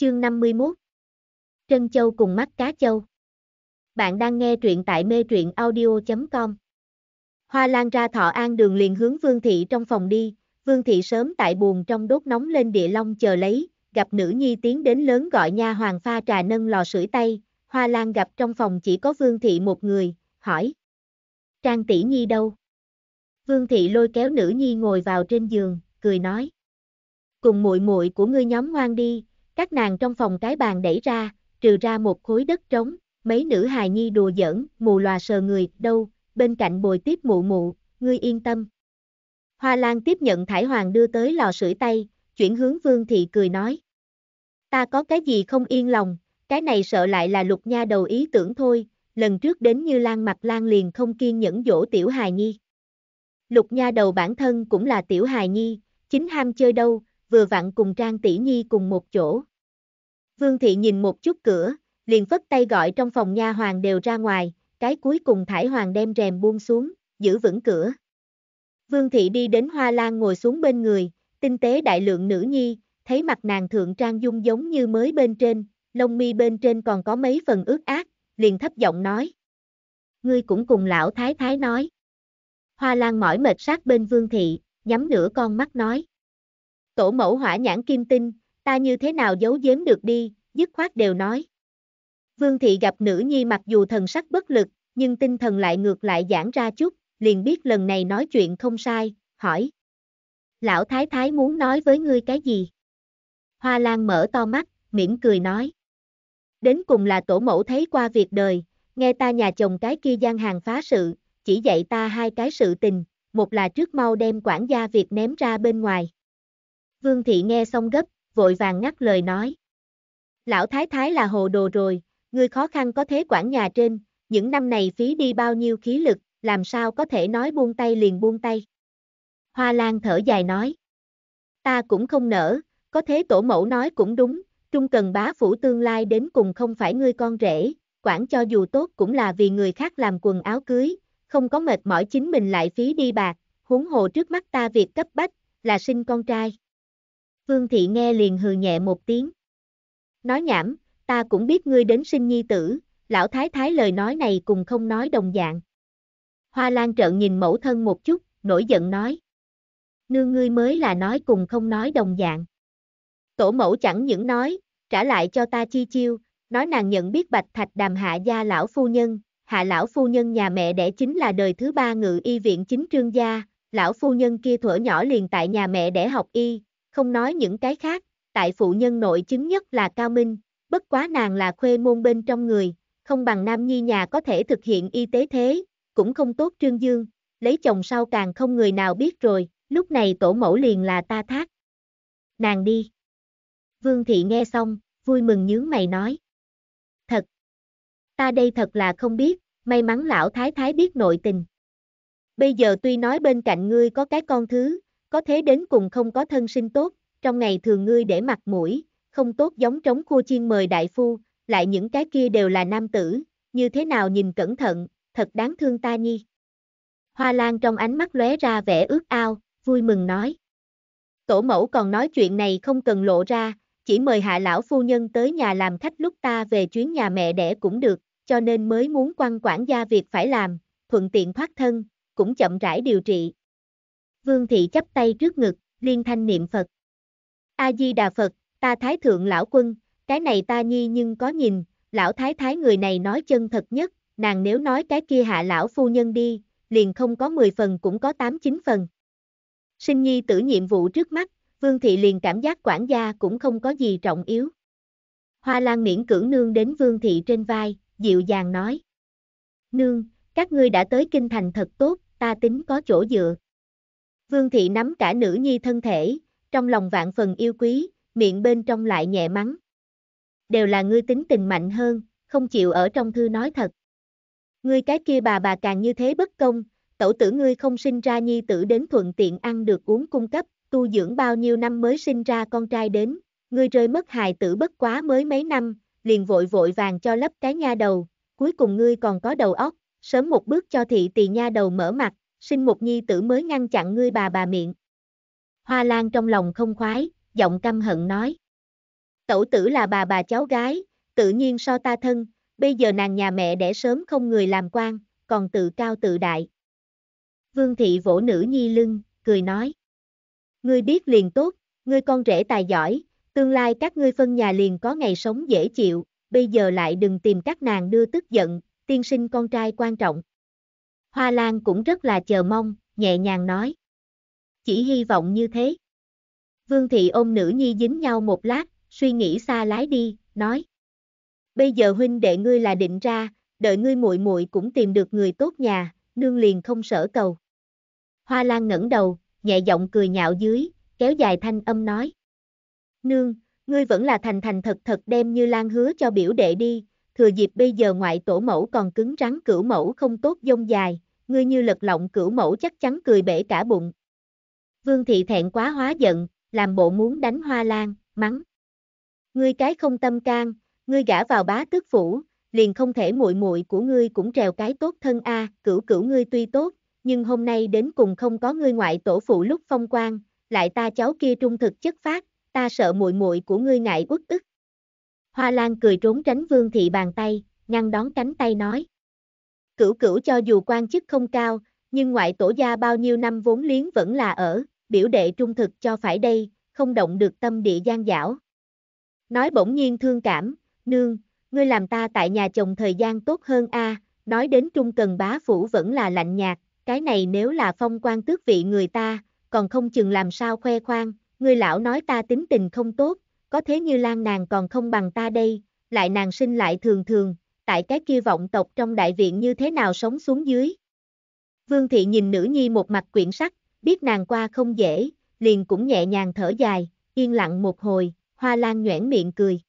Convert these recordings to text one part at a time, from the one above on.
Chương 51 Trân Châu cùng mắt cá châu. Bạn đang nghe truyện tại mê truyện audio.com. Hoa Lan ra Thọ An đường liền hướng Vương Thị trong phòng đi. Vương Thị sớm tại buồng trong đốt nóng lên địa long chờ lấy, gặp nữ nhi tiến đến lớn gọi nha hoàng pha trà nâng lò sưởi tay. Hoa Lan gặp trong phòng chỉ có Vương Thị một người, hỏi: Trang tỷ nhi đâu? Vương Thị lôi kéo nữ nhi ngồi vào trên giường, cười nói: Cùng muội muội của ngươi nhóm ngoan đi. Các nàng trong phòng cái bàn đẩy ra, trừ ra một khối đất trống, mấy nữ hài nhi đùa giỡn, mù lòa sờ người, đâu, bên cạnh bồi tiếp mụ mụ, ngươi yên tâm. Hoa Lan tiếp nhận Thải Hoàng đưa tới lò sưởi tay, chuyển hướng Vương Thị cười nói: Ta có cái gì không yên lòng, cái này sợ lại là Lục nha đầu ý tưởng thôi, lần trước đến Như Lan Mặc Lan liền không kiên nhẫn dỗ tiểu hài nhi. Lục nha đầu bản thân cũng là tiểu hài nhi, chính ham chơi đâu, vừa vặn cùng Trang tỷ nhi cùng một chỗ. Vương Thị nhìn một chút cửa, liền phất tay gọi trong phòng nha hoàn đều ra ngoài, cái cuối cùng Thải Hoàng đem rèm buông xuống, giữ vững cửa. Vương Thị đi đến Hoa Lan ngồi xuống bên người, tinh tế đại lượng nữ nhi, thấy mặt nàng thượng trang dung giống như mới bên trên, lông mi bên trên còn có mấy phần ướt át, liền thấp giọng nói: Ngươi cũng cùng lão thái thái nói. Hoa Lan mỏi mệt sát bên Vương Thị, nhắm nửa con mắt nói: Tổ mẫu hỏa nhãn kim tinh, ta như thế nào giấu giếm được đi, dứt khoát đều nói. Vương Thị gặp nữ nhi mặc dù thần sắc bất lực, nhưng tinh thần lại ngược lại giãn ra chút, liền biết lần này nói chuyện không sai, hỏi: Lão thái thái muốn nói với ngươi cái gì? Hoa Lan mở to mắt, mỉm cười nói: Đến cùng là tổ mẫu thấy qua việc đời, nghe ta nhà chồng cái kia gian hàng phá sự, chỉ dạy ta hai cái sự tình, một là trước mau đem quản gia việc ném ra bên ngoài. Vương Thị nghe xong gấp, vội vàng ngắt lời nói: Lão thái thái là hồ đồ rồi, ngươi khó khăn có thế quản nhà trên, những năm này phí đi bao nhiêu khí lực, làm sao có thể nói buông tay liền buông tay. Hoa Lan thở dài nói: Ta cũng không nỡ, có thế tổ mẫu nói cũng đúng, Trung Cần bá phủ tương lai đến cùng không phải ngươi con rể, quản cho dù tốt cũng là vì người khác làm quần áo cưới, không có mệt mỏi chính mình lại phí đi bạc, huống hồ trước mắt ta việc cấp bách, là sinh con trai. Vương Thị nghe liền hừ nhẹ một tiếng. Nói nhảm, ta cũng biết ngươi đến sinh nhi tử, lão thái thái lời nói này cùng không nói đồng dạng. Hoa Lan trợn nhìn mẫu thân một chút, nổi giận nói: Nương ngươi mới là nói cùng không nói đồng dạng. Tổ mẫu chẳng những nói, trả lại cho ta chi chiêu, nói nàng nhận biết Bạch Thạch Đàm hạ gia lão phu nhân, hạ lão phu nhân nhà mẹ đẻ chính là đời thứ ba ngự y viện chính trương gia, lão phu nhân kia thuở nhỏ liền tại nhà mẹ đẻ học y. Không nói những cái khác, tại phụ nhân nội chứng nhất là cao minh, bất quá nàng là khuê môn bên trong người, không bằng nam nhi nhà có thể thực hiện y tế thế, cũng không tốt Trương Dương, lấy chồng sau càng không người nào biết rồi, lúc này tổ mẫu liền là ta thác nàng đi. Vương Thị nghe xong, vui mừng nhướng mày nói: Thật, ta đây thật là không biết, may mắn lão thái thái biết nội tình. Bây giờ tuy nói bên cạnh ngươi có cái con thứ, có thế đến cùng không có thân sinh tốt, trong ngày thường ngươi để mặt mũi, không tốt giống trống khua chiên mời đại phu, lại những cái kia đều là nam tử, như thế nào nhìn cẩn thận, thật đáng thương ta nhi. Hoa Lan trong ánh mắt lóe ra vẻ ước ao, vui mừng nói: Tổ mẫu còn nói chuyện này không cần lộ ra, chỉ mời hạ lão phu nhân tới nhà làm khách lúc ta về chuyến nhà mẹ đẻ cũng được, cho nên mới muốn quăng quản gia việc phải làm, thuận tiện thoát thân, cũng chậm rãi điều trị. Vương Thị chắp tay trước ngực, liên thanh niệm Phật. A-di-đà Phật, ta thái thượng lão quân, cái này ta nhi nhưng có nhìn, lão thái thái người này nói chân thật nhất, nàng nếu nói cái kia hạ lão phu nhân đi, liền không có 10 phần cũng có 8-9 phần. Sinh nhi tử nhiệm vụ trước mắt, Vương Thị liền cảm giác quản gia cũng không có gì trọng yếu. Hoa Lan miễn cưỡng nương đến Vương Thị trên vai, dịu dàng nói: Nương, các ngươi đã tới kinh thành thật tốt, ta tính có chỗ dựa. Vương Thị nắm cả nữ nhi thân thể, trong lòng vạn phần yêu quý, miệng bên trong lại nhẹ mắng: Đều là ngươi tính tình mạnh hơn, không chịu ở trong thư nói thật. Ngươi cái kia bà càng như thế bất công, tẩu tử ngươi không sinh ra nhi tử đến thuận tiện ăn được uống cung cấp, tu dưỡng bao nhiêu năm mới sinh ra con trai đến, ngươi rơi mất hài tử bất quá mới mấy năm, liền vội vàng cho lấp cái nha đầu, cuối cùng ngươi còn có đầu óc, sớm một bước cho thị tỳ nha đầu mở mặt. Sinh một nhi tử mới ngăn chặn ngươi bà miệng. Hoa Lan trong lòng không khoái, giọng căm hận nói: tẩu tử là bà cháu gái, tự nhiên so ta thân, bây giờ nàng nhà mẹ đẻ sớm không người làm quan, còn tự cao tự đại. Vương Thị vỗ nữ nhi lưng, cười nói. Ngươi biết liền tốt, ngươi con rể tài giỏi, tương lai các ngươi phân nhà liền có ngày sống dễ chịu, bây giờ lại đừng tìm các nàng đưa tức giận, tiên sinh con trai quan trọng. Hoa Lan cũng rất là chờ mong, nhẹ nhàng nói. Chỉ hy vọng như thế. Vương Thị ôm nữ nhi dính nhau một lát, suy nghĩ xa lái đi, nói. Bây giờ huynh đệ ngươi là định ra, đợi ngươi muội muội cũng tìm được người tốt nhà, nương liền không sở cầu. Hoa Lan ngẩng đầu, nhẹ giọng cười nhạo dưới, kéo dài thanh âm nói. Nương, ngươi vẫn là thành thành thật thật đem Như Lan hứa cho biểu đệ đi, thừa dịp bây giờ ngoại tổ mẫu còn cứng rắn cửu mẫu không tốt dông dài, ngươi như lật lọng cửu mẫu chắc chắn cười bể cả bụng. Vương Thị thẹn quá hóa giận, làm bộ muốn đánh Hoa Lan, mắng. Ngươi cái không tâm can, ngươi gả vào bá tước phủ, liền không thể muội muội của ngươi cũng trèo cái tốt thân a, cửu cửu ngươi tuy tốt, nhưng hôm nay đến cùng không có ngươi ngoại tổ phụ lúc phong quan, lại ta cháu kia trung thực chất phác, ta sợ muội muội của ngươi ngại uất ức. Hoa Lan cười trốn tránh Vương Thị bàn tay, ngăn đón cánh tay nói. Cửu cửu cho dù quan chức không cao, nhưng ngoại tổ gia bao nhiêu năm vốn liếng vẫn là ở, biểu đệ trung thực cho phải đây, không động được tâm địa gian dảo. Nói bỗng nhiên thương cảm, nương, ngươi làm ta tại nhà chồng thời gian tốt hơn a, nói đến trung cần bá phủ vẫn là lạnh nhạt, cái này nếu là phong quan tước vị người ta, còn không chừng làm sao khoe khoang, ngươi lão nói ta tính tình không tốt, có thế Như Lan nàng còn không bằng ta đây, lại nàng sinh lại thường thường, tại cái kia vọng tộc trong đại viện như thế nào sống xuống dưới. Vương Thị nhìn nữ nhi một mặt quyển sắc, biết nàng qua không dễ, liền cũng nhẹ nhàng thở dài, yên lặng một hồi, Hoa Lan nhoẻn miệng cười.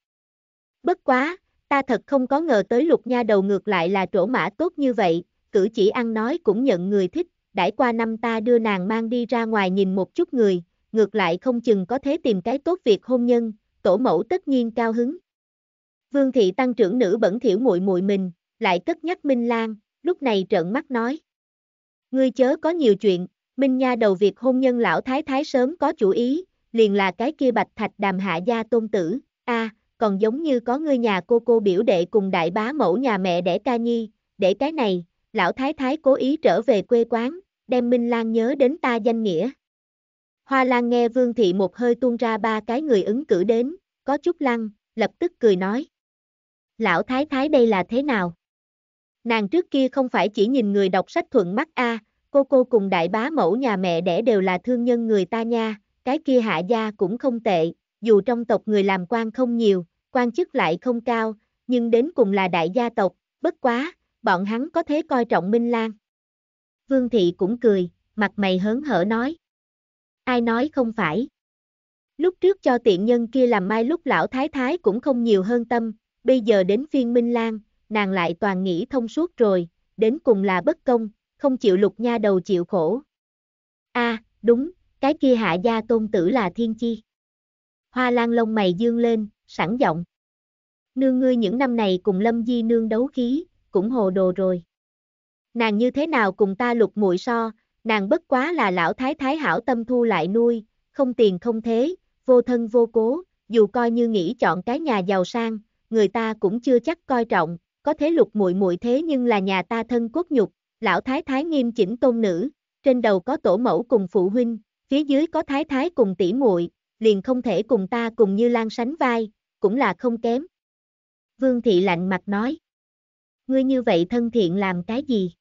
Bất quá, ta thật không có ngờ tới Lục nha đầu ngược lại là trổ mã tốt như vậy, cử chỉ ăn nói cũng nhận người thích, đãi qua năm ta đưa nàng mang đi ra ngoài nhìn một chút người, ngược lại không chừng có thể tìm cái tốt việc hôn nhân, tổ mẫu tất nhiên cao hứng. Vương Thị tăng trưởng nữ bẩn thiểu muội muội mình, lại cất nhắc Minh Lan, lúc này trợn mắt nói. Ngươi chớ có nhiều chuyện, Minh nha đầu việc hôn nhân lão thái thái sớm có chủ ý, liền là cái kia Bạch Thạch Đàm hạ gia tôn tử, a, còn giống như có ngươi nhà cô biểu đệ cùng đại bá mẫu nhà mẹ đẻ ca nhi, để cái này, lão thái thái cố ý trở về quê quán, đem Minh Lan nhớ đến ta danh nghĩa. Hoa Lan nghe Vương Thị một hơi tuôn ra ba cái người ứng cử đến, có chút lăng, lập tức cười nói. Lão thái thái đây là thế nào? Nàng trước kia không phải chỉ nhìn người đọc sách thuận mắt a, cô cùng đại bá mẫu nhà mẹ đẻ đều là thương nhân người ta nha, cái kia hạ gia cũng không tệ, dù trong tộc người làm quan không nhiều, quan chức lại không cao, nhưng đến cùng là đại gia tộc, bất quá, bọn hắn có thế coi trọng Minh Lan. Vương Thị cũng cười, mặt mày hớn hở nói. Ai nói không phải? Lúc trước cho tiện nhân kia làm mai lúc lão thái thái cũng không nhiều hơn tâm, bây giờ đến phiên Minh Lan, nàng lại toàn nghĩ thông suốt rồi, đến cùng là bất công, không chịu Lục nha đầu chịu khổ. À, đúng, cái kia hạ gia tôn tử là thiên chi. Hoa Lan lông mày dương lên, sẵn giọng. Nương ngươi những năm này cùng Lâm Di Nương đấu khí, cũng hồ đồ rồi. Nàng như thế nào cùng ta Lục muội so, nàng bất quá là lão thái thái hảo tâm thu lại nuôi, không tiền không thế, vô thân vô cố, dù coi như nghĩ chọn cái nhà giàu sang, người ta cũng chưa chắc coi trọng, có thế Lục muội muội thế nhưng là nhà ta thân cốt nhục, lão thái thái nghiêm chỉnh tôn nữ, trên đầu có tổ mẫu cùng phụ huynh, phía dưới có thái thái cùng tỷ muội, liền không thể cùng ta cùng Như Lan sánh vai, cũng là không kém. Vương Thị lạnh mặt nói. Ngươi như vậy thân thiện làm cái gì?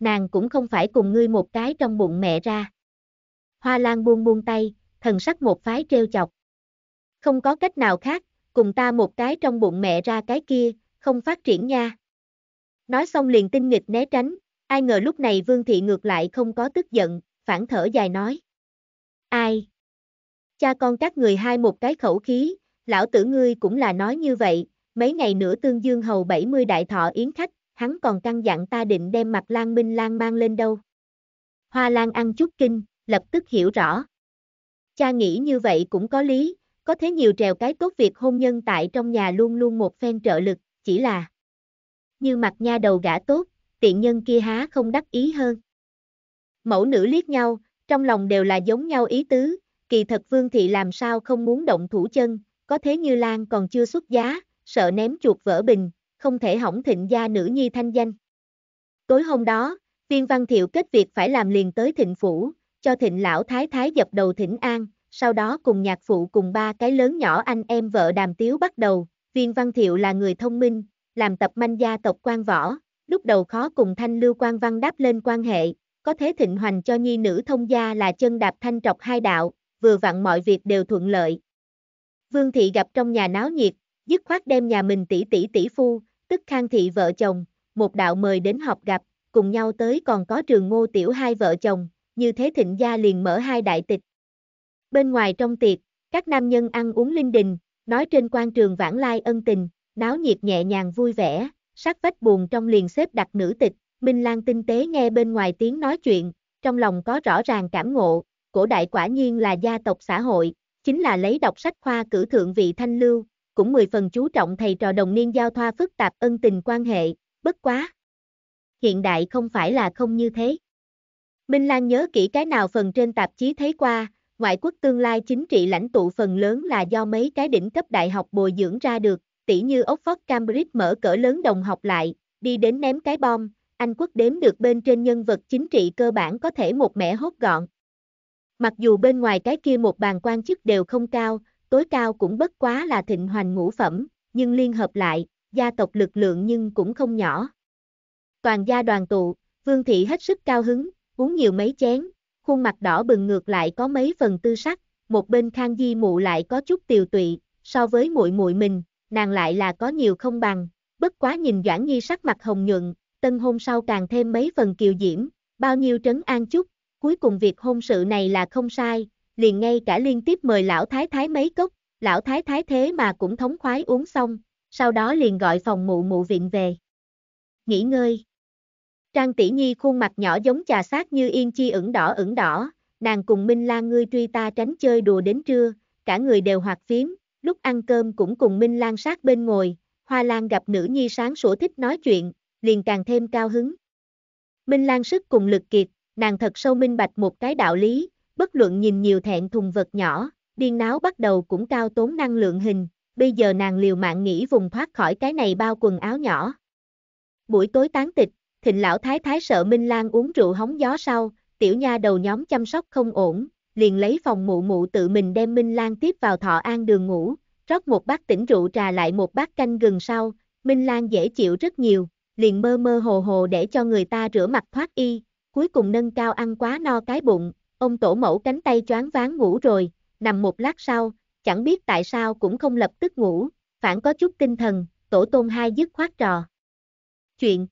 Nàng cũng không phải cùng ngươi một cái trong bụng mẹ ra. Hoa Lan buông tay, thần sắc một phái trêu chọc. Không có cách nào khác, cùng ta một cái trong bụng mẹ ra cái kia, không phát triển nha. Nói xong liền tinh nghịch né tránh, ai ngờ lúc này Vương Thị ngược lại không có tức giận, phản thở dài nói. Ai? Cha con các người hai một cái khẩu khí, lão tử ngươi cũng là nói như vậy, mấy ngày nữa Tương Dương Hầu 70 đại thọ yến khách, hắn còn căn dặn ta định đem Mặc Lan Minh Lan mang lên đâu. Hoa Lan ăn chút kinh, lập tức hiểu rõ. Cha nghĩ như vậy cũng có lý, có thế nhiều trèo cái tốt việc hôn nhân tại trong nhà luôn luôn một phen trợ lực, chỉ là như Mặc nha đầu gã tốt, tiện nhân kia há không đắc ý hơn. Mẫu nữ liếc nhau, trong lòng đều là giống nhau ý tứ, kỳ thật Vương Thị làm sao không muốn động thủ chân, có có thế Như Lan còn chưa xuất giá, sợ ném chuột vỡ bình, không thể hỏng Thịnh gia nữ nhi thanh danh. Tối hôm đó, Viên Văn Thiệu kết việc phải làm liền tới Thịnh phủ, cho Thịnh lão thái thái dập đầu thỉnh an, sau đó cùng nhạc phụ cùng ba cái lớn nhỏ anh em vợ đàm tiếu bắt đầu. Viên Văn Thiệu là người thông minh, làm tập manh gia tộc quan võ, lúc đầu khó cùng Thanh Lưu quan Văn đáp lên quan hệ, có thế Thịnh Hoành cho nhi nữ thông gia là chân đạp thanh trọc hai đạo, vừa vặn mọi việc đều thuận lợi. Vương Thị gặp trong nhà náo nhiệt, dứt khoát đem nhà mình tỷ phu, tức Khang Thị vợ chồng, một đạo mời đến họp gặp, cùng nhau tới còn có Trường Ngô Tiểu hai vợ chồng, như thế Thịnh gia liền mở hai đại tịch. Bên ngoài trong tiệc, các nam nhân ăn uống linh đình, nói trên quan trường vãng lai ân tình, náo nhiệt nhẹ nhàng vui vẻ, sát vách buồn trong liền xếp đặt nữ tịch. Minh Lan tinh tế nghe bên ngoài tiếng nói chuyện, trong lòng có rõ ràng cảm ngộ, cổ đại quả nhiên là gia tộc xã hội, chính là lấy đọc sách khoa cử thượng vị Thanh Lưu, cũng 10 phần chú trọng thầy trò đồng niên giao thoa phức tạp ân tình quan hệ, bất quá. Hiện đại không phải là không như thế. Minh Lan nhớ kỹ cái nào phần trên tạp chí thấy qua, ngoại quốc tương lai chính trị lãnh tụ phần lớn là do mấy cái đỉnh cấp đại học bồi dưỡng ra được, tỷ như Oxford Cambridge mở cỡ lớn đồng học lại, đi đến ném cái bom, Anh quốc đếm được bên trên nhân vật chính trị cơ bản có thể một mẻ hốt gọn. Mặc dù bên ngoài cái kia một bàn quan chức đều không cao, tối cao cũng bất quá là Thịnh Hoành ngũ phẩm, nhưng liên hợp lại, gia tộc lực lượng nhưng cũng không nhỏ. Toàn gia đoàn tụ, Vương Thị hết sức cao hứng, uống nhiều mấy chén, khuôn mặt đỏ bừng ngược lại có mấy phần tư sắc, một bên Khang Di Mụ lại có chút tiều tụy, so với muội muội mình, nàng lại là có nhiều không bằng, bất quá nhìn Doãn Nhi sắc mặt hồng nhuận, tân hôn sau càng thêm mấy phần kiều diễm, bao nhiêu trấn an chút, cuối cùng việc hôn sự này là không sai, liền ngay cả liên tiếp mời lão thái thái mấy cốc, lão thái thái thế mà cũng thống khoái uống xong, sau đó liền gọi phòng mụ mụ viện về. Nghỉ ngơi. Trang Tỷ Nhi khuôn mặt nhỏ giống trà sát như yên chi ửng đỏ, nàng cùng Minh Lan ngươi truy ta tránh chơi đùa đến trưa, cả người đều hoạt phím, lúc ăn cơm cũng cùng Minh Lan sát bên ngồi, Hoa Lan gặp nữ nhi sáng sủa thích nói chuyện, liền càng thêm cao hứng. Minh Lan sức cùng lực kiệt, nàng thật sâu minh bạch một cái đạo lý, bất luận nhìn nhiều thẹn thùng vật nhỏ, điên náo bắt đầu cũng cao tốn năng lượng hình, bây giờ nàng liều mạng nghĩ vùng thoát khỏi cái này bao quần áo nhỏ. Buổi tối tán tịch, Thịnh lão thái thái sợ Minh Lan uống rượu hóng gió sau, tiểu nha đầu nhóm chăm sóc không ổn, liền lấy phòng mụ mụ tự mình đem Minh Lan tiếp vào Thọ An đường ngủ, rót một bát tỉnh rượu trà lại một bát canh gừng sau, Minh Lan dễ chịu rất nhiều, liền mơ mơ hồ hồ để cho người ta rửa mặt thoát y, cuối cùng nâng cao ăn quá no cái bụng, ông tổ mẫu cánh tay choáng váng ngủ rồi, nằm một lát sau, chẳng biết tại sao cũng không lập tức ngủ, phản có chút tinh thần, tổ tôn hai dứt khoát trò. Chuyện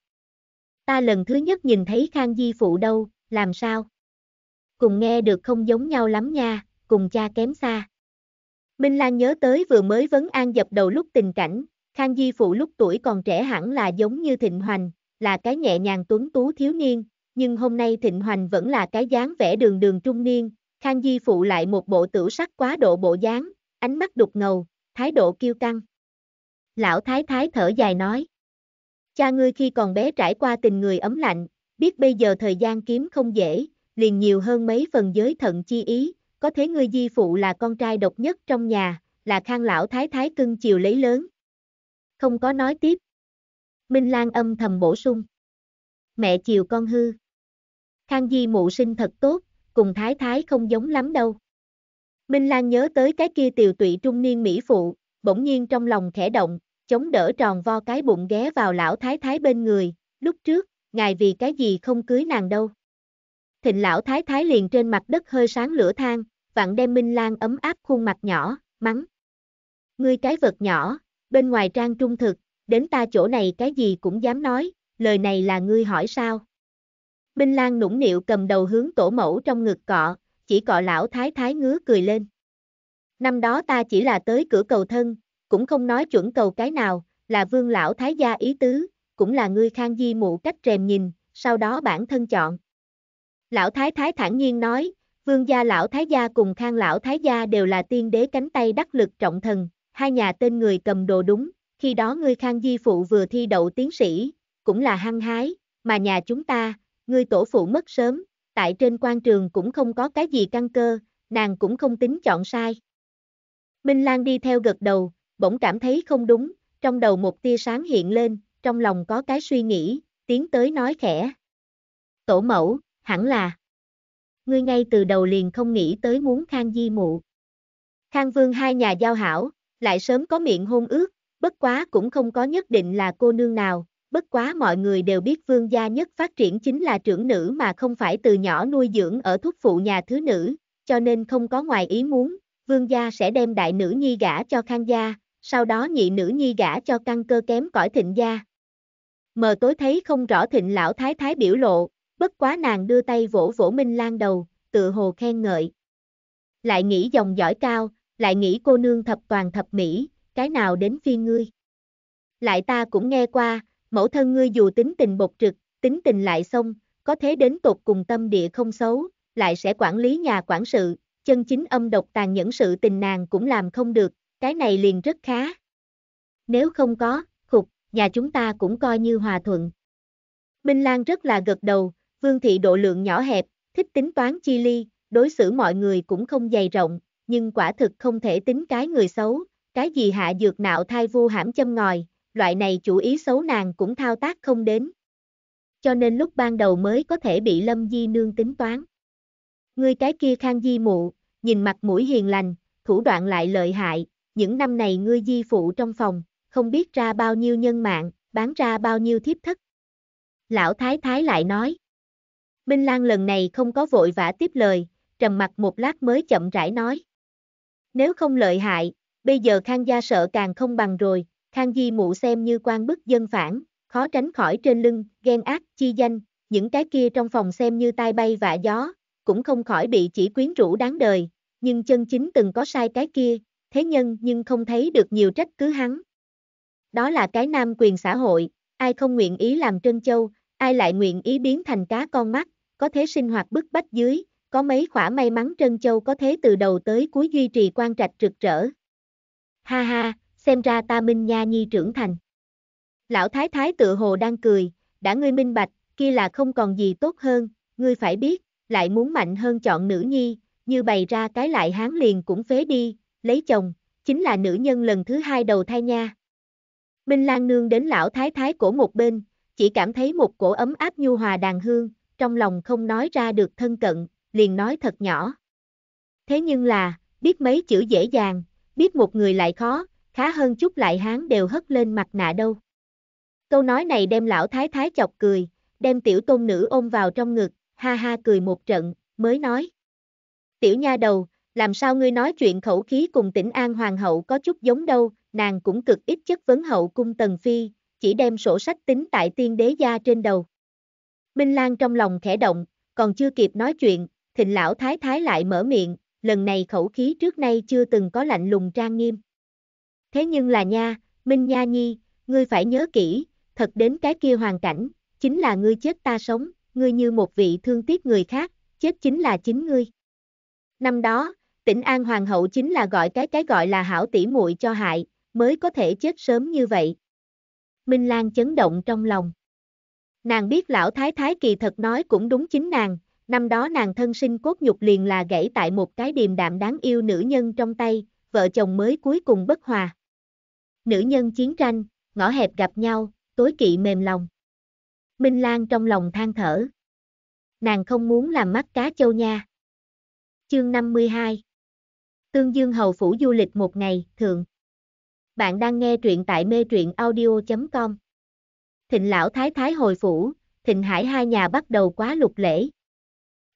ta lần thứ nhất nhìn thấy Khang Di Phụ đâu, làm sao? Cùng nghe được không giống nhau lắm nha, cùng cha kém xa. Minh Lan nhớ tới vừa mới vấn an dập đầu lúc tình cảnh, Khang Di Phụ lúc tuổi còn trẻ hẳn là giống như Thịnh Hoành, là cái nhẹ nhàng tuấn tú thiếu niên, nhưng hôm nay Thịnh Hoành vẫn là cái dáng vẻ đường đường trung niên, Khang Di Phụ lại một bộ tửu sắc quá độ bộ dáng, ánh mắt đục ngầu, thái độ kiêu căng. Lão thái thái thở dài nói, cha ngươi khi còn bé trải qua tình người ấm lạnh, biết bây giờ thời gian kiếm không dễ, liền nhiều hơn mấy phần giới thận chi ý, có thế ngươi Di Phụ là con trai độc nhất trong nhà, là Khang lão thái thái cưng chiều lấy lớn. Không có nói tiếp. Minh Lan âm thầm bổ sung. Mẹ chiều con hư. Khang Di Mụ sinh thật tốt, cùng thái thái không giống lắm đâu. Minh Lan nhớ tới cái kia tiều tụy trung niên mỹ phụ, bỗng nhiên trong lòng khẽ động, chống đỡ tròn vo cái bụng ghé vào lão thái thái bên người. Lúc trước, ngài vì cái gì không cưới nàng đâu? Thịnh lão thái thái liền trên mặt đất hơi sáng lửa than, vặn đem Minh Lan ấm áp khuôn mặt nhỏ, mắng. Ngươi cái vật nhỏ. Bên ngoài trang trung thực, đến ta chỗ này cái gì cũng dám nói, lời này là ngươi hỏi sao? Minh Lan nũng nịu cầm đầu hướng tổ mẫu trong ngực cọ, chỉ cọ lão thái thái ngứa cười lên. Năm đó ta chỉ là tới cửa cầu thân, cũng không nói chuẩn cầu cái nào, là Vương lão thái gia ý tứ, cũng là ngươi Khang Di Mụ cách rèm nhìn, sau đó bản thân chọn. Lão thái thái thản nhiên nói, Vương gia lão thái gia cùng Khang lão thái gia đều là tiên đế cánh tay đắc lực trọng thần. Hai nhà tên người cầm đồ đúng, khi đó ngươi Khang Di Phụ vừa thi đậu tiến sĩ, cũng là hăng hái, mà nhà chúng ta, ngươi tổ phụ mất sớm, tại trên quan trường cũng không có cái gì căn cơ, nàng cũng không tính chọn sai. Minh Lan đi theo gật đầu, bỗng cảm thấy không đúng, trong đầu một tia sáng hiện lên, trong lòng có cái suy nghĩ, tiến tới nói khẽ. Tổ mẫu, hẳn là ngươi ngay từ đầu liền không nghĩ tới muốn Khang Di Mụ. Khang Vương hai nhà giao hảo, lại sớm có miệng hôn ước, bất quá cũng không có nhất định là cô nương nào, bất quá mọi người đều biết Vương gia nhất phát triển chính là trưởng nữ mà không phải từ nhỏ nuôi dưỡng ở thúc phụ nhà thứ nữ, cho nên không có ngoài ý muốn, Vương gia sẽ đem đại nữ nhi gả cho Khang gia, sau đó nhị nữ nhi gả cho căn cơ kém cỏi Thịnh gia. Mờ tối thấy không rõ Thịnh lão thái thái biểu lộ, bất quá nàng đưa tay vỗ vỗ Minh Lan đầu, tựa hồ khen ngợi. Lại nghĩ dòng dõi cao, lại nghĩ cô nương thập toàn thập mỹ, cái nào đến phiên ngươi. Lại ta cũng nghe qua, mẫu thân ngươi dù tính tình bộc trực, tính tình lại xong, có thế đến tột cùng tâm địa không xấu, lại sẽ quản lý nhà quản sự, chân chính âm độc tàn nhẫn sự tình nàng cũng làm không được, cái này liền rất khá. Nếu không có, khục, nhà chúng ta cũng coi như hòa thuận. Minh Lan rất là gật đầu, Vương thị độ lượng nhỏ hẹp, thích tính toán chi ly, đối xử mọi người cũng không dày rộng, nhưng quả thực không thể tính cái người xấu, cái gì hạ dược nạo thai vu hãm châm ngòi, loại này chủ ý xấu nàng cũng thao tác không đến. Cho nên lúc ban đầu mới có thể bị Lâm Di Nương tính toán. Ngươi cái kia Khang Di Mụ, nhìn mặt mũi hiền lành, thủ đoạn lại lợi hại, những năm này ngươi di phụ trong phòng, không biết ra bao nhiêu nhân mạng, bán ra bao nhiêu thiếp thất. Lão thái thái lại nói. Minh Lan lần này không có vội vã tiếp lời, trầm mặc một lát mới chậm rãi nói. Nếu không lợi hại, bây giờ Khang gia sợ càng không bằng rồi, Khang Di Mụ xem như quan bức dân phản, khó tránh khỏi trên lưng, ghen ác, chi danh, những cái kia trong phòng xem như tai bay vạ gió, cũng không khỏi bị chỉ quyến rũ đáng đời, nhưng chân chính từng có sai cái kia, thế nhân nhưng không thấy được nhiều trách cứ hắn. Đó là cái nam quyền xã hội, ai không nguyện ý làm trân châu, ai lại nguyện ý biến thành cá con mắt, có thế sinh hoạt bức bách dưới, có mấy khỏa may mắn trân châu có thế từ đầu tới cuối duy trì quan trạch rực rỡ. Ha ha, xem ra ta Minh Nha Nhi trưởng thành. Lão thái thái tự hồ đang cười, đã ngươi minh bạch, kia là không còn gì tốt hơn, ngươi phải biết, lại muốn mạnh hơn chọn nữ nhi, như bày ra cái lại hán liền cũng phế đi, lấy chồng, chính là nữ nhân lần thứ hai đầu thai nha. Minh Lan nương đến lão thái thái cổ một bên, chỉ cảm thấy một cổ ấm áp nhu hòa đàn hương, trong lòng không nói ra được thân cận, liền nói thật nhỏ. Thế nhưng là, biết mấy chữ dễ dàng, biết một người lại khó, khá hơn chút lại hán đều hất lên mặt nạ đâu. Câu nói này đem lão thái thái chọc cười, đem tiểu tôn nữ ôm vào trong ngực, ha ha cười một trận, mới nói. Tiểu nha đầu, làm sao ngươi nói chuyện khẩu khí cùng Tĩnh An Hoàng hậu có chút giống đâu, nàng cũng cực ít chất vấn hậu cung Tần Phi, chỉ đem sổ sách tính tại tiên đế gia trên đầu. Minh Lan trong lòng khẽ động, còn chưa kịp nói chuyện, Thịnh lão thái thái lại mở miệng, lần này khẩu khí trước nay chưa từng có lạnh lùng trang nghiêm. Thế nhưng là nha, Minh Nha Nhi, ngươi phải nhớ kỹ, thật đến cái kia hoàn cảnh, chính là ngươi chết ta sống, ngươi như một vị thương tiếc người khác, chết chính là chính ngươi. Năm đó, Tĩnh An Hoàng hậu chính là gọi cái gọi là hảo tỷ muội cho hại, mới có thể chết sớm như vậy. Minh Lan chấn động trong lòng. Nàng biết lão thái thái kỳ thật nói cũng đúng chính nàng, năm đó nàng thân sinh cốt nhục liền là gãy tại một cái điềm đạm đáng yêu nữ nhân trong tay, vợ chồng mới cuối cùng bất hòa. Nữ nhân chiến tranh, ngõ hẹp gặp nhau, tối kỵ mềm lòng. Minh Lan trong lòng than thở. Nàng không muốn làm mắt cá châu nha. Chương 52 Tương Dương Hầu Phủ Du lịch một ngày, thượng. Bạn đang nghe truyện tại mê truyện audio.com. Thịnh lão thái thái hồi phủ, Thịnh Hải hai nhà bắt đầu quá lục lễ.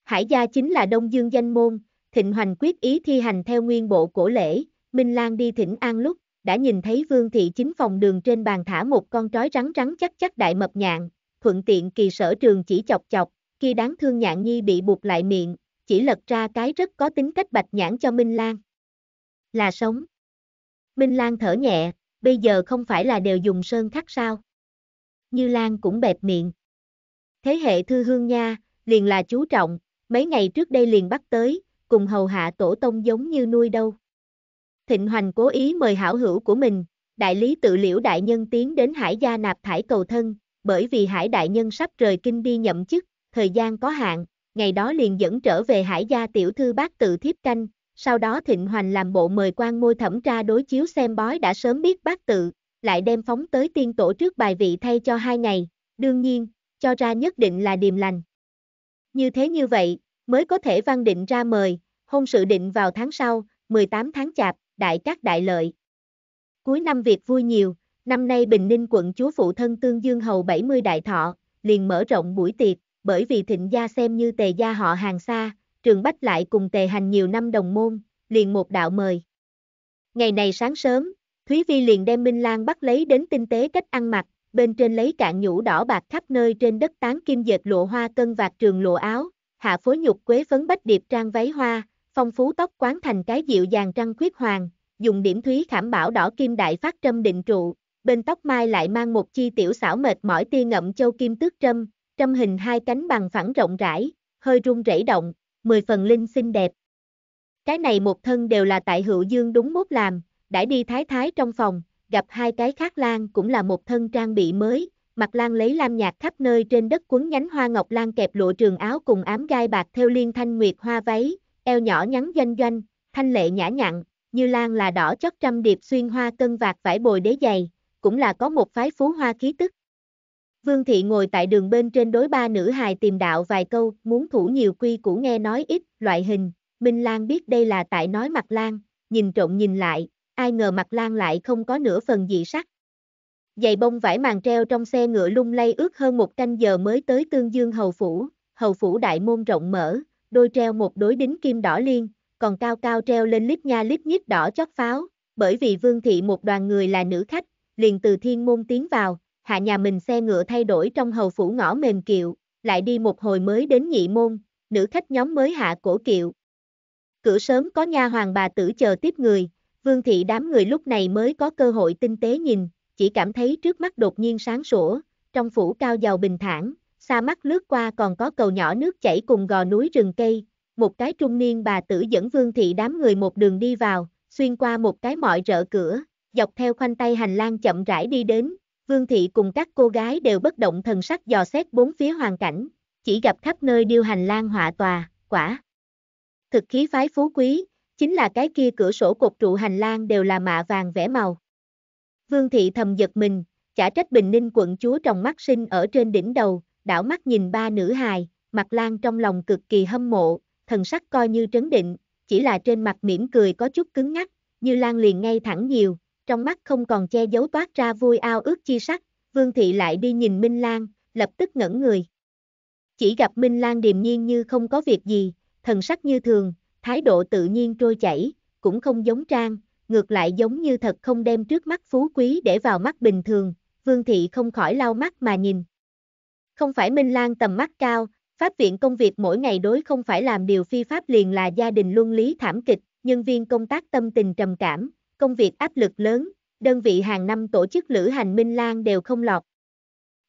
Hải gia chính là Đông Dương danh môn, Thịnh Hoành quyết ý thi hành theo nguyên bộ cổ lễ. Minh Lan đi Thịnh An lúc, đã nhìn thấy Vương thị chính phòng đường trên bàn thả một con trói rắn rắn chắc chắc đại mập nhạn, thuận tiện kỳ sở trường chỉ chọc chọc, kia đáng thương nhạn nhi bị buộc lại miệng, chỉ lật ra cái rất có tính cách bạch nhãn cho Minh Lan. Là sống. Minh Lan thở nhẹ, bây giờ không phải là đều dùng sơn khắc sao. Như Lan cũng bẹp miệng. Thế hệ thư hương nha, liền là chú trọng, mấy ngày trước đây liền bắt tới, cùng hầu hạ tổ tông giống như nuôi đâu. Thịnh Hoành cố ý mời hảo hữu của mình, đại lý tự Liễu đại nhân tiến đến Hải gia nạp thải cầu thân, bởi vì Hải đại nhân sắp rời kinh đi nhậm chức, thời gian có hạn, ngày đó liền dẫn trở về Hải gia tiểu thư bát tự thiếp canh, sau đó Thịnh Hoành làm bộ mời quan môi thẩm tra đối chiếu xem bói đã sớm biết bát tự, lại đem phóng tới tiên tổ trước bài vị thay cho 2 ngày, đương nhiên, cho ra nhất định là điềm lành. Như thế như vậy, mới có thể văn định ra mời, hôn sự định vào tháng sau, 18 tháng chạp, đại cát đại lợi. Cuối năm việc vui nhiều, năm nay Bình Ninh quận chúa phụ thân Tương Dương Hầu 70 đại thọ, liền mở rộng buổi tiệc, bởi vì Thịnh gia xem như Tề gia họ hàng xa, Trường Bách lại cùng Tề Hành nhiều năm đồng môn, liền một đạo mời. Ngày này sáng sớm, Thúy Vi liền đem Minh Lan bắt lấy đến tinh tế cách ăn mặc, bên trên lấy cạn nhũ đỏ bạc khắp nơi trên đất tán kim dệt lụa hoa cân vạt trường lụa áo, hạ phối nhục quế phấn bách điệp trang váy hoa, phong phú tóc quán thành cái dịu dàng trăng khuyết hoàng, dùng điểm thúy khảm bảo đỏ kim đại phát trâm định trụ, bên tóc mai lại mang một chi tiểu xảo mệt mỏi tia ngậm châu kim tước trâm, trâm hình 2 cánh bằng phẳng rộng rãi, hơi rung rẩy động, 10 phần linh xinh đẹp. Cái này một thân đều là tại Hữu Dương đúng mốt làm, đã đi thái thái trong phòng, gặp 2 cái khác lan cũng là một thân trang bị mới, Mặc Lan lấy lam nhạt khắp nơi trên đất quấn nhánh hoa ngọc lan kẹp lụa trường áo cùng ám gai bạc theo liên thanh nguyệt hoa váy, eo nhỏ nhắn doanh doanh, thanh lệ nhã nhặn. Như Lan là đỏ chót trăm điệp xuyên hoa cân vạt vải bồi đế giày, cũng là có một phái phú hoa khí tức. Vương Thị ngồi tại đường bên trên đối 3 nữ hài tìm đạo vài câu, muốn thủ nhiều quy củ nghe nói ít, loại hình. Minh Lan biết đây là tại nói Mặc Lan, nhìn trộn nhìn lại, ai ngờ Mặc Lan lại không có nửa phần dị sắc. Giày bông vải màng treo trong xe ngựa lung lay ước hơn 1 canh giờ mới tới Tương Dương hầu phủ đại môn rộng mở, đôi treo một đối đính kim đỏ liên, còn cao cao treo lên lít nha lít nhít đỏ chót pháo, bởi vì Vương Thị một đoàn người là nữ khách, liền từ thiên môn tiến vào, hạ nhà mình xe ngựa thay đổi trong hầu phủ ngõ mềm kiệu, lại đi một hồi mới đến nhị môn, nữ khách nhóm mới hạ cổ kiệu. Cửa sớm có nha hoàng bà tử chờ tiếp người, Vương Thị đám người lúc này mới có cơ hội tinh tế nhìn, chỉ cảm thấy trước mắt đột nhiên sáng sủa, trong phủ cao giàu bình thản, xa mắt lướt qua còn có cầu nhỏ nước chảy cùng gò núi rừng cây. Một cái trung niên bà tử dẫn Vương Thị đám người một đường đi vào, xuyên qua một cái mọi rợ cửa, dọc theo khoanh tay hành lang chậm rãi đi đến. Vương Thị cùng các cô gái đều bất động thần sắc dò xét 4 phía hoàn cảnh, chỉ gặp khắp nơi điêu hành lang họa tòa, quả thực khí phái phú quý, chính là cái kia cửa sổ cột trụ hành lang đều là mạ vàng vẽ màu. Vương Thị thầm giật mình, chả trách Bình Ninh quận chúa trong mắt sinh ở trên đỉnh đầu, đảo mắt nhìn 3 nữ hài, Mặc Lan trong lòng cực kỳ hâm mộ. Thần sắc coi như trấn định, chỉ là trên mặt mỉm cười có chút cứng ngắc, Như Lan liền ngay thẳng nhiều, trong mắt không còn che giấu toát ra vui ao ước chi sắc. Vương Thị lại đi nhìn Minh Lan, lập tức ngẩn người. Chỉ gặp Minh Lan điềm nhiên như không có việc gì, thần sắc như thường, thái độ tự nhiên trôi chảy, cũng không giống trang, ngược lại giống như thật không đem trước mắt phú quý để vào mắt bình thường. Vương Thị không khỏi lau mắt mà nhìn. Không phải Minh Lan tầm mắt cao, pháp viện công việc mỗi ngày đối không phải làm điều phi pháp liền là gia đình luân lý thảm kịch, nhân viên công tác tâm tình trầm cảm, công việc áp lực lớn, đơn vị hàng năm tổ chức lữ hành Minh Lan đều không lọt.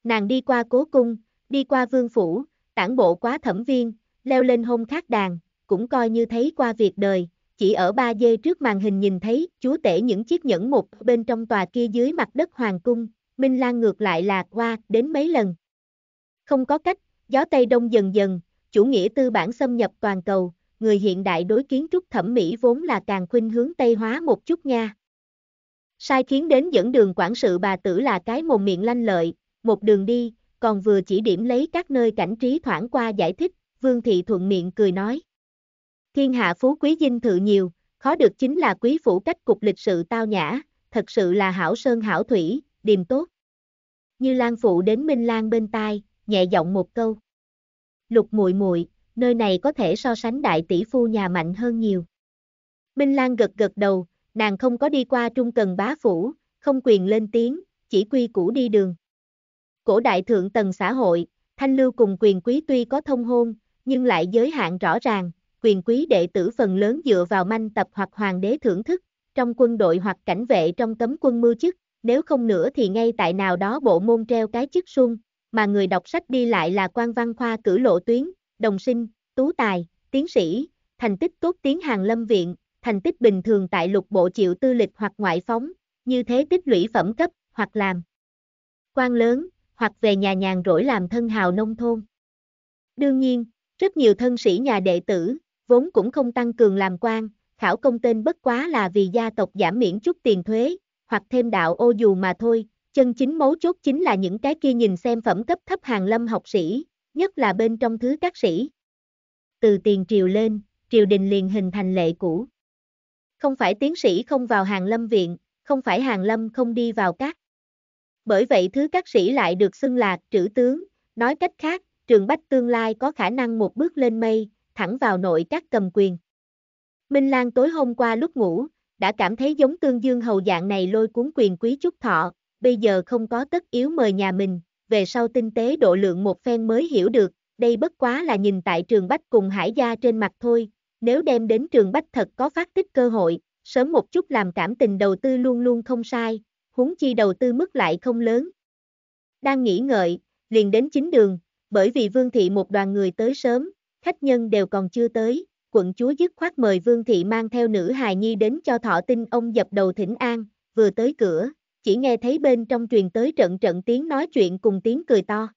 Nàng đi qua Cố cung, đi qua Vương phủ, tản bộ quá Thẩm viên, leo lên Hôn Khắc đàn, cũng coi như thấy qua việc đời, chỉ ở 3D trước màn hình nhìn thấy chúa tể những chiếc nhẫn mục bên trong tòa kia dưới mặt đất hoàng cung, Minh Lan ngược lại lạc qua đến mấy lần. Không có cách. Gió Tây Đông dần dần, chủ nghĩa tư bản xâm nhập toàn cầu, người hiện đại đối kiến trúc thẩm mỹ vốn là càng khuynh hướng Tây hóa một chút nha. Sai khiến đến dẫn đường quản sự bà tử là cái mồm miệng lanh lợi, một đường đi, còn vừa chỉ điểm lấy các nơi cảnh trí thoảng qua giải thích. Vương Thị thuận miệng cười nói. Thiên hạ phú quý dinh thự nhiều, khó được chính là quý phủ cách cục lịch sự tao nhã, thật sự là hảo sơn hảo thủy, điềm tốt. Như Lan phụ đến Minh Lan bên tai, nhẹ giọng một câu. Lục muội muội, nơi này có thể so sánh đại tỷ phu nhà mạnh hơn nhiều. Minh Lan gật gật đầu, nàng không có đi qua Trung Cần bá phủ, không quyền lên tiếng, chỉ quy củ đi đường. Cổ đại thượng tầng xã hội, thanh lưu cùng quyền quý tuy có thông hôn, nhưng lại giới hạn rõ ràng, quyền quý đệ tử phần lớn dựa vào manh tập hoặc hoàng đế thưởng thức, trong quân đội hoặc cảnh vệ trong cấm quân mưu chức, nếu không nữa thì ngay tại nào đó bộ môn treo cái chức sung. Mà người đọc sách đi lại là quan văn khoa cử lộ tuyến, đồng sinh, tú tài, tiến sĩ, thành tích tốt tiến hàng lâm viện, thành tích bình thường tại lục bộ chịu tư lịch hoặc ngoại phóng, như thế tích lũy phẩm cấp, hoặc làm quan lớn, hoặc về nhà nhàn rỗi làm thân hào nông thôn. Đương nhiên, rất nhiều thân sĩ nhà đệ tử, vốn cũng không tăng cường làm quan, khảo công tên bất quá là vì gia tộc giảm miễn chút tiền thuế, hoặc thêm đạo ô dù mà thôi, chân chính mấu chốt chính là những cái kia nhìn xem phẩm cấp thấp hàng lâm học sĩ, nhất là bên trong thứ các sĩ. Từ tiền triều lên, triều đình liền hình thành lệ cũ. Không phải tiến sĩ không vào hàng lâm viện, không phải hàng lâm không đi vào các. Bởi vậy thứ các sĩ lại được xưng là trữ tướng, nói cách khác, Trường Bách tương lai có khả năng một bước lên mây, thẳng vào nội các cầm quyền. Minh Lan tối hôm qua lúc ngủ, đã cảm thấy giống Tương Dương Hầu dạng này lôi cuốn quyền quý chúc thọ, bây giờ không có tất yếu mời nhà mình, về sau tinh tế độ lượng một phen mới hiểu được, đây bất quá là nhìn tại Trường Bách cùng Hải gia trên mặt thôi, nếu đem đến Trường Bách thật có phát tích cơ hội, sớm một chút làm cảm tình đầu tư luôn luôn không sai, huống chi đầu tư mức lại không lớn. Đang nghĩ ngợi, liền đến chính đường, bởi vì Vương Thị một đoàn người tới sớm, khách nhân đều còn chưa tới, quận chúa dứt khoát mời Vương Thị mang theo nữ hài nhi đến cho thọ tinh ông dập đầu thỉnh an, vừa tới cửa, chỉ nghe thấy bên trong truyền tới trận trận tiếng nói chuyện cùng tiếng cười to.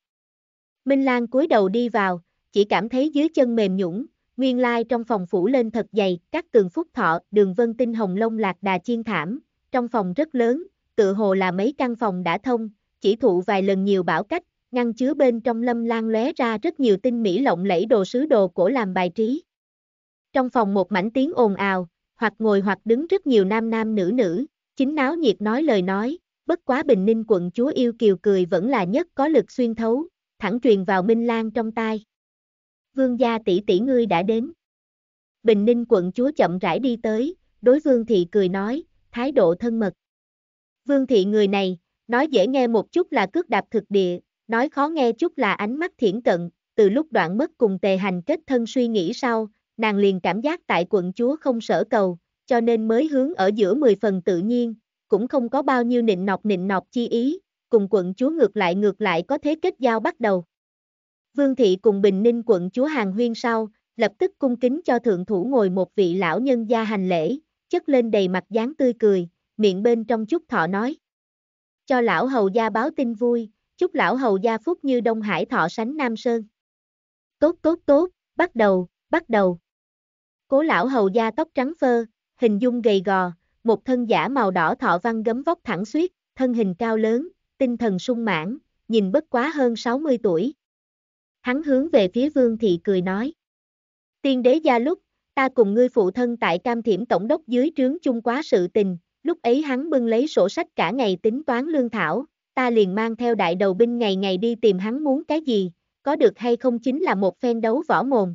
Minh Lan cúi đầu đi vào, chỉ cảm thấy dưới chân mềm nhũn, nguyên lai trong phòng phủ lên thật dày, các tường phúc thọ, đường vân tinh hồng lông lạc đà chiên thảm, trong phòng rất lớn, tự hồ là mấy căn phòng đã thông, chỉ thụ vài lần nhiều bão cách, ngăn chứa bên trong lâm lan lóe ra rất nhiều tinh mỹ lộng lẫy đồ sứ đồ cổ làm bài trí. Trong phòng một mảnh tiếng ồn ào, hoặc ngồi hoặc đứng rất nhiều nam nam nữ nữ, chính náo nhiệt nói lời nói, bất quá Bình Ninh quận chúa yêu kiều cười vẫn là nhất có lực xuyên thấu, thẳng truyền vào Minh Lan trong tai. Vương gia tỷ tỷ ngươi đã đến. Bình Ninh quận chúa chậm rãi đi tới, đối Vương Thị cười nói, thái độ thân mật. Vương Thị người này, nói dễ nghe một chút là cước đạp thực địa, nói khó nghe chút là ánh mắt thiển cận, từ lúc đoạn mất cùng Tề Hành kết thân suy nghĩ sau, nàng liền cảm giác tại quận chúa không sở cầu, cho nên mới hướng ở giữa 10 phần tự nhiên, cũng không có bao nhiêu nịnh nọt chi ý, cùng quận chúa ngược lại có thế kết giao bắt đầu. Vương Thị cùng Bình Ninh quận chúa hàng huyên sau, lập tức cung kính cho thượng thủ ngồi một vị lão nhân gia hành lễ, chất lên đầy mặt dáng tươi cười, miệng bên trong chúc thọ nói. Cho lão hầu gia báo tin vui, chúc lão hầu gia phúc như Đông Hải thọ sánh Nam Sơn. Tốt, bắt đầu. Cố lão hầu gia tóc trắng phơ, hình dung gầy gò, một thân giả màu đỏ thọ văn gấm vóc thẳng xuýt, thân hình cao lớn, tinh thần sung mãn, nhìn bất quá hơn 60 tuổi. Hắn hướng về phía Vương Thị cười nói. Tiên đế gia lúc, ta cùng ngươi phụ thân tại Cam Thiểm tổng đốc dưới trướng chung quá sự tình, lúc ấy hắn bưng lấy sổ sách cả ngày tính toán lương thảo, ta liền mang theo đại đầu binh ngày ngày đi tìm hắn muốn cái gì, có được hay không chính là một phen đấu võ mồm.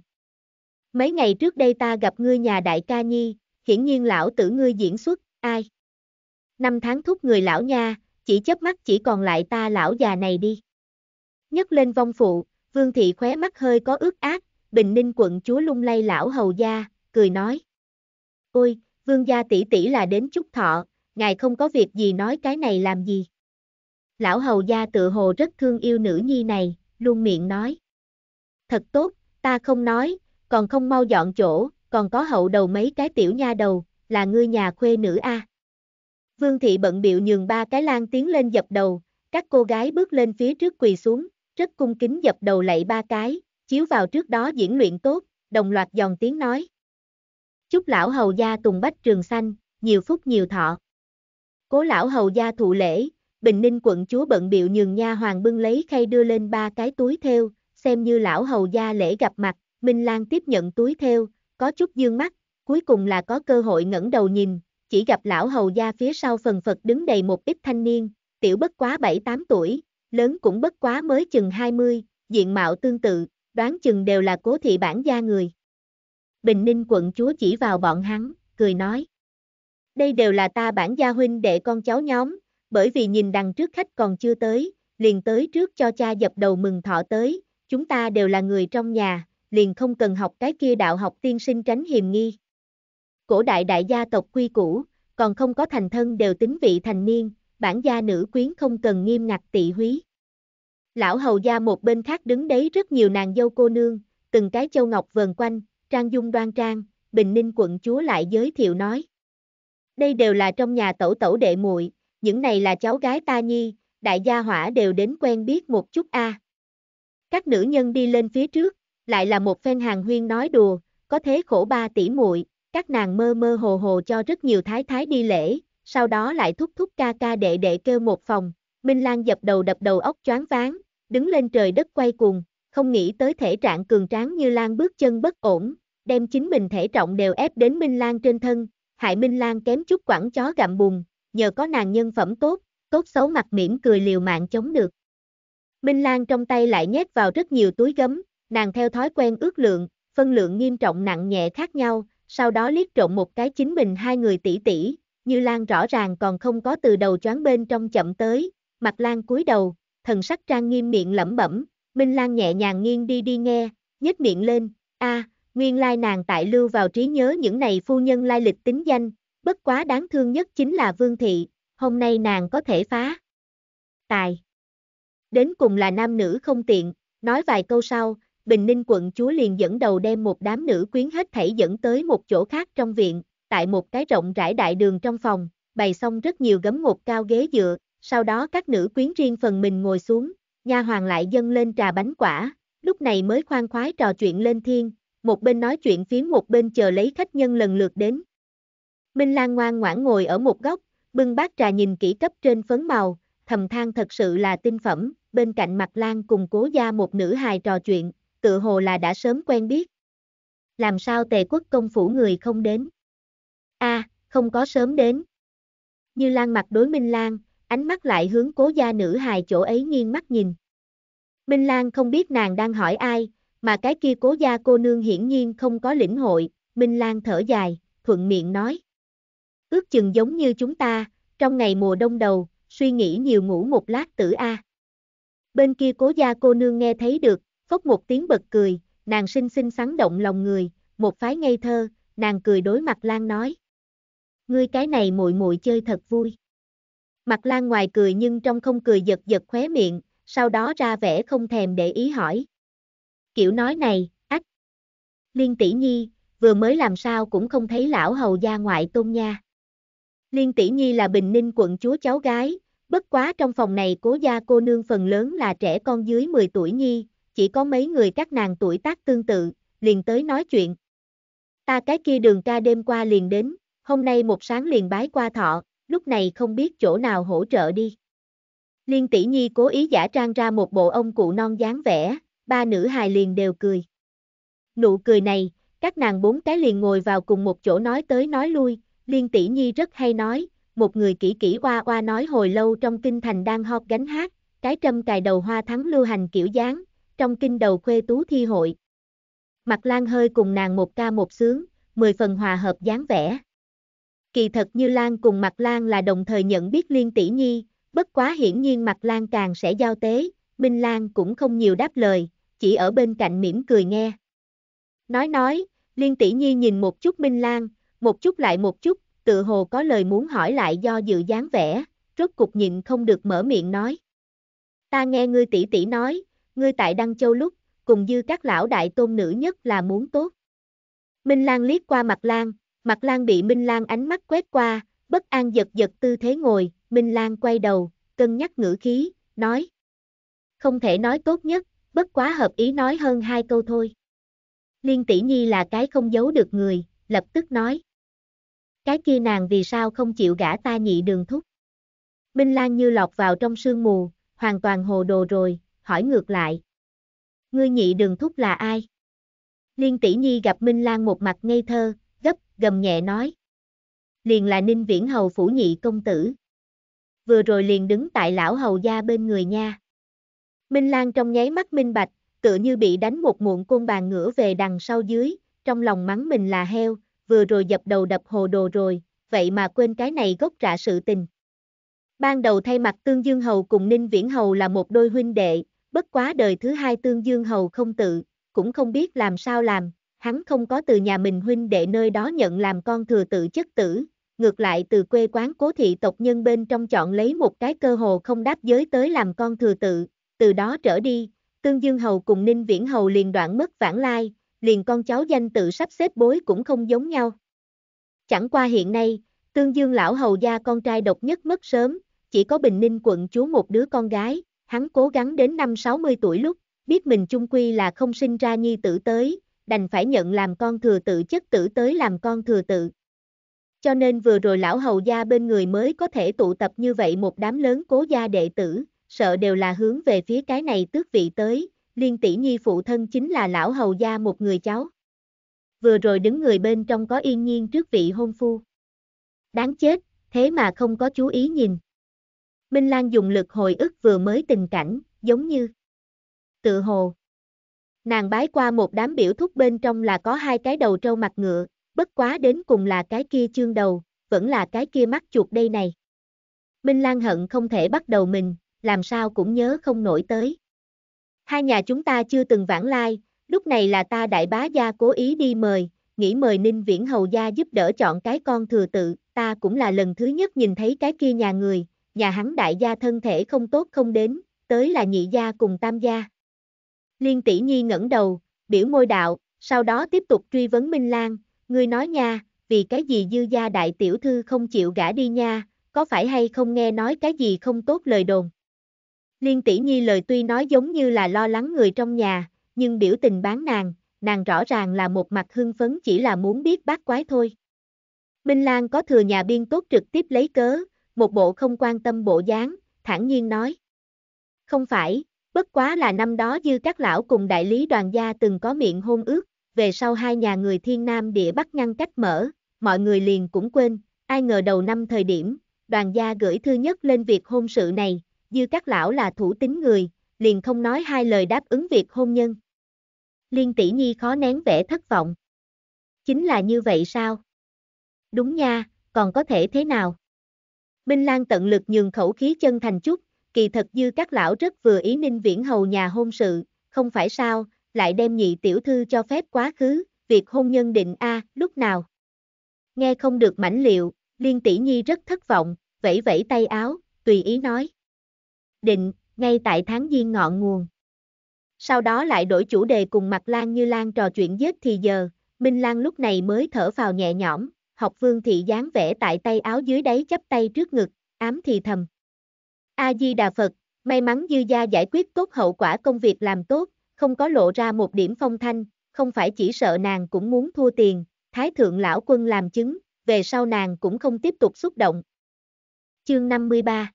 Mấy ngày trước đây ta gặp ngươi nhà đại ca nhi, hiển nhiên lão tử ngươi diễn xuất, ai? 5 tháng thúc người lão nha, chỉ chớp mắt chỉ còn lại ta lão già này đi. Nhấc lên vong phụ, Vương Thị khóe mắt hơi có ướt át, Bình Ninh quận chúa lung lay lão hầu gia, cười nói. Ôi, Vương gia tỷ tỷ là đến chúc thọ, ngài không có việc gì nói cái này làm gì. Lão hầu gia tự hồ rất thương yêu nữ nhi này, luôn miệng nói. Thật tốt, ta không nói, còn không mau dọn chỗ, còn có hậu đầu mấy cái tiểu nha đầu, là ngươi nhà khuê nữ a. Vương Thị bận bịu nhường 3 cái lan tiến lên dập đầu, các cô gái bước lên phía trước quỳ xuống, rất cung kính dập đầu lạy 3 cái, chiếu vào trước đó diễn luyện tốt, đồng loạt giòn tiếng nói. Chúc lão hầu gia tùng bách trường xanh, nhiều phúc nhiều thọ. Cố lão hầu gia thụ lễ, Bình Ninh quận chúa bận bịu nhường nha hoàng bưng lấy khay đưa lên 3 cái túi thêu, xem như lão hầu gia lễ gặp mặt. Minh Lan tiếp nhận túi thêu, có chút dương mắt, cuối cùng là có cơ hội ngẩng đầu nhìn, chỉ gặp lão hầu gia phía sau phần phật đứng đầy một ít thanh niên, tiểu bất quá 7-8 tuổi, lớn cũng bất quá mới chừng 20, diện mạo tương tự, đoán chừng đều là Cố thị bản gia người. Bình Ninh quận chúa chỉ vào bọn hắn, cười nói. Đây đều là ta bản gia huynh đệ con cháu nhóm, bởi vì nhìn đằng trước khách còn chưa tới, liền tới trước cho cha dập đầu mừng thọ tới, chúng ta đều là người trong nhà, liền không cần học cái kia đạo học tiên sinh tránh hiềm nghi. Cổ đại đại gia tộc quy củ, còn không có thành thân đều tính vị thành niên, bản gia nữ quyến không cần nghiêm ngặt tị húy. Lão hầu gia một bên khác đứng đấy rất nhiều nàng dâu cô nương, từng cái châu ngọc vờn quanh, trang dung đoan trang, Bình Ninh quận chúa lại giới thiệu nói. Đây đều là trong nhà tẩu tẩu đệ muội, những này là cháu gái ta nhi, đại gia hỏa đều đến quen biết một chút a. Các nữ nhân đi lên phía trước, lại là một phen hàng huyên nói đùa, có thế khổ 3 tỷ muội, các nàng mơ mơ hồ hồ cho rất nhiều thái thái đi lễ, sau đó lại thúc thúc ca ca đệ đệ kêu một phòng. Minh Lan dập đầu đập đầu óc choáng váng, đứng lên trời đất quay cuồng, không nghĩ tới thể trạng cường tráng Như Lan bước chân bất ổn, đem chính mình thể trọng đều ép đến Minh Lan trên thân, hại Minh Lan kém chút quẳng chó gặm bùn, nhờ có nàng nhân phẩm tốt, tốt xấu mặt mỉm cười liều mạng chống được. Minh Lan trong tay lại nhét vào rất nhiều túi gấm, nàng theo thói quen ước lượng, phân lượng nghiêm trọng nặng nhẹ khác nhau, sau đó liếc trộn một cái chính mình hai người tỷ tỷ, Như Lan rõ ràng còn không có từ đầu choáng bên trong chậm tới. Mặc Lan cúi đầu, thần sắc trang nghiêm miệng lẩm bẩm, Minh Lan nhẹ nhàng nghiêng đi nghe, nhếch miệng lên, nguyên lai nàng tại lưu vào trí nhớ những này phu nhân lai lịch tính danh, bất quá đáng thương nhất chính là Vương Thị, hôm nay nàng có thể phá. Tài. Đến cùng là nam nữ không tiện, nói vài câu sau, Bình Ninh quận chúa liền dẫn đầu đem một đám nữ quyến hết thảy dẫn tới một chỗ khác trong viện, tại một cái rộng rãi đại đường trong phòng, bày xong rất nhiều gấm ngột cao ghế dựa. Sau đó các nữ quyến riêng phần mình ngồi xuống, nha hoàn lại dâng lên trà bánh quả, lúc này mới khoan khoái trò chuyện lên thiên, một bên nói chuyện phiếm một bên chờ lấy khách nhân lần lượt đến. Minh Lan ngoan ngoãn ngồi ở một góc, bưng bát trà nhìn kỹ cấp trên phấn màu, thầm than thật sự là tinh phẩm, bên cạnh Mặc Lan cùng Cố gia một nữ hài trò chuyện, tựa hồ là đã sớm quen biết. Làm sao Tề quốc công phủ người không đến? Không có sớm đến. Như Lan mặt đối Minh Lan, ánh mắt lại hướng Cố gia nữ hài chỗ ấy nghiêng mắt nhìn. Minh Lan không biết nàng đang hỏi ai, mà cái kia Cố gia cô nương hiển nhiên không có lĩnh hội, Minh Lan thở dài, thuận miệng nói. Ước chừng giống như chúng ta, trong ngày mùa đông đầu, suy nghĩ nhiều ngủ một lát tử a. Bên kia Cố gia cô nương nghe thấy được, phốc một tiếng bật cười, nàng xinh xinh sắn động lòng người, một phái ngây thơ, nàng cười đối Mặc Lan nói. Ngươi cái này muội muội chơi thật vui. Mặc Lan ngoài cười nhưng trong không cười giật giật khóe miệng, sau đó ra vẻ không thèm để ý hỏi. Kiểu nói này, ách. Liên tỷ nhi, vừa mới làm sao cũng không thấy lão hầu gia ngoại tôn nha. Liên tỷ nhi là Bình Ninh quận chúa cháu gái, bất quá trong phòng này Cố gia cô nương phần lớn là trẻ con dưới 10 tuổi nhi, chỉ có mấy người các nàng tuổi tác tương tự, liền tới nói chuyện. Ta cái kia Đường ca đêm qua liền đến, hôm nay một sáng liền bái qua thọ. Lúc này không biết chỗ nào hỗ trợ đi. Liên tỷ nhi cố ý giả trang ra một bộ ông cụ non dáng vẻ, ba nữ hài liền đều cười. Nụ cười này, các nàng bốn cái liền ngồi vào cùng một chỗ nói tới nói lui, Liên tỷ nhi rất hay nói, một người kỹ kỹ oa oa nói hồi lâu trong kinh thành đang hót gánh hát, cái trâm cài đầu hoa thắng lưu hành kiểu dáng, trong kinh đầu khuê tú thi hội. Mặc Lan hơi cùng nàng một ca một sướng, 10 phần hòa hợp dáng vẻ. Kỳ thật Như Lan cùng Mặc Lan là đồng thời nhận biết Liên tỷ nhi, bất quá hiển nhiên Mặc Lan càng sẽ giao tế, Minh Lan cũng không nhiều đáp lời, chỉ ở bên cạnh mỉm cười nghe. Nói, Liên tỷ nhi nhìn một chút Minh Lan, một chút lại một chút, tựa hồ có lời muốn hỏi lại do dự dáng vẻ, rốt cục nhịn không được mở miệng nói. Ta nghe ngươi tỷ tỷ nói, ngươi tại Đăng Châu lúc, cùng dư các lão đại tôn nữ nhất là muốn tốt. Minh Lan liếc qua Mặc Lan. Mặc Lan bị Minh Lan ánh mắt quét qua, bất an giật giật tư thế ngồi, Minh Lan quay đầu, cân nhắc ngữ khí, nói. Không thể nói tốt nhất, bất quá hợp ý nói hơn 2 câu thôi. Liên tỷ nhi là cái không giấu được người, lập tức nói. Cái kia nàng vì sao không chịu gả ta nhị Đường thúc? Minh Lan như lọt vào trong sương mù, hoàn toàn hồ đồ rồi, hỏi ngược lại. Ngươi nhị Đường thúc là ai? Liên tỷ nhi gặp Minh Lan một mặt ngây thơ, gầm nhẹ nói. Liền là Ninh Viễn Hầu phủ nhị công tử. Vừa rồi liền đứng tại lão hầu gia bên người nha. Minh Lan trong nháy mắt minh bạch, tựa như bị đánh một muộn côn bàn ngửa về đằng sau dưới, trong lòng mắng mình là heo, vừa rồi dập đầu đập hồ đồ rồi, vậy mà quên cái này gốc rạ sự tình. Ban đầu thay mặt Tương Dương Hầu cùng Ninh Viễn Hầu là một đôi huynh đệ, bất quá đời thứ hai Tương Dương Hầu không tự, cũng không biết làm sao làm. Hắn không có từ nhà mình huynh đệ nơi đó nhận làm con thừa tự chất tử, ngược lại từ quê quán Cố thị tộc nhân bên trong chọn lấy một cái cơ hồ không đáp giới tới làm con thừa tự, từ đó trở đi, Tương Dương Hầu cùng Ninh Viễn Hầu liền đoạn mất vãng lai, liền con cháu danh tự sắp xếp bối cũng không giống nhau. Chẳng qua hiện nay, Tương Dương lão hầu gia con trai độc nhất mất sớm, chỉ có Bình Ninh quận chúa một đứa con gái, hắn cố gắng đến năm 60 tuổi lúc, biết mình chung quy là không sinh ra nhi tử tới. đành phải nhận làm con thừa tự chất tử tới làm con thừa tự. Cho nên vừa rồi lão hầu gia bên người mới có thể tụ tập như vậy một đám lớn Cố gia đệ tử, sợ đều là hướng về phía cái này tước vị tới, Liên tỷ nhi phụ thân chính là lão hầu gia một người cháu. Vừa rồi đứng người bên trong có Yên Nhiên trước vị hôn phu. Đáng chết, thế mà không có chú ý nhìn. Minh Lan dùng lực hồi ức vừa mới tình cảnh, giống như tự hồ nàng bái qua một đám biểu thúc bên trong là có hai cái đầu trâu mặt ngựa, bất quá đến cùng là cái kia chương đầu, vẫn là cái kia mắt chuột đây này. Minh Lan hận không thể bắt đầu mình, làm sao cũng nhớ không nổi tới. Hai nhà chúng ta chưa từng vãng lai, lúc này là ta đại bá gia cố ý đi mời, nghĩ mời Ninh Viễn Hầu gia giúp đỡ chọn cái con thừa tự, ta cũng là lần thứ nhất nhìn thấy cái kia nhà người, nhà hắn đại gia thân thể không tốt không đến, tới là nhị gia cùng tam gia. Liên tỷ nhi ngẩng đầu, biểu môi đạo, sau đó tiếp tục truy vấn Minh Lan, ngươi nói nha, vì cái gì dư gia đại tiểu thư không chịu gả đi nha, có phải hay không nghe nói cái gì không tốt lời đồn. Liên tỷ nhi lời tuy nói giống như là lo lắng người trong nhà, nhưng biểu tình bán nàng rõ ràng là một mặt hưng phấn chỉ là muốn biết bát quái thôi. Minh Lan có thừa nhà biên tốt trực tiếp lấy cớ, một bộ không quan tâm bộ dáng, thản nhiên nói. Không phải, bất quá là năm đó dư các lão cùng đại lý đoàn gia từng có miệng hôn ước, về sau hai nhà người thiên nam địa bắc ngăn cách mở, mọi người liền cũng quên, ai ngờ đầu năm thời điểm, đoàn gia gửi thư nhất lên việc hôn sự này, dư các lão là thủ tín người, liền không nói hai lời đáp ứng việc hôn nhân. Liên tỷ nhi khó nén vẻ thất vọng. Chính là như vậy sao? Đúng nha, còn có thể thế nào? Minh Lan tận lực nhường khẩu khí chân thành chút, kỳ thật dư các lão rất vừa ý Ninh Viễn Hầu nhà hôn sự, không phải sao, lại đem nhị tiểu thư cho phép quá khứ, việc hôn nhân định a lúc nào. Nghe không được mãnh liệu, Liên tỷ nhi rất thất vọng, vẫy vẫy tay áo, tùy ý nói. Định, ngay tại tháng giêng ngọn nguồn. Sau đó lại đổi chủ đề cùng Mặc Lan Như Lan trò chuyện giết thì giờ, Minh Lan lúc này mới thở phào nhẹ nhõm, học Vương Thị dáng vẽ tại tay áo dưới đáy chắp tay trước ngực, ám thì thầm. A-di-đà Phật, may mắn dư gia giải quyết tốt hậu quả công việc làm tốt, không có lộ ra một điểm phong thanh, không phải chỉ sợ nàng cũng muốn thua tiền, Thái Thượng Lão Quân làm chứng, về sau nàng cũng không tiếp tục xúc động. Chương 53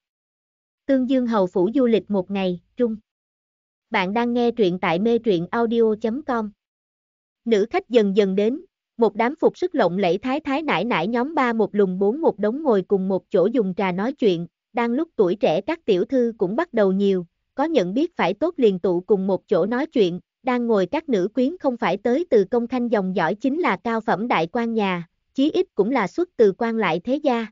Tương Dương Hầu Phủ Du lịch một ngày, trung. Bạn đang nghe truyện tại mê truyện audio.com. Nữ khách dần dần đến, một đám phục sức lộng lẫy thái thái nải nải nhóm ba một lùng bốn một đống ngồi cùng một chỗ dùng trà nói chuyện, đang lúc tuổi trẻ các tiểu thư cũng bắt đầu nhiều, có nhận biết phải tốt liền tụ cùng một chỗ nói chuyện, đang ngồi các nữ quyến không phải tới từ công khanh dòng dõi chính là cao phẩm đại quan nhà, chí ít cũng là xuất từ quan lại thế gia.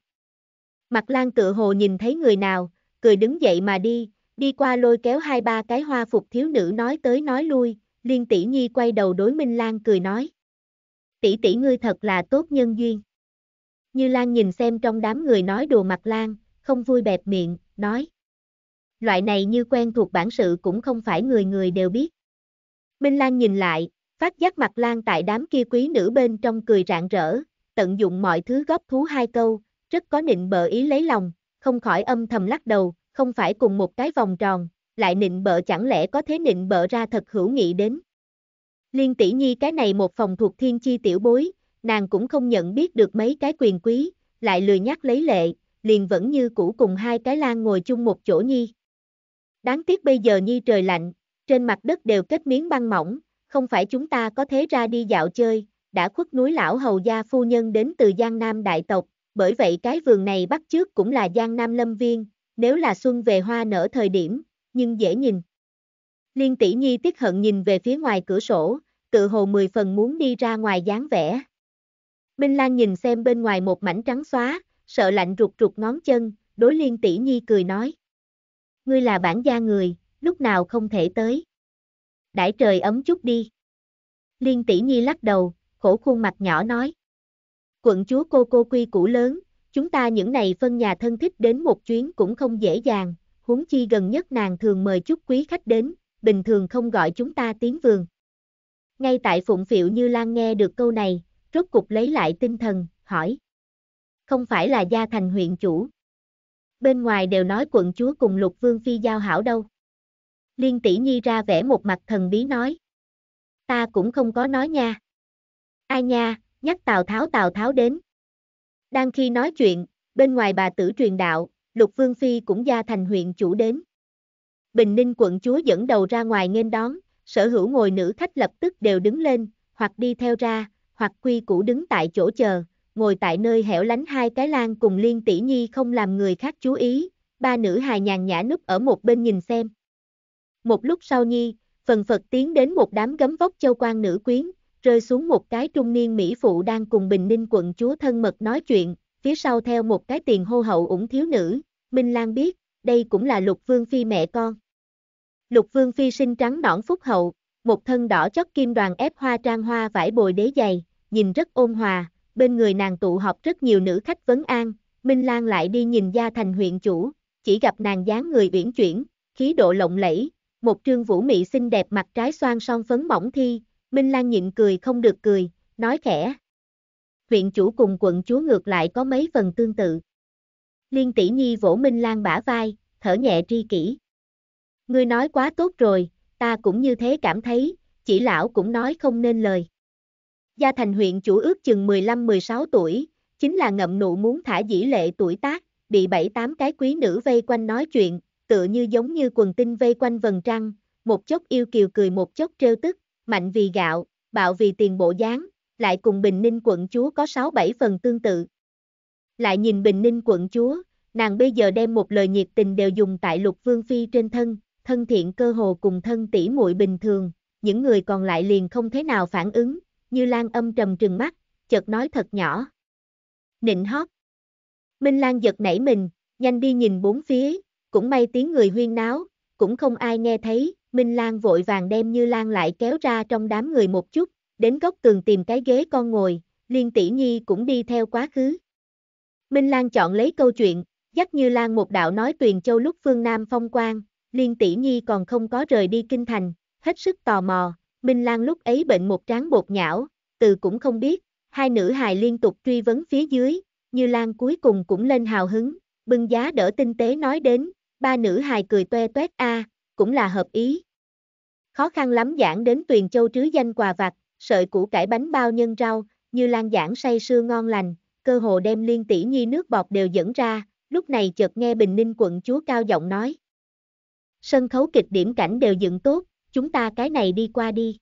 Mặc Lan tựa hồ nhìn thấy người nào, cười đứng dậy mà đi, đi qua lôi kéo hai ba cái hoa phục thiếu nữ nói tới nói lui, Liên tỷ nhi quay đầu đối Minh Lan cười nói. Tỷ tỷ ngươi thật là tốt nhân duyên. Như Lan nhìn xem trong đám người nói đùa Mặc Lan, không vui bẹp miệng, nói. Loại này như quen thuộc bản sự cũng không phải người người đều biết. Minh Lan nhìn lại, phát giác Mặc Lan tại đám kia quý nữ bên trong cười rạng rỡ, tận dụng mọi thứ góp thú hai câu, rất có nịnh bợ ý lấy lòng, không khỏi âm thầm lắc đầu, không phải cùng một cái vòng tròn, lại nịnh bợ chẳng lẽ có thế nịnh bợ ra thật hữu nghị đến. Liên tỷ nhi cái này một phòng thuộc thiên chi tiểu bối, nàng cũng không nhận biết được mấy cái quyền quý, lại lười nhắc lấy lệ, liền vẫn như cũ cùng hai cái Lan ngồi chung một chỗ nhi. Đáng tiếc bây giờ nhi trời lạnh, trên mặt đất đều kết miếng băng mỏng, không phải chúng ta có thế ra đi dạo chơi, đã khuất núi lão hầu gia phu nhân đến từ Giang Nam đại tộc, bởi vậy cái vườn này bắt trước cũng là Giang Nam lâm viên, nếu là xuân về hoa nở thời điểm, nhưng dễ nhìn. Liên tỷ nhi tiếc hận nhìn về phía ngoài cửa sổ, tự hồ mười phần muốn đi ra ngoài dáng vẻ. Minh Lan nhìn xem bên ngoài một mảnh trắng xóa, sợ lạnh rụt rụt ngón chân, đối Liên tỷ nhi cười nói. Ngươi là bản gia người, lúc nào không thể tới. Đãi trời ấm chút đi. Liên tỷ nhi lắc đầu, khổ khuôn mặt nhỏ nói. Quận chúa cô quy củ lớn, chúng ta những này phân nhà thân thích đến một chuyến cũng không dễ dàng, huống chi gần nhất nàng thường mời chút quý khách đến, bình thường không gọi chúng ta tiến vườn. Ngay tại phụng phịu Như Lan nghe được câu này, rốt cục lấy lại tinh thần, hỏi. Không phải là Gia Thành huyện chủ. Bên ngoài đều nói quận chúa cùng Lục Vương Phi giao hảo đâu. Liên tỷ nhi ra vẻ một mặt thần bí nói. ta cũng không có nói nha. Ai nha, nhắc Tào Tháo đến. Đang khi nói chuyện, bên ngoài bà tử truyền đạo, Lục Vương Phi cũng Gia Thành huyện chủ đến. Bình Ninh quận chúa dẫn đầu ra ngoài nghênh đón, sở hữu ngồi nữ khách lập tức đều đứng lên, hoặc đi theo ra, hoặc quy củ đứng tại chỗ chờ, ngồi tại nơi hẻo lánh hai cái lan cùng Liên tỷ nhi không làm người khác chú ý, ba nữ hài nhàn nhã núp ở một bên nhìn xem. Một lúc sau nhi, phần phật tiến đến một đám gấm vóc châu quan nữ quyến, rơi xuống một cái trung niên mỹ phụ đang cùng Bình Ninh quận chúa thân mật nói chuyện, phía sau theo một cái tiền hô hậu ủng thiếu nữ. Minh Lan biết, đây cũng là Lục Vương Phi mẹ con. Lục Vương Phi sinh trắng nõn phúc hậu, một thân đỏ chót kim đoàn ép hoa trang hoa vải bồi đế giày, nhìn rất ôn hòa, bên người nàng tụ họp rất nhiều nữ khách vấn an. Minh Lan lại đi nhìn Gia Thành huyện chủ, chỉ gặp nàng dáng người uyển chuyển, khí độ lộng lẫy, một trương vũ mị xinh đẹp mặt trái xoan son phấn mỏng thi, Minh Lan nhịn cười không được cười, nói khẽ. Huyện chủ cùng quận chúa ngược lại có mấy phần tương tự. Liên tỷ nhi vỗ Minh Lan bả vai, thở nhẹ tri kỷ. Ngươi nói quá tốt rồi, ta cũng như thế cảm thấy, chỉ lão cũng nói không nên lời. Gia Thành huyện chủ ước chừng 15-16 tuổi, chính là ngậm nụ muốn thả dĩ lệ tuổi tác, bị 7-8 cái quý nữ vây quanh nói chuyện, tựa như giống như quần tinh vây quanh vầng trăng, một chốc yêu kiều cười một chốc trêu tức, mạnh vì gạo, bạo vì tiền bộ dáng, lại cùng Bình Ninh quận chúa có 6-7 phần tương tự. Lại nhìn Bình Ninh quận chúa, nàng bây giờ đem một lời nhiệt tình đều dùng tại Lục Vương Phi trên thân, thân thiện cơ hồ cùng thân tỷ muội bình thường, những người còn lại liền không thế nào phản ứng, Như Lan âm trầm trừng mắt, chợt nói thật nhỏ. Nịnh hót. Minh Lan giật nảy mình, nhanh đi nhìn bốn phía, cũng may tiếng người huyên náo, cũng không ai nghe thấy, Minh Lan vội vàng đem Như Lan lại kéo ra trong đám người một chút, đến góc tường tìm cái ghế con ngồi, Liên tỷ nhi cũng đi theo quá khứ. Minh Lan chọn lấy câu chuyện, dắt Như Lan một đạo nói Tuyền Châu lúc phương Nam phong quang, Liên tỷ nhi còn không có rời đi kinh thành, hết sức tò mò, Minh Lan lúc ấy bệnh một trán bột nhão, từ cũng không biết, hai nữ hài liên tục truy vấn phía dưới, Như Lan cuối cùng cũng lên hào hứng, bưng giá đỡ tinh tế nói đến, ba nữ hài cười toe toét a, cũng là hợp ý. Khó khăn lắm giảng đến Tuyền Châu trứ danh quà vặt, sợi củ cải bánh bao nhân rau, Như Lan giảng say sưa ngon lành. Cơ hồ đem Liên tỷ nhi nước bọt đều dẫn ra, lúc này chợt nghe Bình Ninh quận chúa cao giọng nói. Sân khấu kịch điểm cảnh đều dựng tốt, chúng ta cái này đi qua đi.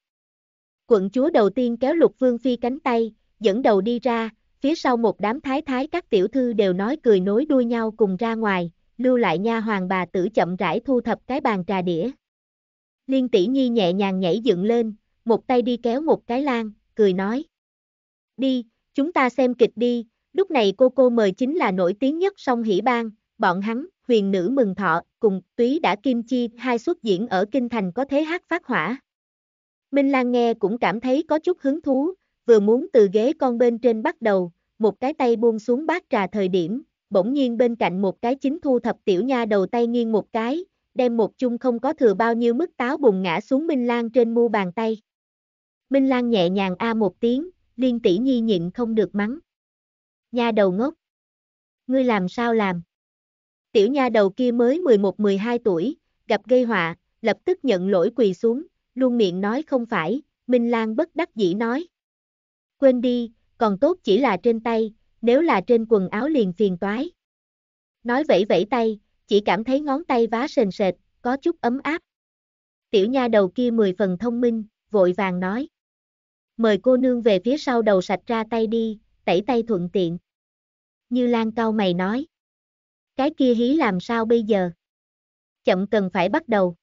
Quận chúa đầu tiên kéo Lục Vương Phi cánh tay, dẫn đầu đi ra, phía sau một đám thái thái các tiểu thư đều nói cười nối đuôi nhau cùng ra ngoài, lưu lại nha hoàn bà tử chậm rãi thu thập cái bàn trà đĩa. Liên tỷ nhi nhẹ nhàng nhảy dựng lên, một tay đi kéo một cái lan, cười nói. Đi, chúng ta xem kịch đi. Lúc này cô mời chính là nổi tiếng nhất Song Hỷ Bang, bọn hắn, Huyền Nữ Mừng Thọ, cùng Túy Đã Kim Chi hai xuất diễn ở kinh thành có thế hát phát hỏa. Minh Lan nghe cũng cảm thấy có chút hứng thú, vừa muốn từ ghế con bên trên bắt đầu, một cái tay buông xuống bát trà thời điểm, bỗng nhiên bên cạnh một cái chính thu thập tiểu nha đầu tay nghiêng một cái, đem một chung không có thừa bao nhiêu mức táo bùng ngã xuống Minh Lan trên mu bàn tay. Minh Lan nhẹ nhàng a một tiếng, Liên tỷ nhi nhịn không được mắng. Nha đầu ngốc. Ngươi làm sao làm? Tiểu nha đầu kia mới 11-12 tuổi, gặp gây họa, lập tức nhận lỗi quỳ xuống, luôn miệng nói không phải, Minh Lan bất đắc dĩ nói. Quên đi, còn tốt chỉ là trên tay, nếu là trên quần áo liền phiền toái. Nói vẫy vẫy tay, chỉ cảm thấy ngón tay vá sền sệt, có chút ấm áp. Tiểu nha đầu kia 10 phần thông minh, vội vàng nói. Mời cô nương về phía sau đầu sạch ra tay đi, tẩy tay thuận tiện. Như Lan cau mày nói. Cái kia hí làm sao bây giờ? Chậm cần phải bắt đầu.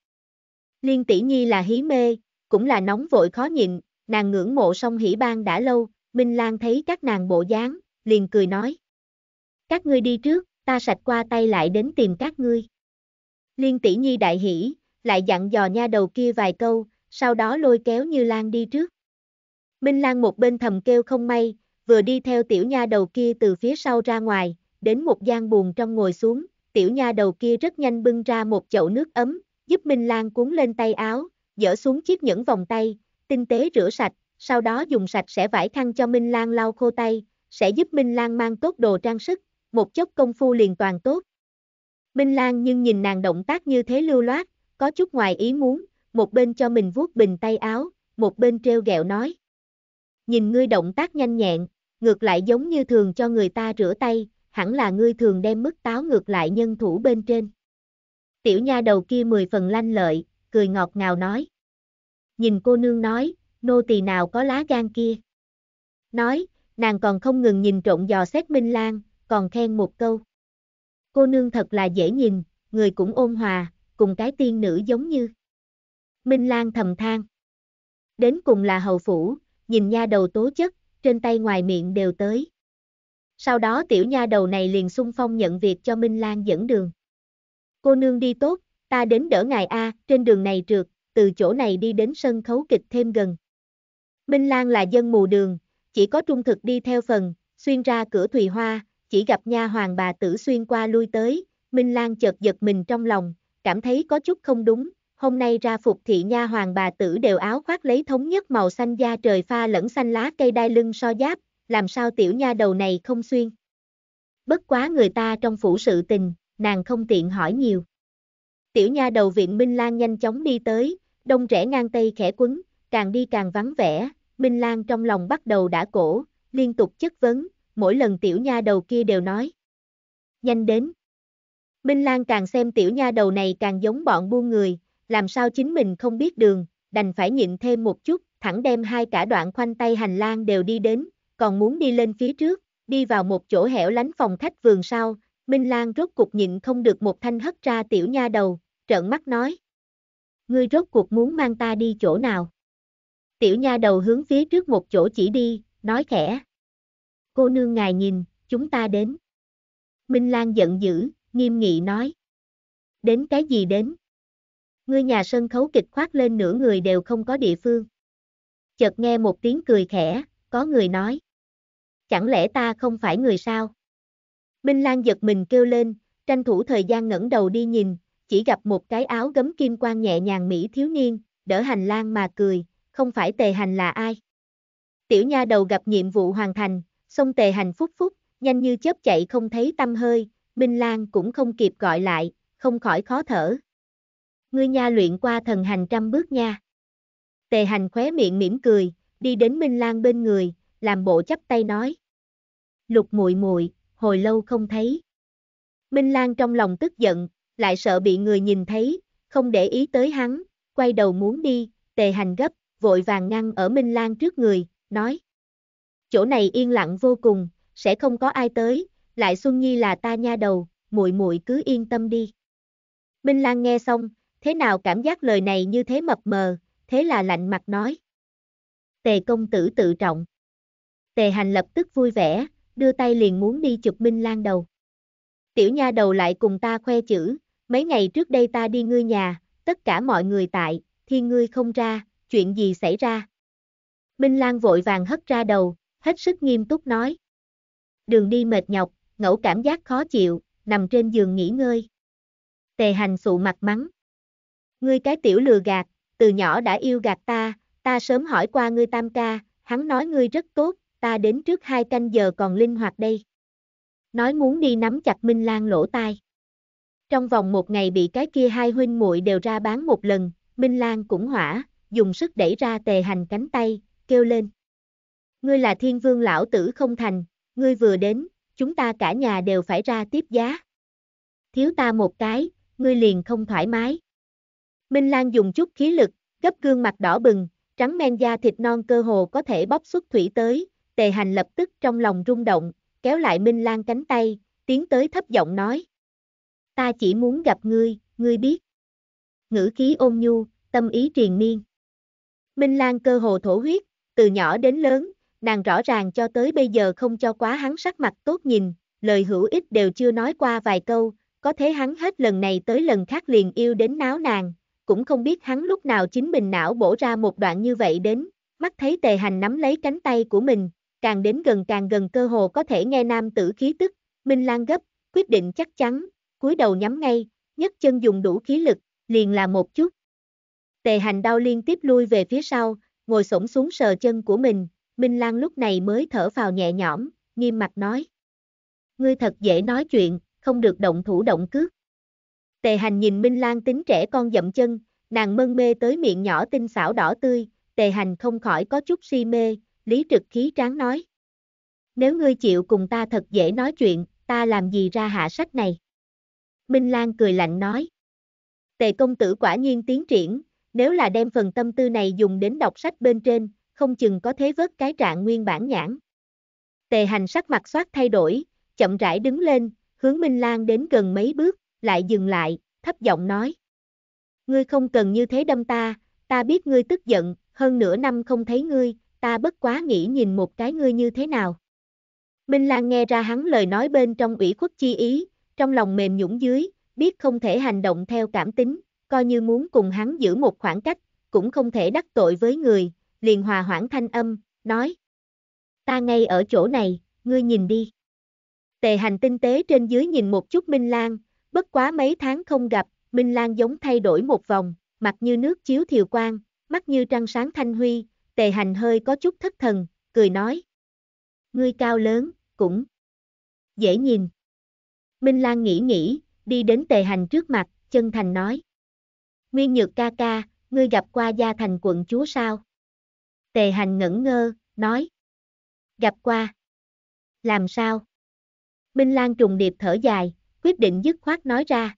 Liên tỷ nhi là hí mê, cũng là nóng vội khó nhịn, nàng ngưỡng mộ Song Hỷ Bang đã lâu, Minh Lan thấy các nàng bộ dáng, liền cười nói. Các ngươi đi trước, ta sạch qua tay lại đến tìm các ngươi. Liên tỷ nhi đại hỉ, lại dặn dò nha đầu kia vài câu, sau đó lôi kéo Như Lan đi trước. Minh Lan một bên thầm kêu không may, vừa đi theo tiểu nha đầu kia từ phía sau ra ngoài, đến một gian buồng trong ngồi xuống, tiểu nha đầu kia rất nhanh bưng ra một chậu nước ấm, giúp Minh Lan cuốn lên tay áo, dỡ xuống chiếc nhẫn vòng tay, tinh tế rửa sạch, sau đó dùng sạch sẽ vải khăn cho Minh Lan lau khô tay, sẽ giúp Minh Lan mang tốt đồ trang sức, một chốc công phu liền toàn tốt. Minh Lan nhưng nhìn nàng động tác như thế lưu loát, có chút ngoài ý muốn, một bên cho mình vuốt bình tay áo, một bên trêu ghẹo nói. Nhìn ngươi động tác nhanh nhẹn, ngược lại giống như thường cho người ta rửa tay, hẳn là ngươi thường đem mức táo ngược lại nhân thủ bên trên. Tiểu nha đầu kia 10 phần lanh lợi, cười ngọt ngào nói. Nhìn cô nương nói, nô tỳ nào có lá gan kia. Nói, nàng còn không ngừng nhìn trộn dò xét Minh Lan, còn khen một câu. Cô nương thật là dễ nhìn, người cũng ôn hòa, cùng cái tiên nữ giống như. Minh Lan thầm than. Đến cùng là hầu phủ, nhìn nha đầu tố chất, trên tay ngoài miệng đều tới. Sau đó tiểu nha đầu này liền xung phong nhận việc cho Minh Lan dẫn đường. Cô nương đi tốt, ta đến đỡ ngài a, trên đường này trượt, từ chỗ này đi đến sân khấu kịch thêm gần. Minh Lan là dân mù đường, chỉ có trung thực đi theo phần, xuyên ra cửa Thùy Hoa, chỉ gặp nha hoàng bà tử xuyên qua lui tới, Minh Lan chợt giật mình trong lòng, cảm thấy có chút không đúng, hôm nay ra phục thị nha hoàng bà tử đều áo khoác lấy thống nhất màu xanh da trời pha lẫn xanh lá cây đai lưng so giáp, làm sao tiểu nha đầu này không xuyên. Bất quá người ta trong phủ sự tình, nàng không tiện hỏi nhiều. Tiểu nha đầu viện Minh Lan nhanh chóng đi tới, đông rẽ ngang tây khẽ quấn, càng đi càng vắng vẻ, Minh Lan trong lòng bắt đầu đã cổ, liên tục chất vấn, mỗi lần tiểu nha đầu kia đều nói. Nhanh đến. Minh Lan càng xem tiểu nha đầu này càng giống bọn buôn người, làm sao chính mình không biết đường, đành phải nhịn thêm một chút, thẳng đem hai cả đoạn khoanh tay hành lang đều đi đến, còn muốn đi lên phía trước, đi vào một chỗ hẻo lánh phòng khách vườn sau, Minh Lan rốt cuộc nhịn không được một thanh hất ra tiểu nha đầu, trợn mắt nói. Ngươi rốt cuộc muốn mang ta đi chỗ nào? Tiểu nha đầu hướng phía trước một chỗ chỉ đi, nói khẽ. Cô nương ngài nhìn, chúng ta đến. Minh Lan giận dữ, nghiêm nghị nói. Đến cái gì đến? Ngươi nhà sân khấu kịch khoác lên nửa người đều không có địa phương. Chợt nghe một tiếng cười khẽ, có người nói. Chẳng lẽ ta không phải người sao? Minh Lan giật mình kêu lên, tranh thủ thời gian ngẩng đầu đi nhìn, chỉ gặp một cái áo gấm kim quang nhẹ nhàng mỹ thiếu niên, đỡ hành lang mà cười, không phải Tề Hành là ai? Tiểu nha đầu gặp nhiệm vụ hoàn thành, xong Tề Hành phúc phúc, nhanh như chớp chạy không thấy tăm hơi, Minh Lan cũng không kịp gọi lại, không khỏi khó thở. Ngươi nha luyện qua thần hành trăm bước nha. Tề Hành khóe miệng mỉm cười, đi đến Minh Lan bên người, làm bộ chắp tay nói. Lục muội muội, hồi lâu không thấy. Minh Lan trong lòng tức giận, lại sợ bị người nhìn thấy, không để ý tới hắn, quay đầu muốn đi, Tề Hành gấp, vội vàng ngăn ở Minh Lan trước người, nói. Chỗ này yên lặng vô cùng, sẽ không có ai tới, lại Xuân Nhi là ta nha đầu, muội muội cứ yên tâm đi. Minh Lan nghe xong, thế nào cảm giác lời này như thế mập mờ, thế là lạnh mặt nói. Tề công tử tự trọng. Tề Hành lập tức vui vẻ, đưa tay liền muốn đi chụp Minh Lan đầu. Tiểu nha đầu lại cùng ta khoe chữ, mấy ngày trước đây ta đi ngươi nhà, tất cả mọi người tại, thiên ngươi không ra, chuyện gì xảy ra? Minh Lan vội vàng hất ra đầu, hết sức nghiêm túc nói. Đường đi mệt nhọc, ngẫu cảm giác khó chịu, nằm trên giường nghỉ ngơi. Tề Hành sụ mặt mắng. Ngươi cái tiểu lừa gạt, từ nhỏ đã yêu gạt ta sớm hỏi qua ngươi tam ca, hắn nói ngươi rất tốt, ta đến trước 2 canh giờ còn linh hoạt đây. Nói muốn đi nắm chặt Minh Lan lỗ tai. Trong vòng 1 ngày bị cái kia 2 huynh muội đều ra bán 1 lần, Minh Lan cũng hỏa, dùng sức đẩy ra Tề Hành cánh tay, kêu lên. Ngươi là thiên vương lão tử không thành, ngươi vừa đến, chúng ta cả nhà đều phải ra tiếp giá. Thiếu ta một cái, ngươi liền không thoải mái. Minh Lan dùng chút khí lực, gấp gương mặt đỏ bừng, trắng men da thịt non cơ hồ có thể bóc xuất thủy tới, Tề Hành lập tức trong lòng rung động, kéo lại Minh Lan cánh tay, tiến tới thấp giọng nói. Ta chỉ muốn gặp ngươi, ngươi biết. Ngữ khí ôn nhu, tâm ý triền miên. Minh Lan cơ hồ thổ huyết, từ nhỏ đến lớn, nàng rõ ràng cho tới bây giờ không cho quá hắn sắc mặt tốt nhìn, lời hữu ích đều chưa nói qua vài câu, có thế hắn hết lần này tới lần khác liền yêu đến náo nàng, cũng không biết hắn lúc nào chính mình não bổ ra một đoạn như vậy đến, mắt thấy Tề Hành nắm lấy cánh tay của mình, càng đến gần cơ hồ có thể nghe nam tử khí tức, Minh Lan gấp, quyết định chắc chắn, cúi đầu nhắm ngay, nhấc chân dùng đủ khí lực, liền là một chút. Tề Hành đau liên tiếp lui về phía sau, ngồi xổm xuống sờ chân của mình, Minh Lan lúc này mới thở phào nhẹ nhõm, nghiêm mặt nói. Ngươi thật dễ nói chuyện, không được động thủ động cước. Tề Hành nhìn Minh Lan tính trẻ con dậm chân, nàng mân mê tới miệng nhỏ tinh xảo đỏ tươi, Tề Hành không khỏi có chút si mê, Lý Trực khí tráng nói. Nếu ngươi chịu cùng ta thật dễ nói chuyện, ta làm gì ra hạ sách này? Minh Lan cười lạnh nói. Tề công tử quả nhiên tiến triển, nếu là đem phần tâm tư này dùng đến đọc sách bên trên, không chừng có thế vớt cái trạng nguyên bản nhãn. Tề Hành sắc mặt xoát thay đổi, chậm rãi đứng lên, hướng Minh Lan đến gần mấy bước, lại dừng lại, thấp giọng nói. Ngươi không cần như thế đâm ta, ta biết ngươi tức giận, hơn nửa năm không thấy ngươi, ta bất quá nghĩ nhìn một cái ngươi như thế nào. Minh Lan nghe ra hắn lời nói bên trong ủy khuất chi ý, trong lòng mềm nhũn dưới, biết không thể hành động theo cảm tính, coi như muốn cùng hắn giữ một khoảng cách, cũng không thể đắc tội với người, liền hòa hoãn thanh âm, nói. Ta ngay ở chỗ này, ngươi nhìn đi. Tề Hành tinh tế trên dưới nhìn một chút Minh Lan, bất quá mấy tháng không gặp, Minh Lan giống thay đổi một vòng, mặt như nước chiếu thiều quang, mắt như trăng sáng thanh huy, Tề Hành hơi có chút thất thần, cười nói. Ngươi cao lớn, cũng dễ nhìn. Minh Lan nghĩ nghĩ, đi đến Tề Hành trước mặt, chân thành nói. Nguyên Nhược ca ca, ngươi gặp qua Gia Thành quận chúa sao? Tề Hành ngẩn ngơ, nói. Gặp qua. Làm sao? Minh Lan trùng điệp thở dài, quyết định dứt khoát nói ra.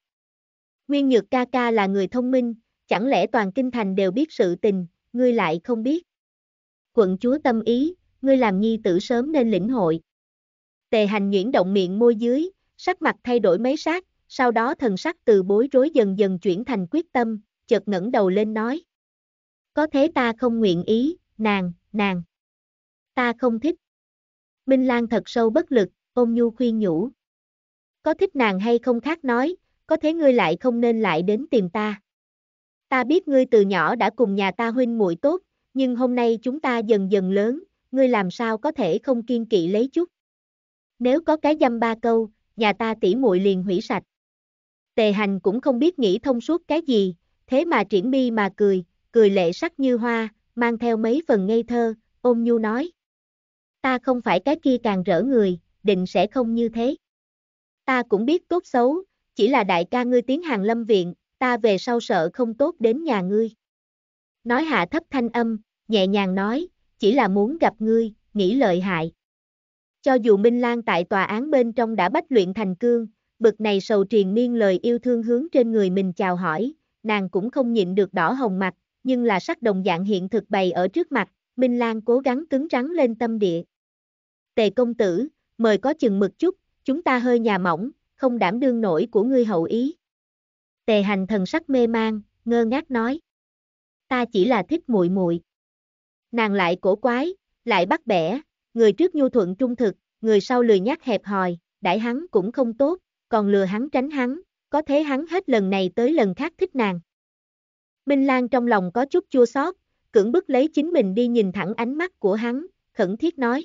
Nguyên Nhược ca ca là người thông minh, chẳng lẽ toàn kinh thành đều biết sự tình, ngươi lại không biết. Quận chúa tâm ý, ngươi làm nhi tử sớm nên lĩnh hội. Tề Hành nhuyễn động miệng môi dưới, sắc mặt thay đổi mấy sát, sau đó thần sắc từ bối rối dần dần chuyển thành quyết tâm, chợt ngẩng đầu lên nói. Có thế ta không nguyện ý, nàng. Ta không thích. Minh Lan thật sâu bất lực, ôn nhu khuyên nhủ. Có thích nàng hay không khác nói, có thế ngươi lại không nên lại đến tìm ta. Ta biết ngươi từ nhỏ đã cùng nhà ta huynh muội tốt, nhưng hôm nay chúng ta dần dần lớn, ngươi làm sao có thể không kiên kỵ lấy chút. Nếu có cái dăm ba câu, nhà ta tỉ muội liền hủy sạch. Tề Hành cũng không biết nghĩ thông suốt cái gì, thế mà triển mi mà cười, cười lệ sắc như hoa, mang theo mấy phần ngây thơ, ôn nhu nói. Ta không phải cái kia càng rỡ người, định sẽ không như thế. Ta cũng biết tốt xấu, chỉ là đại ca ngươi tiến hàng lâm viện, ta về sau sợ không tốt đến nhà ngươi. Nói hạ thấp thanh âm, nhẹ nhàng nói, chỉ là muốn gặp ngươi, nghĩ lợi hại. Cho dù Minh Lan tại tòa án bên trong đã bách luyện thành cương, bực này sầu triền miên lời yêu thương hướng trên người mình chào hỏi, nàng cũng không nhịn được đỏ hồng mặt, nhưng là sắc đồng dạng hiện thực bày ở trước mặt, Minh Lan cố gắng cứng rắn lên tâm địa. Tề công tử, mời có chừng mực chút, chúng ta hơi nhà mỏng, không đảm đương nổi của ngươi hậu ý. Tề Hành thần sắc mê mang, ngơ ngác nói. Ta chỉ là thích muội muội. Nàng lại cổ quái, lại bắt bẻ, người trước nhu thuận trung thực, người sau lười nhác hẹp hòi, đãi hắn cũng không tốt, còn lừa hắn tránh hắn, có thế hắn hết lần này tới lần khác thích nàng. Minh Lan trong lòng có chút chua xót, cưỡng bức lấy chính mình đi nhìn thẳng ánh mắt của hắn, khẩn thiết nói.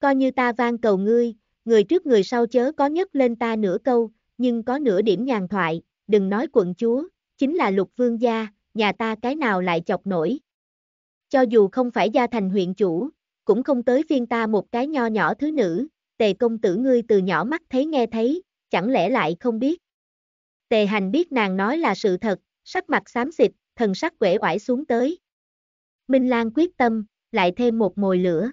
Coi như ta van cầu ngươi, người trước người sau chớ có nhấc lên ta nửa câu, nhưng có nửa điểm nhàn thoại, đừng nói quận chúa, chính là Lục Vương gia, nhà ta cái nào lại chọc nổi. Cho dù không phải Gia Thành huyện chủ, cũng không tới phiên ta một cái nho nhỏ thứ nữ, Tề công tử ngươi từ nhỏ mắt thấy nghe thấy, chẳng lẽ lại không biết. Tề Hành biết nàng nói là sự thật, sắc mặt xám xịt, thần sắc uể oải xuống tới. Minh Lan quyết tâm, lại thêm một mồi lửa.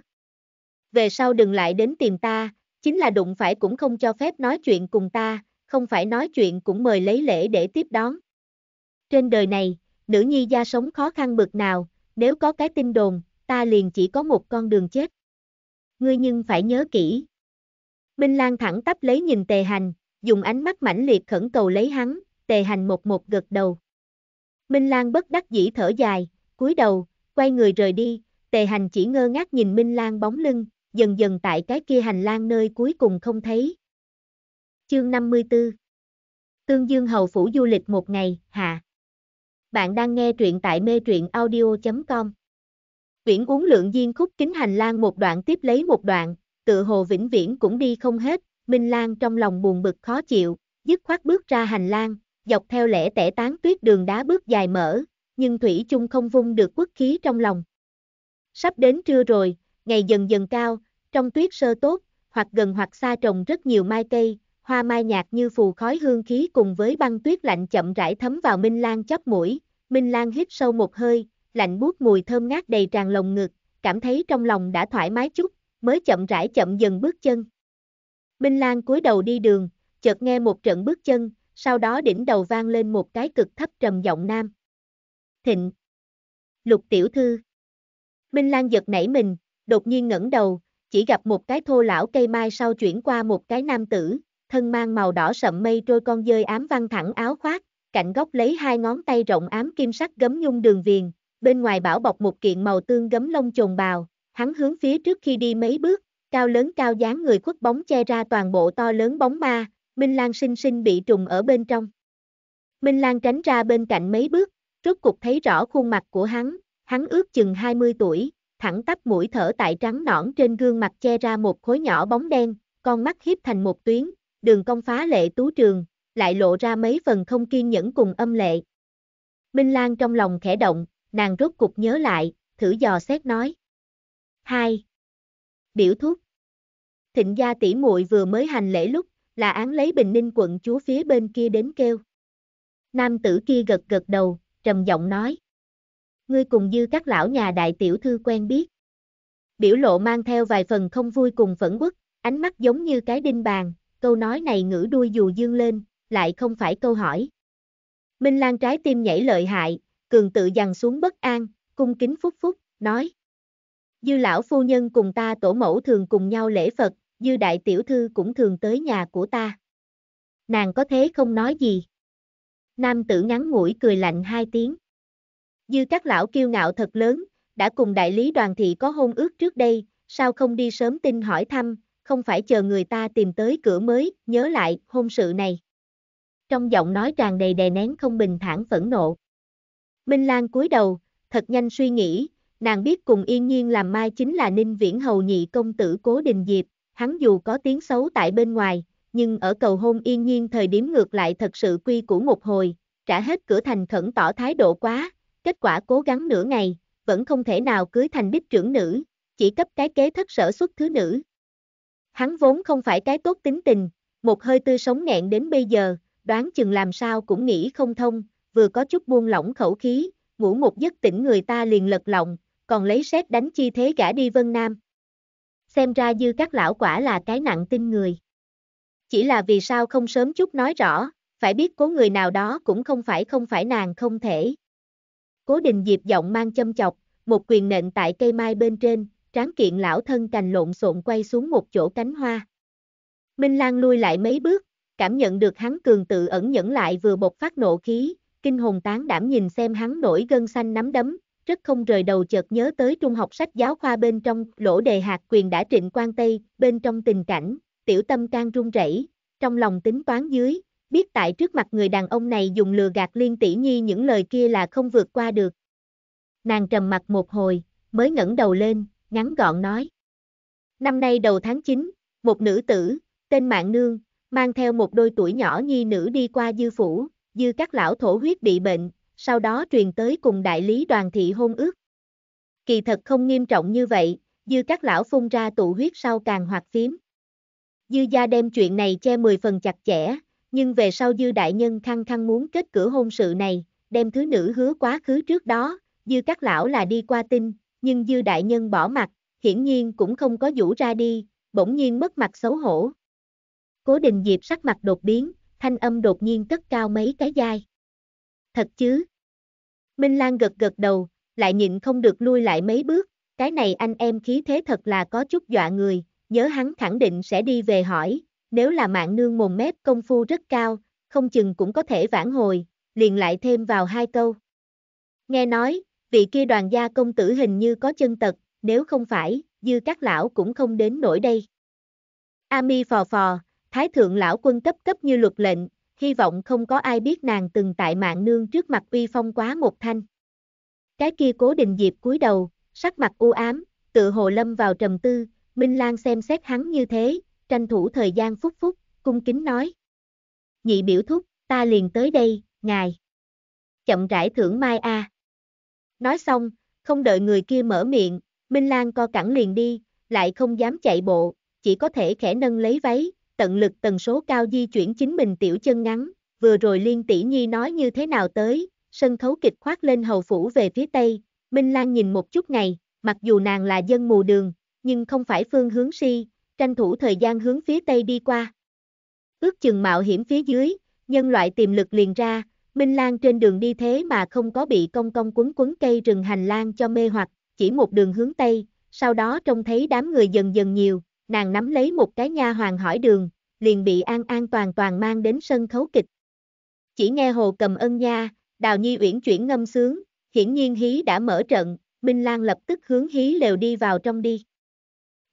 Về sau đừng lại đến tìm ta, chính là đụng phải cũng không cho phép nói chuyện cùng ta, không phải nói chuyện cũng mời lấy lễ để tiếp đón. Trên đời này, nữ nhi gia sống khó khăn bực nào, nếu có cái tin đồn, ta liền chỉ có một con đường chết. Ngươi nhưng phải nhớ kỹ. Minh Lan thẳng tắp lấy nhìn Tề Hành, dùng ánh mắt mãnh liệt khẩn cầu lấy hắn, Tề Hành một gật đầu. Minh Lan bất đắc dĩ thở dài, cúi đầu, quay người rời đi, Tề Hành chỉ ngơ ngác nhìn Minh Lan bóng lưng, dần dần tại cái kia hành lang nơi cuối cùng không thấy. Chương 54. Tương Dương Hầu Phủ du lịch một ngày, hạ. Bạn đang nghe truyện tại mê truyện audio.com. Viễn uống lượng diên khúc kính hành lang một đoạn tiếp lấy một đoạn, tựa hồ vĩnh viễn cũng đi không hết, Minh Lan trong lòng buồn bực khó chịu, dứt khoát bước ra hành lang, dọc theo lẻ tẻ tán tuyết đường đá bước dài mở, nhưng thủy chung không vung được quốc khí trong lòng. Sắp đến trưa rồi, ngày dần dần cao, trong tuyết sơ tốt, hoặc gần hoặc xa trồng rất nhiều mai cây, hoa mai nhạt như phù khói hương khí cùng với băng tuyết lạnh chậm rãi thấm vào Minh Lan chóp mũi, Minh Lan hít sâu một hơi, lạnh buốt mùi thơm ngát đầy tràn lồng ngực, cảm thấy trong lòng đã thoải mái chút, mới chậm dần bước chân. Minh Lan cúi đầu đi đường, chợt nghe một trận bước chân, sau đó đỉnh đầu vang lên một cái cực thấp trầm giọng nam. Thịnh! Lục tiểu thư! Minh Lan giật nảy mình, đột nhiên ngẩng đầu, chỉ gặp một cái thô lão cây mai sau chuyển qua một cái nam tử, thân mang màu đỏ sậm mây trôi con dơi ám văng thẳng áo khoác, cạnh góc lấy hai ngón tay rộng ám kim sắc gấm nhung đường viền, bên ngoài bảo bọc một kiện màu tương gấm lông chồn bào, hắn hướng phía trước khi đi mấy bước, cao lớn cao dáng người khuất bóng che ra toàn bộ to lớn bóng ma, Minh Lan xinh xinh bị trùng ở bên trong. Minh Lan tránh ra bên cạnh mấy bước, rốt cục thấy rõ khuôn mặt của hắn, hắn ước chừng 20 tuổi, thẳng tắp mũi thở tại trắng nõn trên gương mặt che ra một khối nhỏ bóng đen, con mắt híp thành một tuyến, đường cong phá lệ tú trường, lại lộ ra mấy phần không kiên nhẫn cùng âm lệ. Minh Lan trong lòng khẽ động, nàng rốt cục nhớ lại, thử dò xét nói. Hai. Biểu thúc. Thịnh gia tỷ muội vừa mới hành lễ lúc, là án lấy Bình Ninh quận chúa phía bên kia đến kêu. Nam tử kia gật gật đầu, trầm giọng nói. Ngươi cùng Dư các lão nhà đại tiểu thư quen biết. Biểu lộ mang theo vài phần không vui cùng phẫn uất, ánh mắt giống như cái đinh bàn, câu nói này ngữ đuôi dù dương lên, lại không phải câu hỏi. Minh Lan trái tim nhảy lợi hại, cường tự dằn xuống bất an, cung kính phúc phúc, nói. Dư lão phu nhân cùng ta tổ mẫu thường cùng nhau lễ Phật, Dư đại tiểu thư cũng thường tới nhà của ta. Nàng có thế không nói gì. Nam tử ngắn ngủi cười lạnh hai tiếng. Dư các lão kiêu ngạo thật lớn, đã cùng đại lý Đoàn thị có hôn ước trước đây, sao không đi sớm tin hỏi thăm, không phải chờ người ta tìm tới cửa mới, nhớ lại, hôn sự này. Trong giọng nói tràn đầy đè nén không bình thản phẫn nộ. Minh Lan cúi đầu, thật nhanh suy nghĩ, nàng biết cùng Yên Nhiên làm mai chính là Ninh Viễn Hầu nhị công tử Cố Định Diệp, hắn dù có tiếng xấu tại bên ngoài, nhưng ở cầu hôn Yên Nhiên thời điểm ngược lại thật sự quy củ một hồi, trả hết cửa thành khẩn tỏ thái độ quá. Kết quả cố gắng nửa ngày, vẫn không thể nào cưới thành đích trưởng nữ, chỉ cấp cái kế thất sở xuất thứ nữ. Hắn vốn không phải cái tốt tính tình, một hơi tươi sống nghẹn đến bây giờ, đoán chừng làm sao cũng nghĩ không thông, vừa có chút buông lỏng khẩu khí, ngủ một giấc tỉnh người ta liền lật lọng, còn lấy sét đánh chi thế gả đi Vân Nam. Xem ra Dư các lão quả là cái nặng tin người. Chỉ là vì sao không sớm chút nói rõ, phải biết cố người nào đó cũng không phải nàng không thể. Cố Định Diệp giọng mang châm chọc, một quyền nện tại cây mai bên trên, tráng kiện lão thân cành lộn xộn quay xuống một chỗ cánh hoa. Minh Lan lui lại mấy bước, cảm nhận được hắn cường tự ẩn nhẫn lại vừa bộc phát nộ khí, kinh hồn tán đảm nhìn xem hắn nổi gân xanh nắm đấm, rất không rời đầu chợt nhớ tới trung học sách giáo khoa bên trong lỗ đề hạt quyền đã trịnh quan tây, bên trong tình cảnh, tiểu tâm can run rẩy, trong lòng tính toán dưới. Biết tại trước mặt người đàn ông này dùng lừa gạt Liên tỷ nhi những lời kia là không vượt qua được. Nàng trầm mặt một hồi, mới ngẩng đầu lên, ngắn gọn nói. Năm nay đầu tháng 9, một nữ tử, tên Mạn Nương, mang theo một đôi tuổi nhỏ nhi nữ đi qua Dư phủ, Dư các lão thổ huyết bị bệnh, sau đó truyền tới cùng đại lý Đoàn thị hôn ước. Kỳ thật không nghiêm trọng như vậy, Dư các lão phun ra tụ huyết sau càng hoạt phím. Dư gia đem chuyện này che 10 phần chặt chẽ. Nhưng về sau Dư đại nhân khăng khăng muốn kết cửa hôn sự này, đem thứ nữ hứa quá khứ trước đó, Dư các lão là đi qua tin, nhưng Dư đại nhân bỏ mặt, hiển nhiên cũng không có vũ ra đi, bỗng nhiên mất mặt xấu hổ. Cố Định Diệp sắc mặt đột biến, thanh âm đột nhiên cất cao mấy cái giai. Thật chứ? Minh Lan gật gật đầu, lại nhịn không được lui lại mấy bước, cái này anh em khí thế thật là có chút dọa người, nhớ hắn khẳng định sẽ đi về hỏi. Nếu là Mạn Nương mồm mép công phu rất cao, không chừng cũng có thể vãn hồi, liền lại thêm vào hai câu. Nghe nói, vị kia Đoàn gia công tử hình như có chân tật, nếu không phải, Dư các lão cũng không đến nổi đây. A mi phò phò, Thái thượng lão quân cấp như luật lệnh, hy vọng không có ai biết nàng từng tại Mạn Nương trước mặt uy phong quá một thanh. Cái kia Cố Định Diệp cúi đầu, sắc mặt u ám, tựa hồ lâm vào trầm tư, Minh Lan xem xét hắn như thế. Tranh thủ thời gian phúc phúc, cung kính nói. Nhị biểu thúc, ta liền tới đây, ngài. Chậm rãi thưởng mai a. Nói xong, không đợi người kia mở miệng, Minh Lan co cẳng liền đi, lại không dám chạy bộ, chỉ có thể khẽ nâng lấy váy, tận lực tần số cao di chuyển chính mình tiểu chân ngắn, vừa rồi Liên tỷ nhi nói như thế nào tới, sân khấu kịch khoát lên hầu phủ về phía tây, Minh Lan nhìn một chút này, mặc dù nàng là dân mù đường, nhưng không phải phương hướng si, tranh thủ thời gian hướng phía tây đi qua. Ước chừng mạo hiểm phía dưới, nhân loại tiềm lực liền ra, Minh Lan trên đường đi thế mà không có bị cong quấn cây rừng hành lang cho mê hoặc, chỉ một đường hướng tây, sau đó trông thấy đám người dần dần nhiều, nàng nắm lấy một cái nha hoàn hỏi đường, liền bị an toàn mang đến sân khấu kịch. Chỉ nghe Hồ Cầm Ân nha, Đào Nhi uyển chuyển ngâm sướng, hiển nhiên hí đã mở trận, Minh Lan lập tức hướng hí lều đi vào trong đi.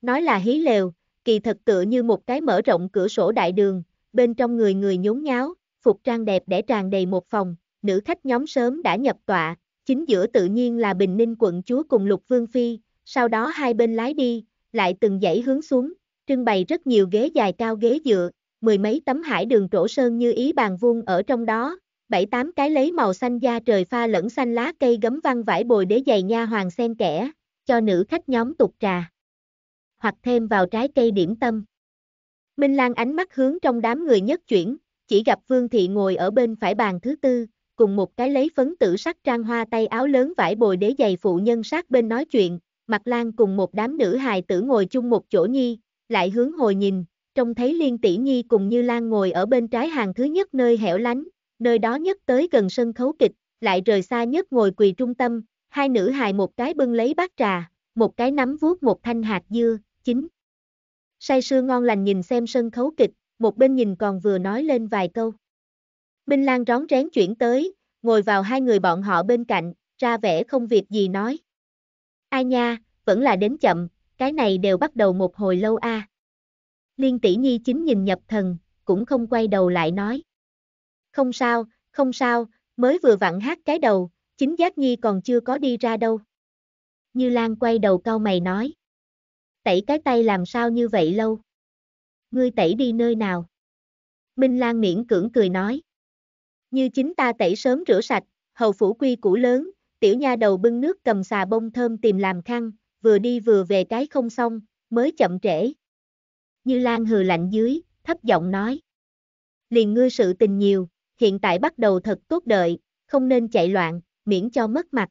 Nói là hí lều, kỳ thật tựa như một cái mở rộng cửa sổ đại đường, bên trong người người nhốn nháo, phục trang đẹp đẽ tràn đầy một phòng, nữ khách nhóm sớm đã nhập tọa, chính giữa tự nhiên là Bình Ninh quận chúa cùng Lục Vương Phi, sau đó hai bên lái đi, lại từng dãy hướng xuống, trưng bày rất nhiều ghế dài cao ghế dựa, mười mấy tấm hải đường trổ sơn như ý bàn vuông ở trong đó, 7-8 cái lấy màu xanh da trời pha lẫn xanh lá cây gấm văn vải bồi đế giày nha hoàng sen kẽ, cho nữ khách nhóm tục trà, hoặc thêm vào trái cây điểm tâm. Minh Lan ánh mắt hướng trong đám người nhất chuyển, chỉ gặp Vương Thị ngồi ở bên phải bàn thứ tư, cùng một cái lấy phấn tử sắc trang hoa tay áo lớn vải bồi đế giày phụ nhân sát bên nói chuyện, Mặc Lan cùng một đám nữ hài tử ngồi chung một chỗ nhi, lại hướng hồi nhìn, trông thấy Liên Tỷ Nhi cùng Như Lan ngồi ở bên trái hàng thứ nhất nơi hẻo lánh, nơi đó nhất tới gần sân khấu kịch, lại rời xa nhất ngồi quỳ trung tâm, hai nữ hài một cái bưng lấy bát trà, một cái nắm vuốt một thanh hạt dưa, chín. Say sưa ngon lành nhìn xem sân khấu kịch, một bên nhìn còn vừa nói lên vài câu. Minh Lan rón rén chuyển tới, ngồi vào hai người bọn họ bên cạnh, ra vẻ không việc gì nói. Ai nha, vẫn là đến chậm, cái này đều bắt đầu một hồi lâu a. Liên Tỷ Nhi chính nhìn nhập thần, cũng không quay đầu lại nói. Không sao, không sao, mới vừa vặn hát cái đầu, chính giác Nhi còn chưa có đi ra đâu. Như Lan quay đầu cau mày nói. Tẩy cái tay làm sao như vậy lâu? Ngươi tẩy đi nơi nào? Minh Lan miễn cưỡng cười nói. Như chính ta tẩy sớm rửa sạch, hầu phủ quy củ lớn, tiểu nha đầu bưng nước cầm xà bông thơm tìm làm khăn, vừa đi vừa về cái không xong, mới chậm trễ. Như Lan hừ lạnh dưới, thấp giọng nói. Liền ngươi sự tình nhiều, hiện tại bắt đầu thật tốt đợi, không nên chạy loạn, miễn cho mất mặt.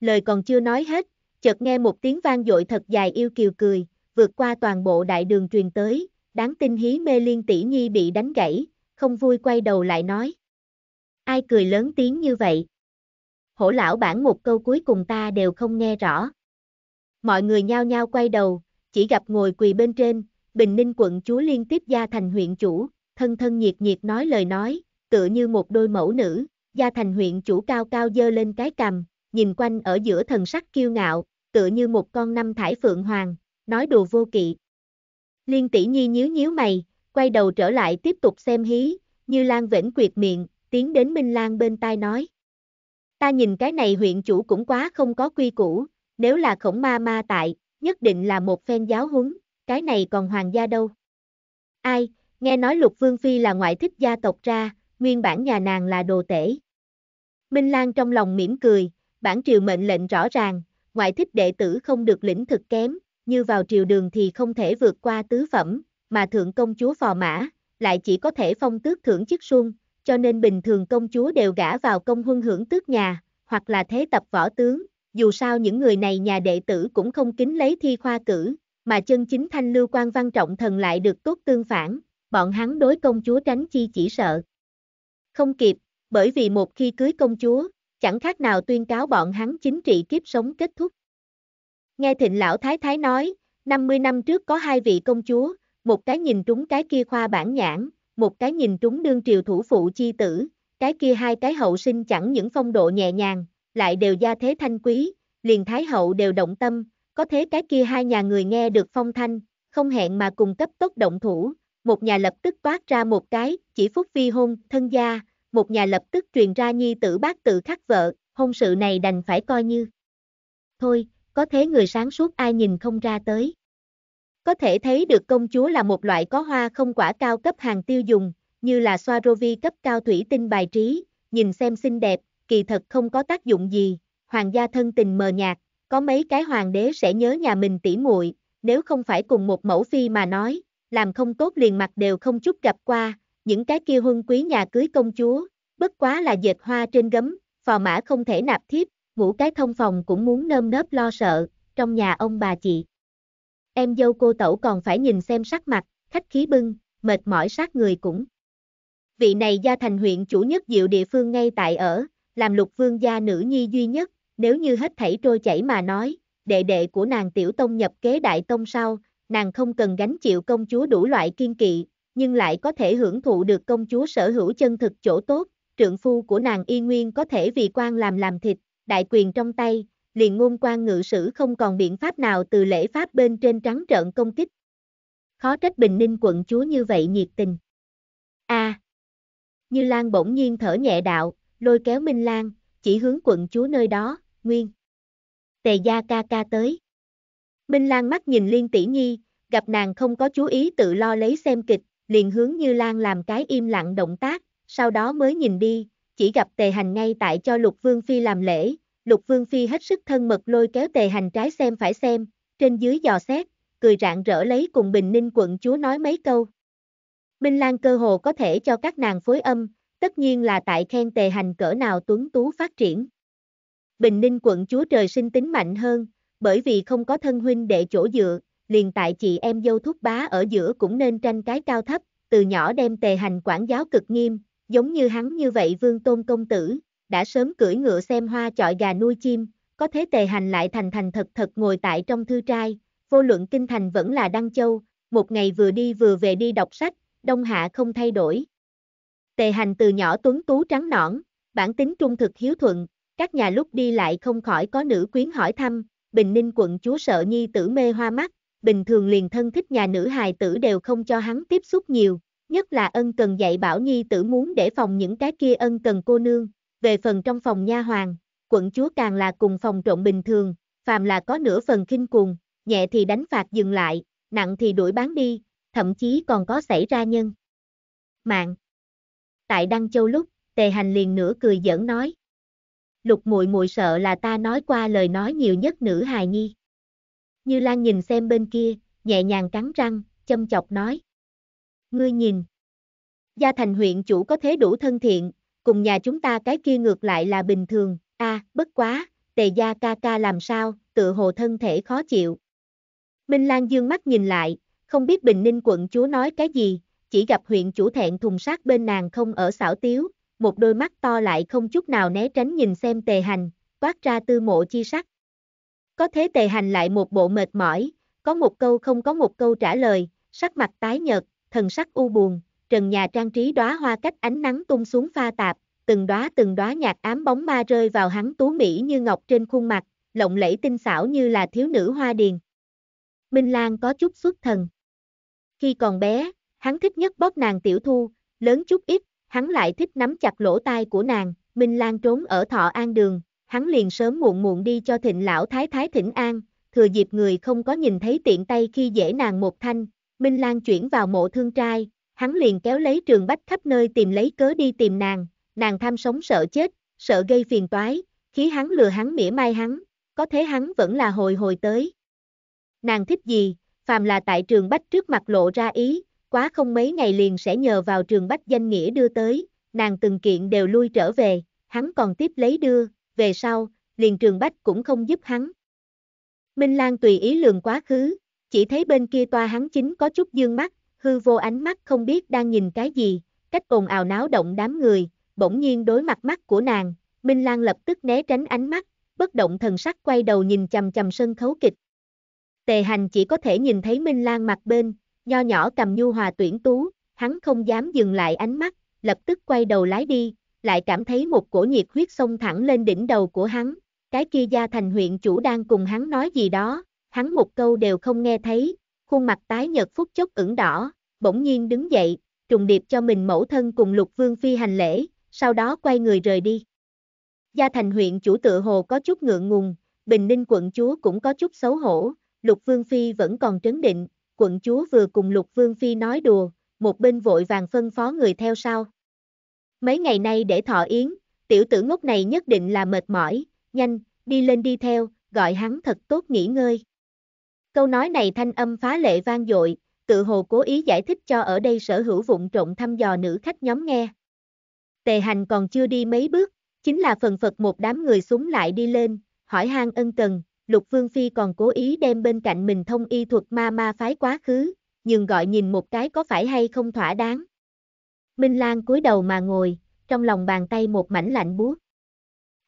Lời còn chưa nói hết, chợt nghe một tiếng vang dội thật dài yêu kiều cười, vượt qua toàn bộ đại đường truyền tới, đáng tin hí mê Liên Tỷ Nhi bị đánh gãy, không vui quay đầu lại nói. Ai cười lớn tiếng như vậy? Hổ lão bản một câu cuối cùng ta đều không nghe rõ. Mọi người nhao nhao quay đầu, chỉ gặp ngồi quỳ bên trên, Bình Ninh quận chúa liên tiếp Gia Thành huyện chủ, thân thân nhiệt nhiệt nói lời nói, tựa như một đôi mẫu nữ, Gia Thành huyện chủ cao cao dơ lên cái cằm, nhìn quanh ở giữa thần sắc kiêu ngạo, tựa như một con năm thải phượng hoàng, nói đùa vô kỵ. Liên Tỷ Nhi nhíu nhíu mày, quay đầu trở lại tiếp tục xem hí, Như Lan vẫn quyệt miệng, tiến đến Minh Lan bên tai nói. Ta nhìn cái này huyện chủ cũng quá không có quy củ, nếu là Khổng ma ma tại, nhất định là một phen giáo huấn, cái này còn hoàng gia đâu. Ai, nghe nói Lục Vương Phi là ngoại thích gia tộc ra, nguyên bản nhà nàng là đồ tể. Minh Lan trong lòng mỉm cười, bản triều mệnh lệnh rõ ràng, ngoại thích đệ tử không được lĩnh thực kém, như vào triều đường thì không thể vượt qua tứ phẩm, mà thượng công chúa phò mã, lại chỉ có thể phong tước thưởng chức xuân, cho nên bình thường công chúa đều gả vào công huân hưởng tước nhà, hoặc là thế tập võ tướng, dù sao những người này nhà đệ tử cũng không kính lấy thi khoa cử, mà chân chính thanh lưu quan văn trọng thần lại được tốt tương phản, bọn hắn đối công chúa tránh chi chỉ sợ. Không kịp, bởi vì một khi cưới công chúa, chẳng khác nào tuyên cáo bọn hắn chính trị kiếp sống kết thúc. Nghe Thịnh Lão Thái Thái nói, 50 năm trước có hai vị công chúa, một cái nhìn trúng cái kia khoa bản nhãn, một cái nhìn trúng đương triều thủ phụ chi tử, cái kia hai cái hậu sinh chẳng những phong độ nhẹ nhàng, lại đều gia thế thanh quý, liền thái hậu đều động tâm, có thế cái kia hai nhà người nghe được phong thanh, không hẹn mà cùng cấp tốc động thủ, một nhà lập tức toát ra một cái, chỉ phúc vi hôn, thân gia, một nhà lập tức truyền ra nhi tử bát tự khắc vợ, hôn sự này đành phải coi như. Thôi, có thế người sáng suốt ai nhìn không ra tới. Có thể thấy được công chúa là một loại có hoa không quả cao cấp hàng tiêu dùng, như là Swarovski cấp cao thủy tinh bài trí, nhìn xem xinh đẹp, kỳ thật không có tác dụng gì, hoàng gia thân tình mờ nhạt, có mấy cái hoàng đế sẽ nhớ nhà mình tỉ muội, nếu không phải cùng một mẫu phi mà nói, làm không tốt liền mặt đều không chút gặp qua, những cái kia huân quý nhà cưới công chúa, bất quá là dệt hoa trên gấm, phò mã không thể nạp thiếp, Ngủ cái thông phòng cũng muốn nơm nớp lo sợ, trong nhà ông bà chị. Em dâu cô tẩu còn phải nhìn xem sắc mặt, khách khí bưng, mệt mỏi sát người cũng. Vị này Gia Thành huyện chủ nhất diệu địa phương ngay tại ở, làm Lục Vương gia nữ nhi duy nhất, nếu như hết thảy trôi chảy mà nói, đệ đệ của nàng Tiểu Tông nhập kế Đại Tông sau, nàng không cần gánh chịu công chúa đủ loại kiên kỵ, nhưng lại có thể hưởng thụ được công chúa sở hữu chân thực chỗ tốt, trượng phu của nàng y nguyên có thể vì quan làm thịt, đại quyền trong tay, liền ngôn quan ngự sử không còn biện pháp nào từ lễ pháp bên trên trắng trợn công kích. Khó trách Bình Ninh quận chúa như vậy nhiệt tình. Như Lan bỗng nhiên thở nhẹ đạo, lôi kéo Minh Lan, chỉ hướng quận chúa nơi đó, nguyên. Tề gia ca ca tới. Minh Lan mắt nhìn Liên tỷ nhi, gặp nàng không có chú ý tự lo lấy xem kịch, liền hướng Như Lan làm cái im lặng động tác, sau đó mới nhìn đi, chỉ gặp Tề Hành ngay tại cho Lục Vương Phi làm lễ. Lục Vương Phi hết sức thân mật lôi kéo Tề Hành trái xem phải xem, trên dưới dò xét, cười rạng rỡ lấy cùng Bình Ninh quận chúa nói mấy câu. Minh Lan cơ hồ có thể cho các nàng phối âm, tất nhiên là tại khen Tề Hành cỡ nào tuấn tú phát triển. Bình Ninh quận chúa trời sinh tính mạnh hơn, bởi vì không có thân huynh đệ chỗ dựa, liền tại chị em dâu thúc bá ở giữa cũng nên tranh cái cao thấp, từ nhỏ đem Tề Hành quản giáo cực nghiêm, giống như hắn như vậy vương tôn công tử, đã sớm cưỡi ngựa xem hoa chọi gà nuôi chim, có thế Tề Hành lại thành thật ngồi tại trong thư trai, vô luận kinh thành vẫn là Đăng Châu, một ngày vừa đi vừa về đi đọc sách, đông hạ không thay đổi. Tề Hành từ nhỏ tuấn tú trắng nõn, bản tính trung thực hiếu thuận, các nhà lúc đi lại không khỏi có nữ quyến hỏi thăm, Bình Ninh quận chúa sợ nhi tử mê hoa mắt, bình thường liền thân thích nhà nữ hài tử đều không cho hắn tiếp xúc nhiều, nhất là ân cần dạy bảo nhi tử muốn để phòng những cái kia ân cần cô nương. Về phần trong phòng nha hoàn, quận chúa càng là cùng phòng trộn bình thường, phàm là có nửa phần khinh cuồng, nhẹ thì đánh phạt dừng lại, nặng thì đuổi bán đi, thậm chí còn có xảy ra nhân mạng. Tại Đăng Châu lúc, Tề Hành liền nửa cười giỡn nói: Lục muội muội sợ là ta nói qua lời nói nhiều nhất nữ hài nhi. Như Lan nhìn xem bên kia, nhẹ nhàng cắn răng, châm chọc nói: Ngươi nhìn, Gia Thành huyện chủ có thế đủ thân thiện, cùng nhà chúng ta cái kia ngược lại là bình thường, bất quá, Tề gia ca ca làm sao, tựa hồ thân thể khó chịu. Minh Lan dương mắt nhìn lại, không biết Bình Ninh quận chúa nói cái gì, chỉ gặp huyện chủ thẹn thùng sát bên nàng không ở xảo tiếu, một đôi mắt to lại không chút nào né tránh nhìn xem Tề Hành, toát ra tư mộ chi sắc. Có thế Tề Hành lại một bộ mệt mỏi, có một câu không có một câu trả lời, sắc mặt tái nhợt, thần sắc u buồn. Trần nhà trang trí đóa hoa cách ánh nắng tung xuống pha tạp, từng đóa nhạt ám bóng ma rơi vào hắn tú mỹ như ngọc trên khuôn mặt, lộng lẫy tinh xảo như là thiếu nữ hoa điền. Minh Lan có chút xuất thần. Khi còn bé, hắn thích nhất bóp nàng tiểu thu, lớn chút ít, hắn lại thích nắm chặt lỗ tai của nàng. Minh Lan trốn ở Thọ An đường, hắn liền sớm muộn đi cho Thịnh lão thái thái thỉnh an, thừa dịp người không có nhìn thấy tiện tay khi dễ nàng một thanh. Minh Lan chuyển vào mộ thương trai, hắn liền kéo lấy Trường Bách khắp nơi tìm lấy cớ đi tìm nàng tham sống sợ chết, sợ gây phiền toái, khí hắn lừa hắn mỉa mai hắn, có thế hắn vẫn là hồi tới. Nàng thích gì, phàm là tại Trường Bách trước mặt lộ ra ý, quá không mấy ngày liền sẽ nhờ vào Trường Bách danh nghĩa đưa tới, nàng từng kiện đều lui trở về, hắn còn tiếp lấy đưa, về sau, liền Trường Bách cũng không giúp hắn. Minh Lan tùy ý lường quá khứ, chỉ thấy bên kia toa hắn chính có chút dương mắt, hư vô ánh mắt không biết đang nhìn cái gì, cách ồn ào náo động đám người, bỗng nhiên đối mặt mắt của nàng, Minh Lan lập tức né tránh ánh mắt, bất động thần sắc quay đầu nhìn chằm chằm sân khấu kịch. Tề Hành chỉ có thể nhìn thấy Minh Lan mặt bên, nho nhỏ cầm nhu hòa tuyển tú, hắn không dám dừng lại ánh mắt, lập tức quay đầu lái đi, lại cảm thấy một cổ nhiệt huyết xông thẳng lên đỉnh đầu của hắn, cái kia Gia Thành huyện chủ đang cùng hắn nói gì đó, hắn một câu đều không nghe thấy. Khuôn mặt tái nhợt phút chốc ửng đỏ, bỗng nhiên đứng dậy, trùng điệp cho mình mẫu thân cùng Lục Vương Phi hành lễ, sau đó quay người rời đi. Gia Thành huyện chủ tựa hồ có chút ngượng ngùng, Bình Ninh quận chúa cũng có chút xấu hổ, Lục Vương Phi vẫn còn trấn định, quận chúa vừa cùng Lục Vương Phi nói đùa, một bên vội vàng phân phó người theo sau. Mấy ngày nay để thọ yến, tiểu tử ngốc này nhất định là mệt mỏi, nhanh, đi lên đi theo, gọi hắn thật tốt nghỉ ngơi. Câu nói này thanh âm phá lệ vang dội, tự hồ cố ý giải thích cho ở đây sở hữu vụng trộn thăm dò nữ khách nhóm nghe. Tề Hành còn chưa đi mấy bước, Chính là phần phật một đám người súng lại đi lên, hỏi han ân cần. Lục Vương Phi còn cố ý đem bên cạnh mình thông y thuật ma phái quá khứ, nhưng gọi nhìn một cái có phải hay không thỏa đáng. Minh Lan cúi đầu mà ngồi, trong lòng bàn tay một mảnh lạnh buốt.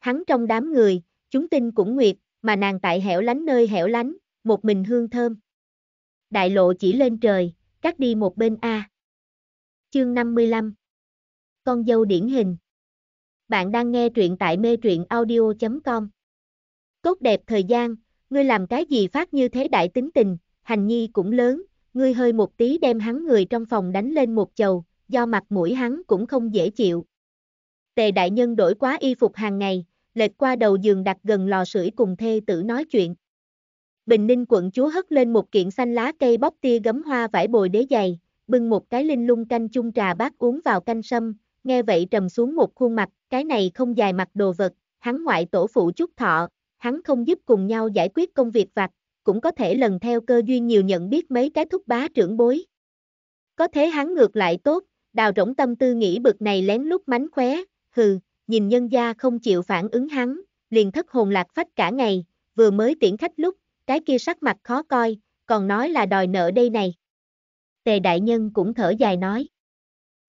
Hắn trong đám người, chúng tinh cũng nguyệt, mà nàng tại hẻo lánh nơi hẻo lánh, một mình hương thơm. Đại lộ chỉ lên trời, cắt đi một bên a. Chương 55. Con dâu điển hình. Bạn đang nghe truyện tại mê truyện audio.com. Tốt đẹp thời gian, ngươi làm cái gì phát như thế đại tính tình, hành nhi cũng lớn, ngươi hơi một tí đem hắn người trong phòng đánh lên một chầu, do mặt mũi hắn cũng không dễ chịu. Tề đại nhân đổi quá y phục hàng ngày, lệch qua đầu giường đặt gần lò sưởi cùng thê tử nói chuyện. Bình Ninh quận chúa hất lên một kiện xanh lá cây bóc tia gấm hoa vải bồi đế giày, bưng một cái linh lung canh chung trà bát uống vào canh sâm, nghe vậy trầm xuống một khuôn mặt, cái này không dài mặt đồ vật, hắn ngoại tổ phụ chúc thọ. Hắn không giúp cùng nhau giải quyết công việc vặt, cũng có thể lần theo cơ duyên nhiều nhận biết mấy cái thúc bá trưởng bối. Có thế hắn ngược lại tốt, đào rỗng tâm tư nghĩ bực này lén lút mánh khóe, nhìn nhân gia không chịu phản ứng hắn, liền thất hồn lạc phách cả ngày, vừa mới tiễn khách lúc, cái kia sắc mặt khó coi, còn nói là đòi nợ đây này. Tề đại nhân cũng thở dài nói.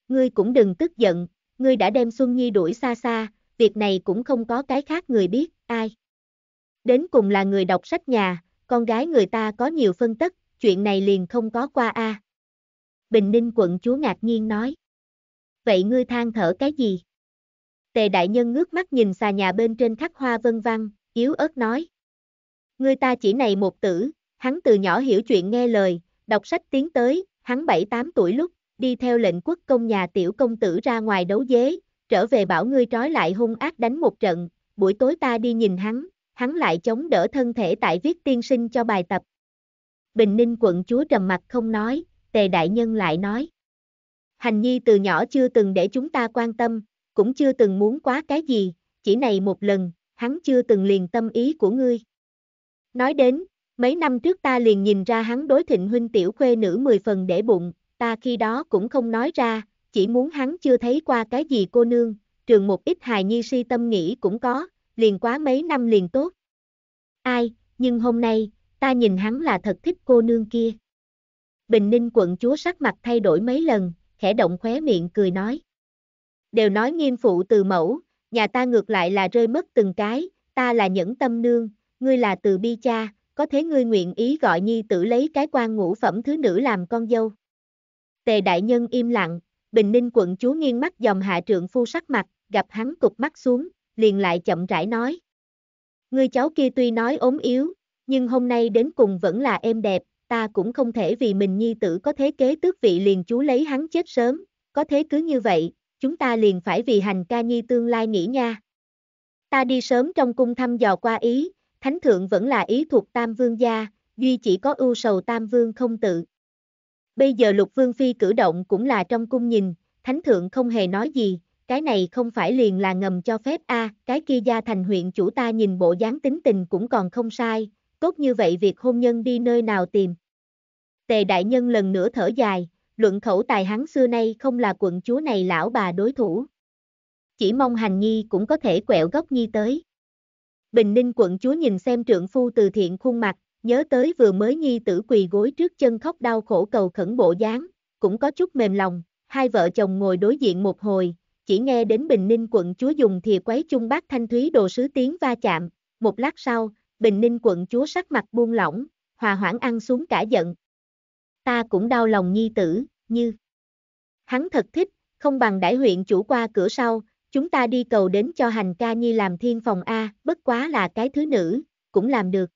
Ngươi cũng đừng tức giận, ngươi đã đem Xuân Nhi đuổi xa xa, việc này cũng không có cái khác người biết, ai. Đến cùng là người đọc sách nhà, con gái người ta có nhiều phân tất, chuyện này liền không có qua a. Bình Ninh quận chúa ngạc nhiên nói. Vậy ngươi than thở cái gì? Tề đại nhân ngước mắt nhìn xà nhà bên trên khắc hoa vân vân, yếu ớt nói. Ngươi ta chỉ này một tử, hắn từ nhỏ hiểu chuyện nghe lời, đọc sách tiến tới, hắn 7-8 tuổi lúc, đi theo lệnh quốc công nhà tiểu công tử ra ngoài đấu dế, trở về bảo ngươi trói lại hung ác đánh một trận, buổi tối ta đi nhìn hắn. Hắn lại chống đỡ thân thể tại viết tiên sinh cho bài tập. Bình Ninh quận chúa trầm mặt không nói, Tề đại nhân lại nói. Hành nhi từ nhỏ chưa từng để chúng ta quan tâm, cũng chưa từng muốn quá cái gì, chỉ này một lần, hắn chưa từng liền tâm ý của ngươi. Nói đến, mấy năm trước ta liền nhìn ra hắn đối Thịnh huynh tiểu khuê nữ 10 phần để bụng, ta khi đó cũng không nói ra, chỉ muốn hắn chưa thấy qua cái gì cô nương, trường một ít hài nhi si tâm nghĩ cũng có. Liền quá mấy năm liền tốt. Ai, nhưng hôm nay, ta nhìn hắn là thật thích cô nương kia. Bình Ninh quận chúa sắc mặt thay đổi mấy lần, khẽ động khóe miệng cười nói. Đều nói nghiêm phụ từ mẫu, nhà ta ngược lại là rơi mất từng cái, ta là nhẫn tâm nương, ngươi là từ bi cha, có thế ngươi nguyện ý gọi nhi tử lấy cái quan ngũ phẩm thứ nữ làm con dâu. Tề đại nhân im lặng, Bình Ninh quận chúa nghiêng mắt dòm hạ trượng phu sắc mặt, gặp hắn cụp mắt xuống. Liền lại chậm rãi nói. Ngươi cháu kia tuy nói ốm yếu, nhưng hôm nay đến cùng vẫn là em đẹp, ta cũng không thể vì mình nhi tử có thế kế tước vị liền chú lấy hắn chết sớm, có thế cứ như vậy, chúng ta liền phải vì hành ca nhi tương lai nghĩ nha. Ta đi sớm trong cung thăm dò qua ý, thánh thượng vẫn là ý thuộc Tam Vương gia, duy chỉ có ưu sầu Tam Vương không tự. Bây giờ Lục Vương Phi cử động cũng là trong cung nhìn, thánh thượng không hề nói gì. Cái này không phải liền là ngầm cho phép a, cái kia Gia Thành huyện chủ ta nhìn bộ dáng tính tình cũng còn không sai, tốt như vậy việc hôn nhân đi nơi nào tìm. Tề đại nhân lần nữa thở dài, luận khẩu tài hắn xưa nay không là quận chúa này lão bà đối thủ. Chỉ mong hành nhi cũng có thể quẹo góc nhi tới. Bình Ninh quận chúa nhìn xem trượng phu từ thiện khuôn mặt, nhớ tới vừa mới nhi tử quỳ gối trước chân khóc đau khổ cầu khẩn bộ dáng, cũng có chút mềm lòng, hai vợ chồng ngồi đối diện một hồi. Chỉ nghe đến Bình Ninh quận chúa dùng thìa quấy chung bát thanh thúy đồ sứ tiếng va chạm, một lát sau, Bình Ninh quận chúa sắc mặt buông lỏng, hòa hoãn ăn xuống cả giận. Ta cũng đau lòng nhi tử, như. Hắn thật thích, không bằng đại huyện chủ qua cửa sau, chúng ta đi cầu đến cho hành ca nhi làm thiên phòng a, bất quá là cái thứ nữ, cũng làm được.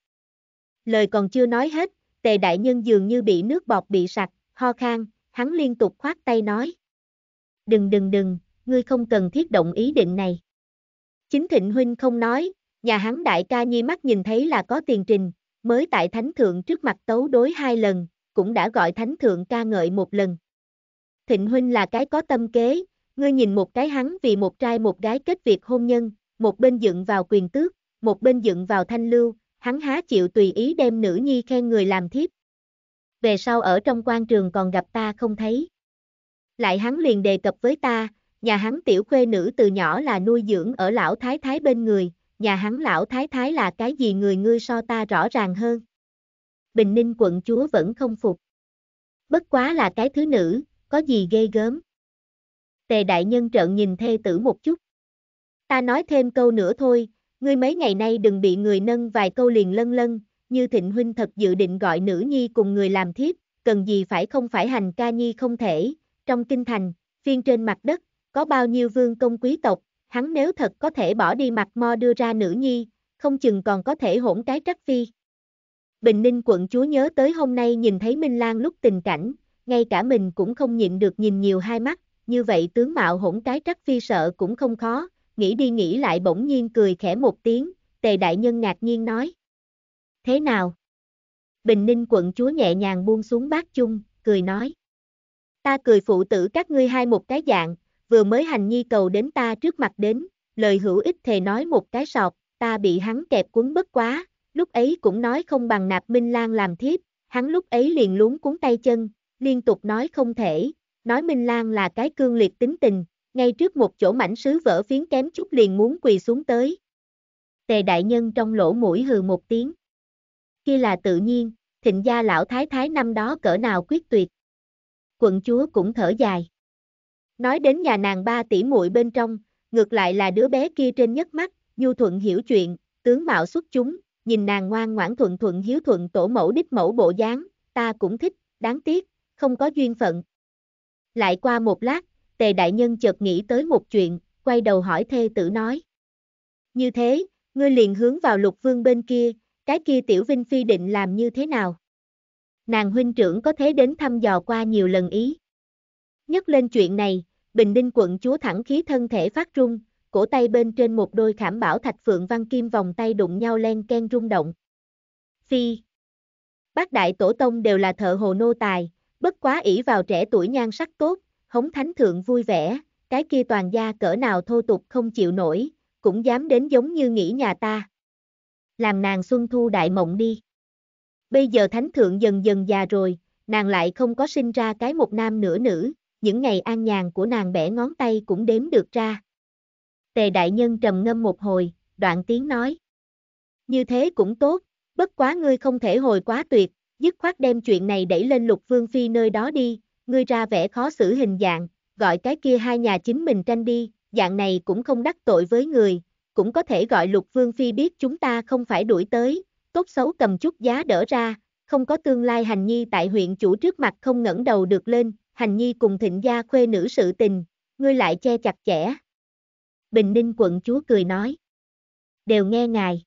Lời còn chưa nói hết, Tề đại nhân dường như bị nước bọt bị sặc, ho khan, hắn liên tục khoát tay nói. Đừng. Ngươi không cần thiết động ý định này. Chính Thịnh huynh không nói, nhà hắn đại ca nhi mắt nhìn thấy là có tiền trình, mới tại thánh thượng trước mặt tấu đối 2 lần, cũng đã gọi thánh thượng ca ngợi 1 lần. Thịnh huynh là cái có tâm kế, ngươi nhìn một cái hắn vì một trai một gái kết việc hôn nhân, một bên dựng vào quyền tước, một bên dựng vào thanh lưu, hắn há chịu tùy ý đem nữ nhi khen người làm thiếp. Về sau ở trong quan trường còn gặp ta không thấy. Lại hắn liền đề cập với ta, Nhà hắn tiểu khuê nữ từ nhỏ là nuôi dưỡng ở lão thái thái bên người, nhà hắn lão thái thái là cái gì người ngươi so ta rõ ràng hơn. Bình Ninh quận chúa vẫn không phục. Bất quá là cái thứ nữ, có gì ghê gớm. Tề đại nhân trợn nhìn thê tử một chút. Ta nói thêm câu nữa thôi, ngươi mấy ngày nay đừng bị người nâng vài câu liền lân lân, như Thịnh huynh thật dự định gọi nữ nhi cùng người làm thiếp, cần gì phải không phải hành ca nhi không thể, trong kinh thành, phiên trên mặt đất, có bao nhiêu vương công quý tộc, hắn nếu thật có thể bỏ đi mặt mo đưa ra nữ nhi, không chừng còn có thể hỗn cái trắc phi. Bình Ninh quận chúa nhớ tới hôm nay nhìn thấy Minh Lan lúc tình cảnh, ngay cả mình cũng không nhịn được nhìn nhiều hai mắt, như vậy tướng mạo hỗn cái trắc phi sợ cũng không khó, nghĩ đi nghĩ lại bỗng nhiên cười khẽ một tiếng, Tề đại nhân ngạc nhiên nói. Thế nào? Bình Ninh quận chúa nhẹ nhàng buông xuống bát chung, cười nói. Ta cười phụ tử các ngươi hai một cái dạng, vừa mới hành nhi cầu đến ta trước mặt đến, lời hữu ích thề nói một cái sọt, ta bị hắn kẹp cuốn bất quá, lúc ấy cũng nói không bằng nạp Minh Lan làm thiếp, hắn lúc ấy liền luống cuốn tay chân, liên tục nói không thể, nói Minh Lan là cái cương liệt tính tình, ngay trước một chỗ mảnh sứ vỡ phiến kém chút liền muốn quỳ xuống tới. Tề đại nhân trong lỗ mũi hừ một tiếng. Kia là tự nhiên, Thịnh gia lão thái thái năm đó cỡ nào quyết tuyệt. Quận chúa cũng thở dài. Nói đến nhà nàng ba tỷ muội bên trong, ngược lại là đứa bé kia trên nhất mắt, nhu thuận hiểu chuyện, tướng mạo xuất chúng, nhìn nàng ngoan ngoãn thuận thuận hiếu thuận tổ mẫu đích mẫu bộ dáng, ta cũng thích, đáng tiếc, không có duyên phận. Lại qua một lát, Tề đại nhân chợt nghĩ tới một chuyện, quay đầu hỏi thê tử nói. Như thế, ngươi liền hướng vào Lục Vương bên kia, cái kia tiểu Vinh Phi định làm như thế nào? Nàng huynh trưởng có thế đến thăm dò qua nhiều lần ý. Nhắc lên chuyện này, Bình Ninh quận chúa thẳng khí thân thể phát rung, cổ tay bên trên một đôi khảm bảo thạch phượng văn kim vòng tay đụng nhau len ken rung động. Phi. Bác đại tổ tông đều là thợ hồ nô tài, bất quá ỷ vào trẻ tuổi nhan sắc tốt, hống thánh thượng vui vẻ, cái kia toàn gia cỡ nào thô tục không chịu nổi, cũng dám đến giống như nghĩ nhà ta. Làm nàng xuân thu đại mộng đi. Bây giờ thánh thượng dần dần già rồi, nàng lại không có sinh ra cái một nam nửa nữ, những ngày an nhàn của nàng bẻ ngón tay cũng đếm được ra. Tề đại nhân trầm ngâm một hồi, đoạn tiếng nói. Như thế cũng tốt, bất quá ngươi không thể hồi quá tuyệt, dứt khoát đem chuyện này đẩy lên Lục Vương Phi nơi đó đi, ngươi ra vẻ khó xử hình dạng, gọi cái kia hai nhà chính mình tranh đi, dạng này cũng không đắc tội với người, cũng có thể gọi Lục Vương Phi biết chúng ta không phải đuổi tới, tốt xấu cầm chút giá đỡ ra, không có tương lai hành nhi tại huyện chủ trước mặt không ngẩng đầu được lên, hành nhi cùng Thịnh gia khuê nữ sự tình, ngươi lại che chặt chẽ. Bình Ninh quận chúa cười nói. Đều nghe ngài.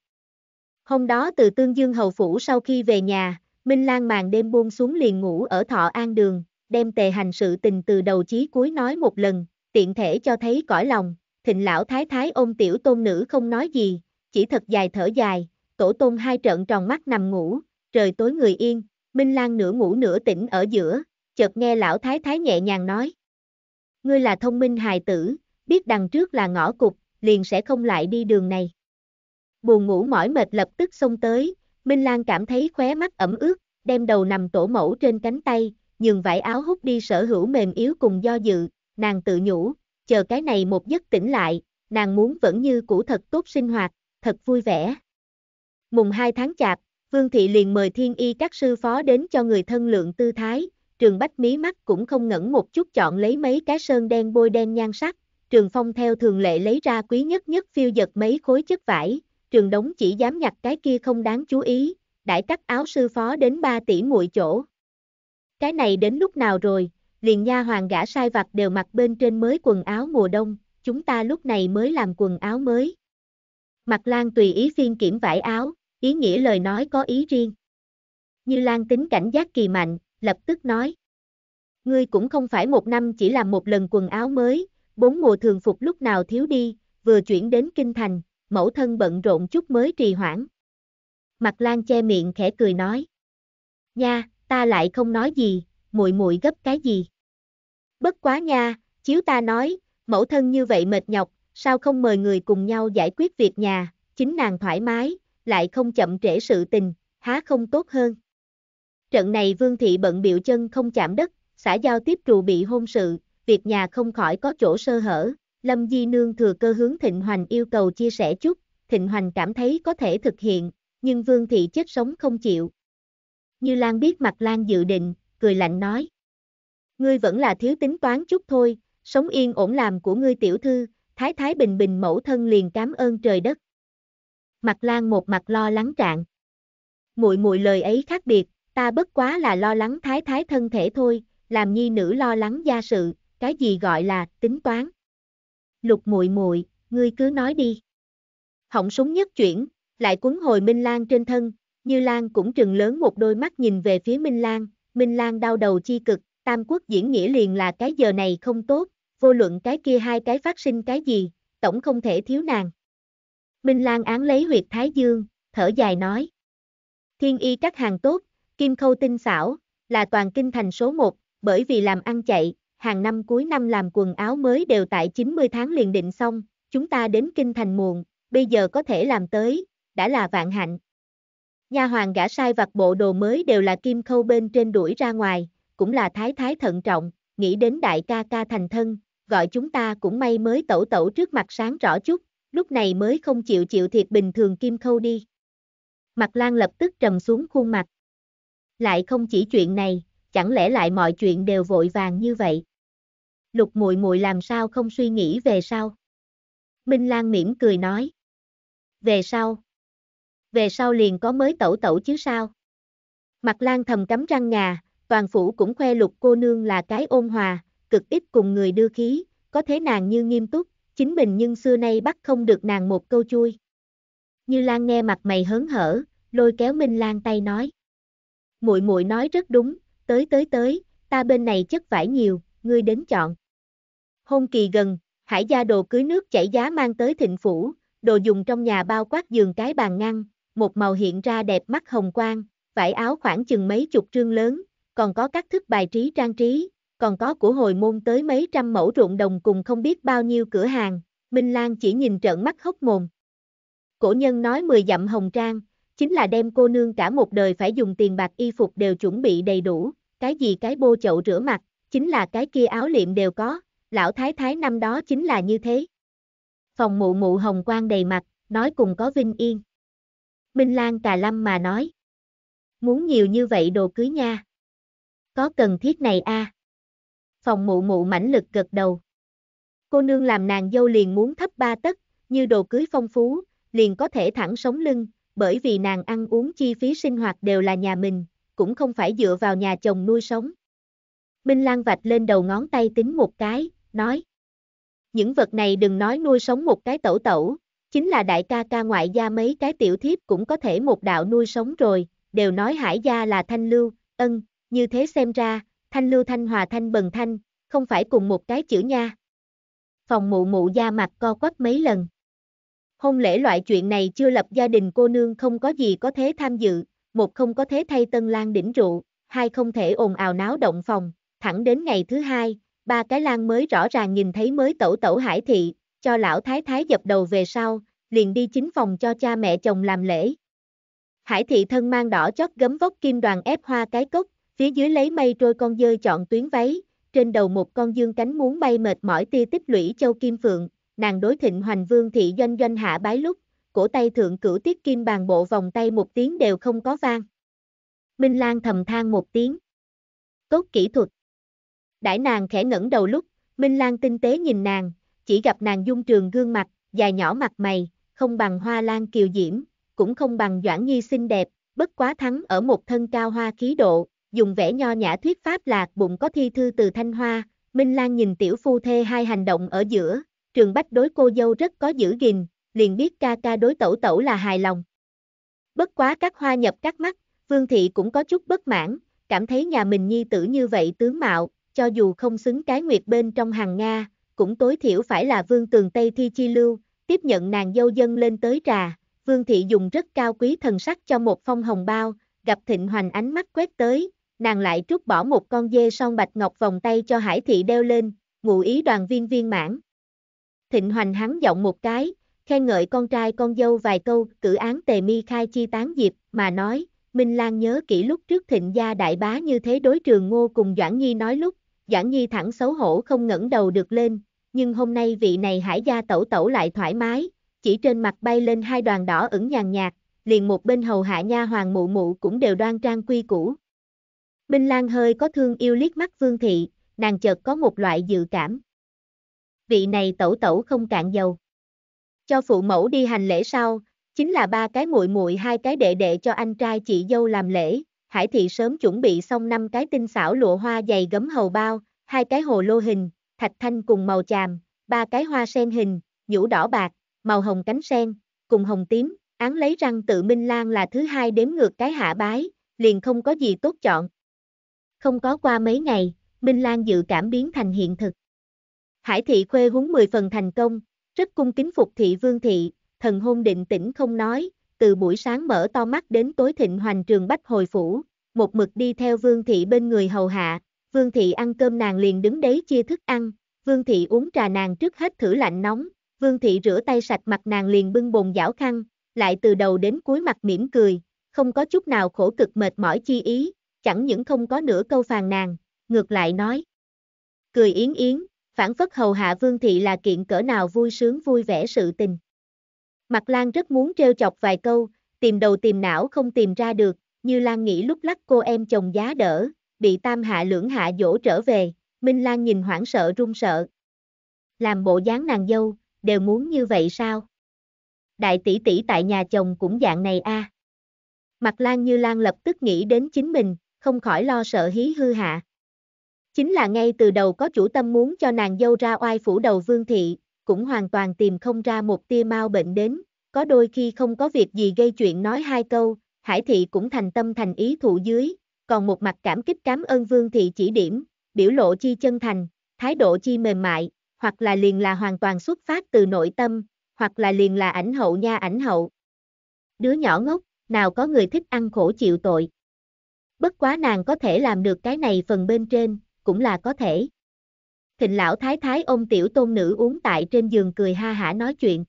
Hôm đó từ Tương Dương Hầu Phủ sau khi về nhà, Minh Lan màn đêm buông xuống liền ngủ ở Thọ An đường, đem Tề Hành sự tình từ đầu chí cuối nói một lần, tiện thể cho thấy cõi lòng, Thịnh lão thái thái ôm tiểu tôn nữ không nói gì, chỉ thật dài thở dài, tổ tôn hai trợn tròn mắt nằm ngủ, trời tối người yên, Minh Lan nửa ngủ nửa tỉnh ở giữa, chợt nghe lão thái thái nhẹ nhàng nói. Ngươi là thông minh hài tử, biết đằng trước là ngõ cụt, liền sẽ không lại đi đường này. Buồn ngủ mỏi mệt lập tức xông tới, Minh Lan cảm thấy khóe mắt ẩm ướt, đem đầu nằm tổ mẫu trên cánh tay, nhường vải áo hút đi sở hữu mềm yếu cùng do dự, nàng tự nhủ, chờ cái này một giấc tỉnh lại, nàng muốn vẫn như cũ thật tốt sinh hoạt, thật vui vẻ. Mùng 2 tháng chạp, Vương Thị liền mời thiên y các sư phó đến cho người thân lượng tư thái, Trường Bách mí mắt cũng không ngẩn một chút chọn lấy mấy cái sơn đen bôi đen nhan sắc, Trường Phong theo thường lệ lấy ra quý nhất nhất phiêu giật mấy khối chất vải, Trường Đống chỉ dám nhặt cái kia không đáng chú ý, đãi cắt áo sư phó đến 3 tỷ muội chỗ. Cái này đến lúc nào rồi, liền nha hoàng gã sai vặt đều mặc bên trên mới quần áo mùa đông, chúng ta lúc này mới làm quần áo mới. Mặc Lan tùy ý phiên kiểm vải áo, ý nghĩa lời nói có ý riêng. Như Lan tính cảnh giác kỳ mạnh, lập tức nói. Ngươi cũng không phải một năm chỉ làm một lần quần áo mới, 4 mùa thường phục lúc nào thiếu đi, vừa chuyển đến kinh thành, mẫu thân bận rộn chút mới trì hoãn. Mặc Lan che miệng khẽ cười nói. Nha, ta lại không nói gì, muội muội gấp cái gì. Bất quá nha, chiếu ta nói, mẫu thân như vậy mệt nhọc, sao không mời người cùng nhau giải quyết việc nhà, chính nàng thoải mái, lại không chậm trễ sự tình, há không tốt hơn. Trận này Vương Thị bận bịu chân không chạm đất, xã giao tiếp trù bị hôn sự, việc nhà không khỏi có chỗ sơ hở. Lâm Di Nương thừa cơ hướng Thịnh Hoành yêu cầu chia sẻ chút, Thịnh Hoành cảm thấy có thể thực hiện, nhưng Vương Thị chết sống không chịu. Như Lan biết Mặc Lan dự định, cười lạnh nói. Ngươi vẫn là thiếu tính toán chút thôi, sống yên ổn làm của ngươi tiểu thư, Thái Thái bình bình mẫu thân liền cảm ơn trời đất. Mặc Lan một mặt lo lắng trạng. Muội muội lời ấy khác biệt, ta bất quá là lo lắng Thái Thái thân thể thôi, làm nhi nữ lo lắng gia sự, cái gì gọi là tính toán. Lục muội muội, ngươi cứ nói đi. Họng súng nhất chuyển, lại cuốn hồi Minh Lan trên thân, Như Lan cũng trừng lớn một đôi mắt nhìn về phía Minh Lan. Minh Lan đau đầu chi cực, Tam Quốc diễn nghĩa liền là cái giờ này không tốt, vô luận cái kia hai cái phát sinh cái gì, tổng không thể thiếu nàng. Minh Lan án lấy huyệt Thái Dương, thở dài nói. Thiên y các hàng tốt, kim khâu tinh xảo, là toàn kinh thành số 1, bởi vì làm ăn chạy, hàng năm cuối năm làm quần áo mới đều tại 90 tháng liền định xong, chúng ta đến kinh thành muộn, bây giờ có thể làm tới, đã là vạn hạnh. Nha hoàn gã sai vặt bộ đồ mới đều là kim khâu bên trên đuổi ra ngoài, cũng là Thái Thái thận trọng, nghĩ đến đại ca ca thành thân, gọi chúng ta cũng may mới tẩu tẩu trước mặt sáng rõ chút, lúc này mới không chịu thiệt bình thường kim khâu đi. Mặc Lan lập tức trầm xuống khuôn mặt. Lại không chỉ chuyện này, chẳng lẽ lại mọi chuyện đều vội vàng như vậy? Lục muội muội làm sao không suy nghĩ về sau? Minh Lan mỉm cười nói. Về sau? Về sau liền có mới tẩu tẩu chứ sao? Mặc Lan thầm cắm răng ngà, toàn phủ cũng khoe Lục cô nương là cái ôn hòa, cực ít cùng người đưa khí, có thế nàng như nghiêm túc, chính mình nhưng xưa nay bắt không được nàng một câu chui. Như Lan nghe mặt mày hớn hở, lôi kéo Minh Lan tay nói. Muội muội nói rất đúng, tới, ta bên này chất vải nhiều, ngươi đến chọn. Hôn kỳ gần, Hải gia đồ cưới nước chảy giá mang tới Thịnh phủ, đồ dùng trong nhà bao quát giường cái bàn ngăn, một màu hiện ra đẹp mắt hồng quang, vải áo khoảng chừng mấy chục trương lớn, còn có các thức bài trí trang trí, còn có của hồi môn tới mấy trăm mẫu ruộng đồng cùng không biết bao nhiêu cửa hàng. Minh Lan chỉ nhìn trợn mắt hốc mồm. Cổ nhân nói 10 dặm hồng trang, chính là đem cô nương cả một đời phải dùng tiền bạc y phục đều chuẩn bị đầy đủ, cái gì cái bô chậu rửa mặt, chính là cái kia áo liệm đều có, lão thái thái năm đó chính là như thế. Phòng mụ mụ hồng quang đầy mặt, nói cùng có vinh yên. Minh Lan cà lâm mà nói. Muốn nhiều như vậy đồ cưới nha. Có cần thiết này a? Phòng mụ mụ mãnh lực gật đầu. Cô nương làm nàng dâu liền muốn thấp 3 tấc, như đồ cưới phong phú, liền có thể thẳng sống lưng, bởi vì nàng ăn uống chi phí sinh hoạt đều là nhà mình, cũng không phải dựa vào nhà chồng nuôi sống. Minh Lan vạch lên đầu ngón tay tính một cái, nói. Những vật này đừng nói nuôi sống một cái tẩu tẩu, chính là đại ca ca ngoại gia mấy cái tiểu thiếp cũng có thể một đạo nuôi sống rồi, đều nói Hải gia là thanh lưu, ân, như thế xem ra, thanh lưu thanh hòa thanh bần thanh, không phải cùng một cái chữ nha. Phòng mụ mụ da mặt co quắp mấy lần. Hôn lễ loại chuyện này chưa lập gia đình cô nương không có gì có thế tham dự, một không có thế thay tân lang đỉnh rượu, hai không thể ồn ào náo động phòng, thẳng đến ngày thứ hai, 3 cái lang mới rõ ràng nhìn thấy mới tẩu tẩu Hải Thị, cho lão thái thái dập đầu về sau, liền đi chính phòng cho cha mẹ chồng làm lễ. Hải Thị thân mang đỏ chót gấm vóc kim đoàn ép hoa cái cốc, phía dưới lấy mây trôi con dơi chọn tuyến váy, trên đầu một con dương cánh muốn bay mệt mỏi tia tích lũy châu kim phượng. Nàng đối Thịnh Hoành Vương Thị doanh doanh hạ bái lúc, cổ tay thượng cửu tiết kim bàn bộ vòng tay một tiếng đều không có vang. Minh Lan thầm than một tiếng. Tốt kỹ thuật. Đãi nàng khẽ ngẩng đầu lúc, Minh Lan tinh tế nhìn nàng, chỉ gặp nàng dung trường gương mặt, dài nhỏ mặt mày, không bằng Hoa Lan kiều diễm, cũng không bằng Doãn Nhi xinh đẹp, bất quá thắng ở một thân cao hoa khí độ, dùng vẻ nho nhã thuyết pháp lạc bụng có thi thư từ Thanh Hoa. Minh Lan nhìn tiểu phu thê hai hành động ở giữa, Trường Bách đối cô dâu rất có giữ gìn, liền biết ca ca đối tẩu tẩu là hài lòng. Bất quá các hoa nhập các mắt, Vương Thị cũng có chút bất mãn, cảm thấy nhà mình nhi tử như vậy tướng mạo, cho dù không xứng cái nguyệt bên trong hàng Nga, cũng tối thiểu phải là Vương Tường Tây Thi chi lưu. Tiếp nhận nàng dâu dâng lên tới trà, Vương Thị dùng rất cao quý thần sắc cho một phong hồng bao, gặp Thịnh Hoành ánh mắt quét tới, nàng lại trút bỏ một con dê son bạch ngọc vòng tay cho Hải Thị đeo lên, ngụ ý đoàn viên viên mãn. Thịnh Hoành hắn giọng một cái, khen ngợi con trai con dâu vài câu, cử án tề mi khai chi tán diệp, mà nói, Minh Lan nhớ kỹ lúc trước Thịnh gia đại bá như thế đối Trường Ngô cùng Doãn Nhi nói lúc, Giản Nhi thẳng xấu hổ không ngẩng đầu được lên, nhưng hôm nay vị này Hải gia tẩu tẩu lại thoải mái, chỉ trên mặt bay lên hai đoàn đỏ ửng nhàn nhạt, liền một bên hầu hạ nha hoàng mụ mụ cũng đều đoan trang quy củ. Minh Lan hơi có thương yêu liếc mắt Vương Thị, nàng chợt có một loại dự cảm. Vị này tẩu tẩu không cạn dầu. Cho phụ mẫu đi hành lễ sau, chính là ba cái muội muội hai cái đệ đệ cho anh trai chị dâu làm lễ. Hải Thị sớm chuẩn bị xong 5 cái tinh xảo lụa hoa dày gấm hầu bao, 2 cái hồ lô hình, thạch thanh cùng màu chàm, 3 cái hoa sen hình, nhũ đỏ bạc, màu hồng cánh sen, cùng hồng tím, án lấy răng tự Minh Lan là thứ hai đếm ngược cái hạ bái, liền không có gì tốt chọn. Không có qua mấy ngày, Minh Lan dự cảm biến thành hiện thực. Hải Thị khuê huống 10 phần thành công, rất cung kính phục thị Vương Thị, thần hôn định tĩnh không nói. Từ buổi sáng mở to mắt đến tối Thịnh Hoành Trường Bách hồi phủ, một mực đi theo Vương Thị bên người hầu hạ, Vương Thị ăn cơm nàng liền đứng đấy chia thức ăn, Vương Thị uống trà nàng trước hết thử lạnh nóng, Vương Thị rửa tay sạch mặt nàng liền bưng bồn giảo khăn, lại từ đầu đến cuối mặt mỉm cười, không có chút nào khổ cực mệt mỏi chi ý, chẳng những không có nửa câu phàn nàn, ngược lại nói. Cười yến yến, phảng phất hầu hạ Vương Thị là kiện cỡ nào vui sướng vui vẻ sự tình. Mặc Lan rất muốn trêu chọc vài câu, tìm đầu tìm não không tìm ra được, Như Lan nghĩ lúc lắc cô em chồng giá đỡ, bị tam hạ lưỡng hạ dỗ trở về, Minh Lan nhìn hoảng sợ run sợ. Làm bộ dáng nàng dâu, đều muốn như vậy sao? Đại tỷ tỷ tại nhà chồng cũng dạng này a. Mặc Lan Như Lan lập tức nghĩ đến chính mình, không khỏi lo sợ hí hư hạ. Chính là ngay từ đầu có chủ tâm muốn cho nàng dâu ra oai phủ đầu Vương Thị, cũng hoàn toàn tìm không ra một tia mau bệnh đến, có đôi khi không có việc gì gây chuyện nói hai câu, Hải Thị cũng thành tâm thành ý thụ dưới, còn một mặt cảm kích cảm ơn Vương Thị chỉ điểm, biểu lộ chi chân thành, thái độ chi mềm mại, hoặc là liền là hoàn toàn xuất phát từ nội tâm, hoặc là liền là ảnh hậu nha ảnh hậu. Đứa nhỏ ngốc, nào có người thích ăn khổ chịu tội. Bất quá nàng có thể làm được cái này phần bên trên, cũng là có thể. Thịnh lão thái thái ôm tiểu tôn nữ uống tại trên giường cười ha hả nói chuyện.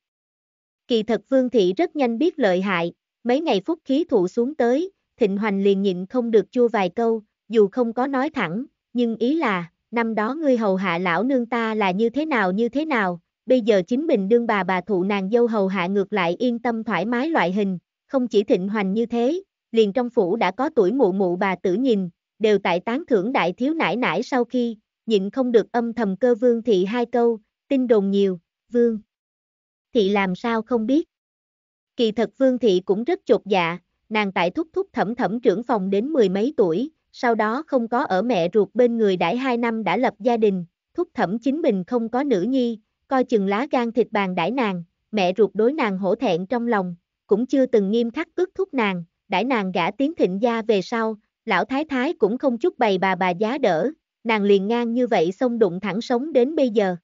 Kỳ thật Vương Thị rất nhanh biết lợi hại, mấy ngày phúc khí thụ xuống tới, Thịnh Hoành liền nhịn không được chua vài câu, dù không có nói thẳng, nhưng ý là, năm đó ngươi hầu hạ lão nương ta là như thế nào, bây giờ chính mình đương bà thụ nàng dâu hầu hạ ngược lại yên tâm thoải mái loại hình, không chỉ Thịnh Hoành như thế, liền trong phủ đã có tuổi mụ mụ bà tử nhìn, đều tại tán thưởng đại thiếu nãi nãi sau khi. Nhịn không được âm thầm cơ Vương Thị hai câu, tin đồn nhiều, Vương Thị làm sao không biết. Kỳ thật Vương Thị cũng rất chột dạ, nàng tại thúc thúc thẩm thẩm trưởng phòng đến 10 mấy tuổi, sau đó không có ở mẹ ruột bên người đãi 2 năm đã lập gia đình, thúc thẩm chính mình không có nữ nhi, coi chừng lá gan thịt bàn đãi nàng, mẹ ruột đối nàng hổ thẹn trong lòng, cũng chưa từng nghiêm khắc ước thúc nàng, đãi nàng gả tiến Thịnh gia về sau, lão thái thái cũng không chút bày bà giá đỡ. Nàng liền ngang như vậy xông đụng thẳng sống đến bây giờ.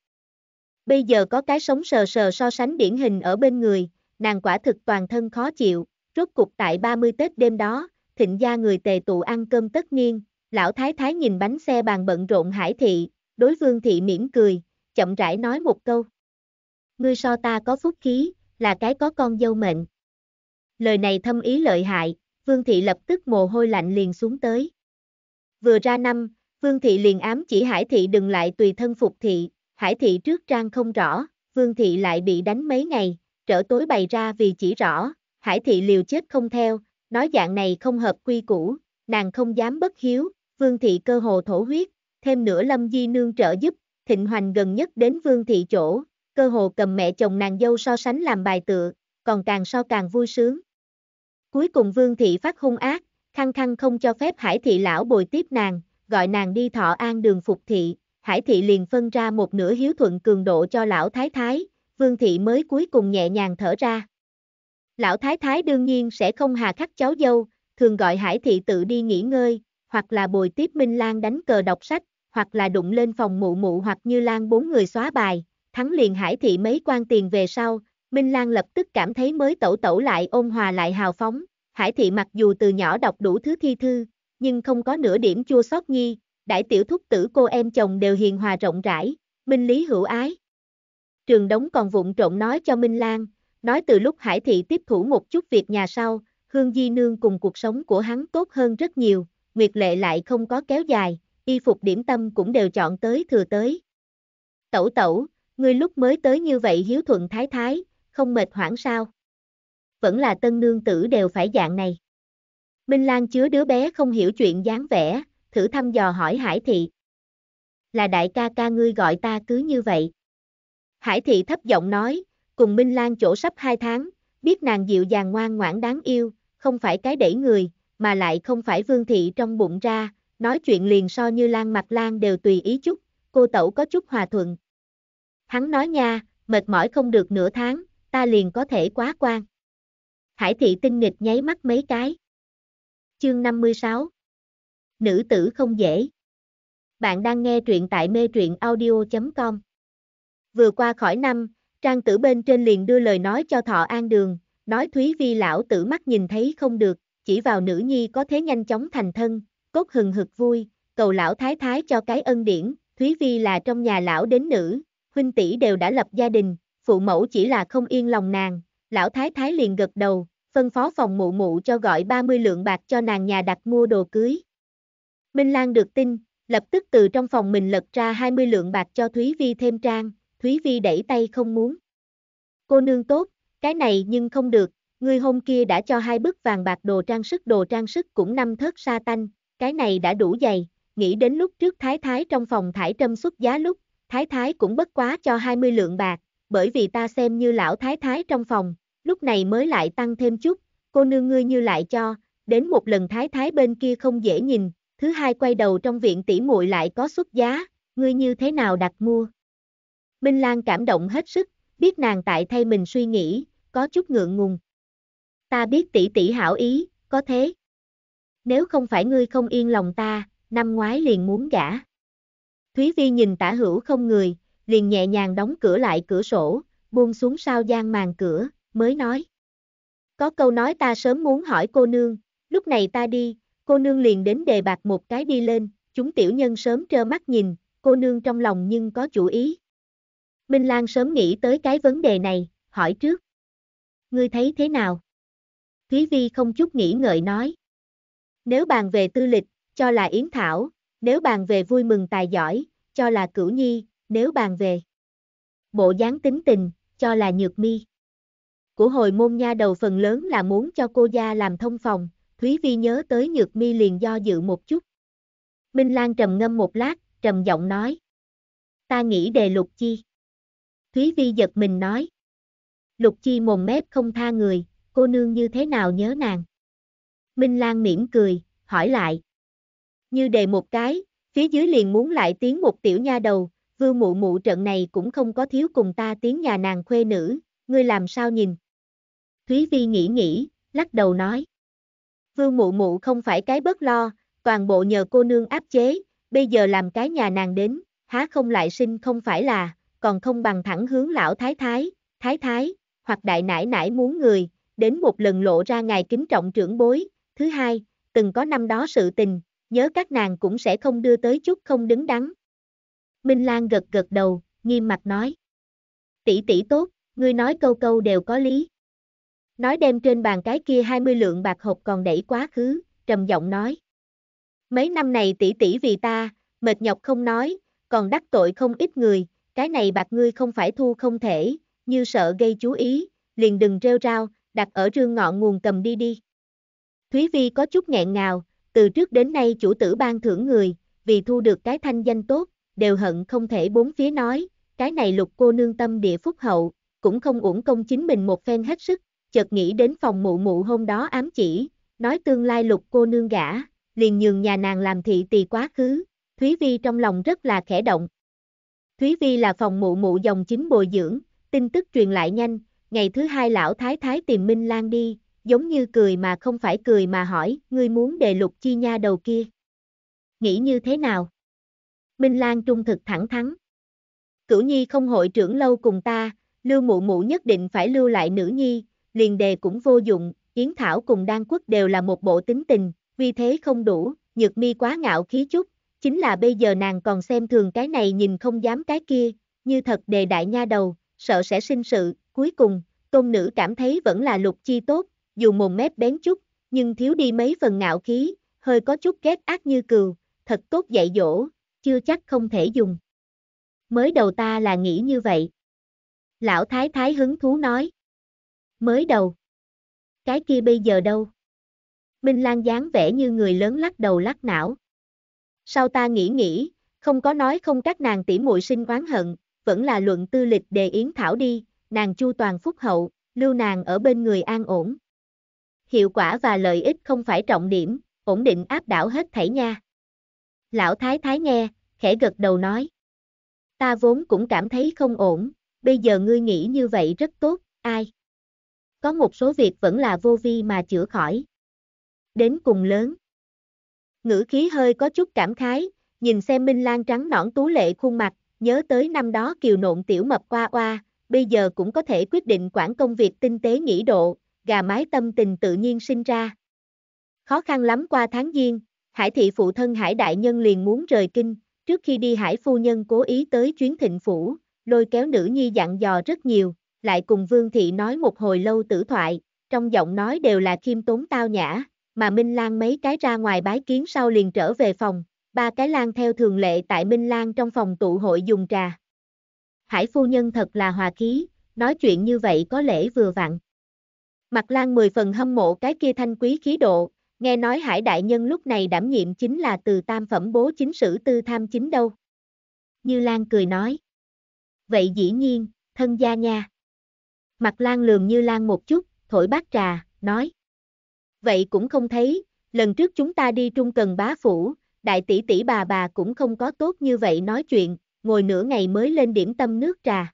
Bây giờ có cái sống sờ sờ so sánh điển hình ở bên người, nàng quả thực toàn thân khó chịu, rốt cục tại 30 Tết đêm đó, Thịnh gia người tề tụ ăn cơm tất niên, lão thái thái nhìn bánh xe bàn bận rộn Hải Thị, đối Vương Thị mỉm cười, chậm rãi nói một câu. Ngươi so ta có phúc khí, là cái có con dâu mệnh. Lời này thâm ý lợi hại, Vương Thị lập tức mồ hôi lạnh liền xuống tới. Vừa ra năm, Vương Thị liền ám chỉ Hải Thị đừng lại tùy thân phục thị, Hải Thị trước trang không rõ, Vương Thị lại bị đánh mấy ngày, trở tối bày ra vì chỉ rõ, Hải Thị liều chết không theo, nói dạng này không hợp quy củ, nàng không dám bất hiếu, Vương Thị cơ hồ thổ huyết, thêm nữa Lâm Di Nương trợ giúp, Thịnh Hoành gần nhất đến Vương Thị chỗ, cơ hồ cầm mẹ chồng nàng dâu so sánh làm bài tựa, còn càng so càng vui sướng. Cuối cùng Vương Thị phát hung ác, khăng khăng không cho phép Hải Thị lão bồi tiếp nàng. Gọi nàng đi Thọ An đường phục thị, Hải Thị liền phân ra một nửa hiếu thuận cường độ cho lão thái thái, Vương Thị mới cuối cùng nhẹ nhàng thở ra. Lão thái thái đương nhiên sẽ không hà khắc cháu dâu, thường gọi Hải Thị tự đi nghỉ ngơi, hoặc là bồi tiếp Minh Lan đánh cờ đọc sách, hoặc là đụng lên phòng mụ mụ hoặc Như Lan 4 người xóa bài, thắng liền Hải Thị mấy quan tiền về sau, Minh Lan lập tức cảm thấy mới tẩu tẩu lại ôn hòa lại hào phóng, Hải Thị mặc dù từ nhỏ đọc đủ thứ thi thư, nhưng không có nửa điểm chua xót nhi, đại tiểu thúc tử cô em chồng đều hiền hòa rộng rãi, minh lý hữu ái. Trường Đống còn vụng trộn nói cho Minh Lan, nói từ lúc Hải Thị tiếp thủ một chút việc nhà sau, Hương Di Nương cùng cuộc sống của hắn tốt hơn rất nhiều, Nguyệt Lệ lại không có kéo dài, y phục điểm tâm cũng đều chọn tới thừa tới. Tẩu tẩu, ngươi lúc mới tới như vậy hiếu thuận thái thái, không mệt hoảng sao? Vẫn là tân nương tử đều phải dạng này. Minh Lan chứa đứa bé không hiểu chuyện dáng vẻ, thử thăm dò hỏi Hải Thị. Là đại ca ca ngươi gọi ta cứ như vậy. Hải Thị thấp giọng nói, cùng Minh Lan chỗ sắp 2 tháng, biết nàng dịu dàng ngoan ngoãn đáng yêu, không phải cái đẩy người, mà lại không phải Vương Thị trong bụng ra, nói chuyện liền so như Lan Mặc Lan đều tùy ý chút, cô tẩu có chút hòa thuận. Hắn nói nha, mệt mỏi không được nửa tháng, ta liền có thể quá quan. Hải Thị tinh nghịch nháy mắt mấy cái. Chương 56. Nữ tử không dễ. Bạn đang nghe truyện tại mê truyện audio.com. Vừa qua khỏi năm, Trang Tử bên trên liền đưa lời nói cho Thọ An Đường, nói Thúy Vi lão tử mắt nhìn thấy không được, chỉ vào nữ nhi có thế nhanh chóng thành thân, cốt hừng hực vui, cầu lão thái thái cho cái ân điển, Thúy Vi là trong nhà lão đến nữ, huynh tỷ đều đã lập gia đình, phụ mẫu chỉ là không yên lòng nàng, lão thái thái liền gật đầu, phân phó phòng mụ mụ cho gọi 30 lượng bạc cho nàng nhà đặt mua đồ cưới. Minh Lan được tin, lập tức từ trong phòng mình lật ra 20 lượng bạc cho Thúy Vi thêm trang, Thúy Vi đẩy tay không muốn. Cô nương tốt, cái này nhưng không được, ngươi hôm kia đã cho 2 bức vàng bạc đồ trang sức cũng 5 thớt sa tanh, cái này đã đủ dày, nghĩ đến lúc trước thái thái trong phòng thải trâm xuất giá lúc, thái thái cũng bất quá cho 20 lượng bạc, bởi vì ta xem như lão thái thái trong phòng, lúc này mới lại tăng thêm chút, cô nương ngươi như lại cho, đến một lần thái thái bên kia không dễ nhìn, thứ hai quay đầu trong viện tỷ muội lại có xuất giá, ngươi như thế nào đặt mua? Minh Lan cảm động hết sức, biết nàng tại thay mình suy nghĩ, có chút ngượng ngùng. Ta biết tỷ tỷ hảo ý, có thế. Nếu không phải ngươi không yên lòng ta, năm ngoái liền muốn gả. Thúy Vi nhìn tả hữu không người, liền nhẹ nhàng đóng cửa lại cửa sổ, buông xuống sao gian màn cửa, mới nói. Có câu nói ta sớm muốn hỏi cô nương, lúc này ta đi, cô nương liền đến đề bạc một cái đi lên, chúng tiểu nhân sớm trơ mắt nhìn, cô nương trong lòng nhưng có chủ ý. Minh Lan sớm nghĩ tới cái vấn đề này, hỏi trước. Ngươi thấy thế nào? Thúy Vi không chút nghĩ ngợi nói. Nếu bàn về tư lịch, cho là Yến Thảo, nếu bàn về vui mừng tài giỏi, cho là Cửu Nhi, nếu bàn về bộ dáng tính tình, cho là Nhược Mi. Của hồi môn nha đầu phần lớn là muốn cho cô gia làm thông phòng, Thúy Vi nhớ tới Nhược Mi liền do dự một chút. Minh Lan trầm ngâm một lát, trầm giọng nói. Ta nghĩ đề Lục Chi. Thúy Vi giật mình nói. Lục Chi mồm mép không tha người, cô nương như thế nào nhớ nàng? Minh Lan mỉm cười, hỏi lại. Như đề một cái, phía dưới liền muốn lại tiến một tiểu nha đầu, Vương Mụ Mụ trận này cũng không có thiếu cùng ta tiến nhà nàng khuê nữ, ngươi làm sao nhìn? Thúy Vi nghĩ, lắc đầu nói. Vương Mụ Mụ không phải cái bất lo, toàn bộ nhờ cô nương áp chế, bây giờ làm cái nhà nàng đến, há không lại sinh không phải là, còn không bằng thẳng hướng lão thái thái, hoặc đại nãi nãi muốn người, đến một lần lộ ra ngài kính trọng trưởng bối, thứ hai, từng có năm đó sự tình, nhớ các nàng cũng sẽ không đưa tới chút không đứng đắn. Minh Lan gật đầu, nghiêm mặt nói. Tỷ tỷ tốt, ngươi nói câu câu đều có lý. Nói đem trên bàn cái kia 20 lượng bạc hộp còn đẩy quá khứ, trầm giọng nói. Mấy năm này tỷ tỷ vì ta, mệt nhọc không nói, còn đắc tội không ít người, cái này bạc ngươi không phải thu không thể, như sợ gây chú ý, liền đừng rêu rao, đặt ở rương ngọn nguồn cầm đi đi. Thúy Vi có chút nghẹn ngào, từ trước đến nay chủ tử ban thưởng người, vì thu được cái thanh danh tốt, đều hận không thể bốn phía nói, cái này Lục cô nương tâm địa phúc hậu, cũng không uổng công chính mình một phen hết sức, chợt nghĩ đến phòng mụ mụ hôm đó ám chỉ, nói tương lai Lục cô nương gả, liền nhường nhà nàng làm thị tỳ quá khứ, Thúy Vi trong lòng rất là khẽ động. Thúy Vi là phòng mụ mụ dòng chính bồi dưỡng, tin tức truyền lại nhanh, ngày thứ hai lão thái thái tìm Minh Lan đi, giống như cười mà không phải cười mà hỏi, ngươi muốn đề Lục Chi nha đầu kia. Nghĩ như thế nào? Minh Lan trung thực thẳng thắn. Cửu Nhi không hội trưởng lâu cùng ta, Lưu Mụ Mụ nhất định phải lưu lại nữ nhi, liền đề cũng vô dụng, Yến Thảo cùng Đan Quốc đều là một bộ tính tình, vì thế không đủ, Nhược Mi quá ngạo khí chút. Chính là bây giờ nàng còn xem thường cái này nhìn không dám cái kia, như thật đề đại nha đầu, sợ sẽ sinh sự, cuối cùng, tôn nữ cảm thấy vẫn là Lục Chi tốt, dù mồm mép bén chút, nhưng thiếu đi mấy phần ngạo khí, hơi có chút ghét ác như cừu, thật tốt dạy dỗ, chưa chắc không thể dùng. Mới đầu ta là nghĩ như vậy. Lão Thái Thái hứng thú nói. Mới đầu? Cái kia bây giờ đâu? Minh Lan dáng vẻ như người lớn lắc đầu lắc não. Sau ta nghĩ, không có nói không các nàng tỉ muội sinh oán hận, vẫn là luận tư lịch đề Yến Thảo đi, nàng chu toàn phúc hậu, lưu nàng ở bên người an ổn. Hiệu quả và lợi ích không phải trọng điểm, ổn định áp đảo hết thảy nha. Lão Thái Thái nghe, khẽ gật đầu nói. Ta vốn cũng cảm thấy không ổn, bây giờ ngươi nghĩ như vậy rất tốt, ai? Có một số việc vẫn là vô vi mà chữa khỏi. Đến cùng lớn. Ngữ khí hơi có chút cảm khái, nhìn xem Minh Lan trắng nõn tú lệ khuôn mặt, nhớ tới năm đó kiều nộn tiểu mập qua oa, bây giờ cũng có thể quyết định quản công việc tinh tế nghĩ độ, gà mái tâm tình tự nhiên sinh ra. Khó khăn lắm qua tháng giêng, Hải thị phụ thân Hải đại nhân liền muốn rời kinh, trước khi đi Hải phu nhân cố ý tới chuyến Thịnh phủ, lôi kéo nữ nhi dặn dò rất nhiều, lại cùng Vương thị nói một hồi lâu tử thoại, trong giọng nói đều là khiêm tốn tao nhã, mà Minh Lan mấy cái ra ngoài bái kiến sau liền trở về phòng, ba cái Lan theo thường lệ tại Minh Lan trong phòng tụ hội dùng trà. Hải phu nhân thật là hòa khí, nói chuyện như vậy có lẽ vừa vặn. Mặc Lan 10 phần hâm mộ cái kia thanh quý khí độ, nghe nói Hải đại nhân lúc này đảm nhiệm chính là từ tam phẩm bố chính sử tư tham chính đâu. Như Lan cười nói. Vậy dĩ nhiên, thân gia nha. Mặc Lan lườm Như Lan một chút, thổi bát trà, nói. Vậy cũng không thấy, lần trước chúng ta đi Trung Cần bá phủ, đại tỷ tỷ bà cũng không có tốt như vậy nói chuyện, ngồi nửa ngày mới lên điểm tâm nước trà.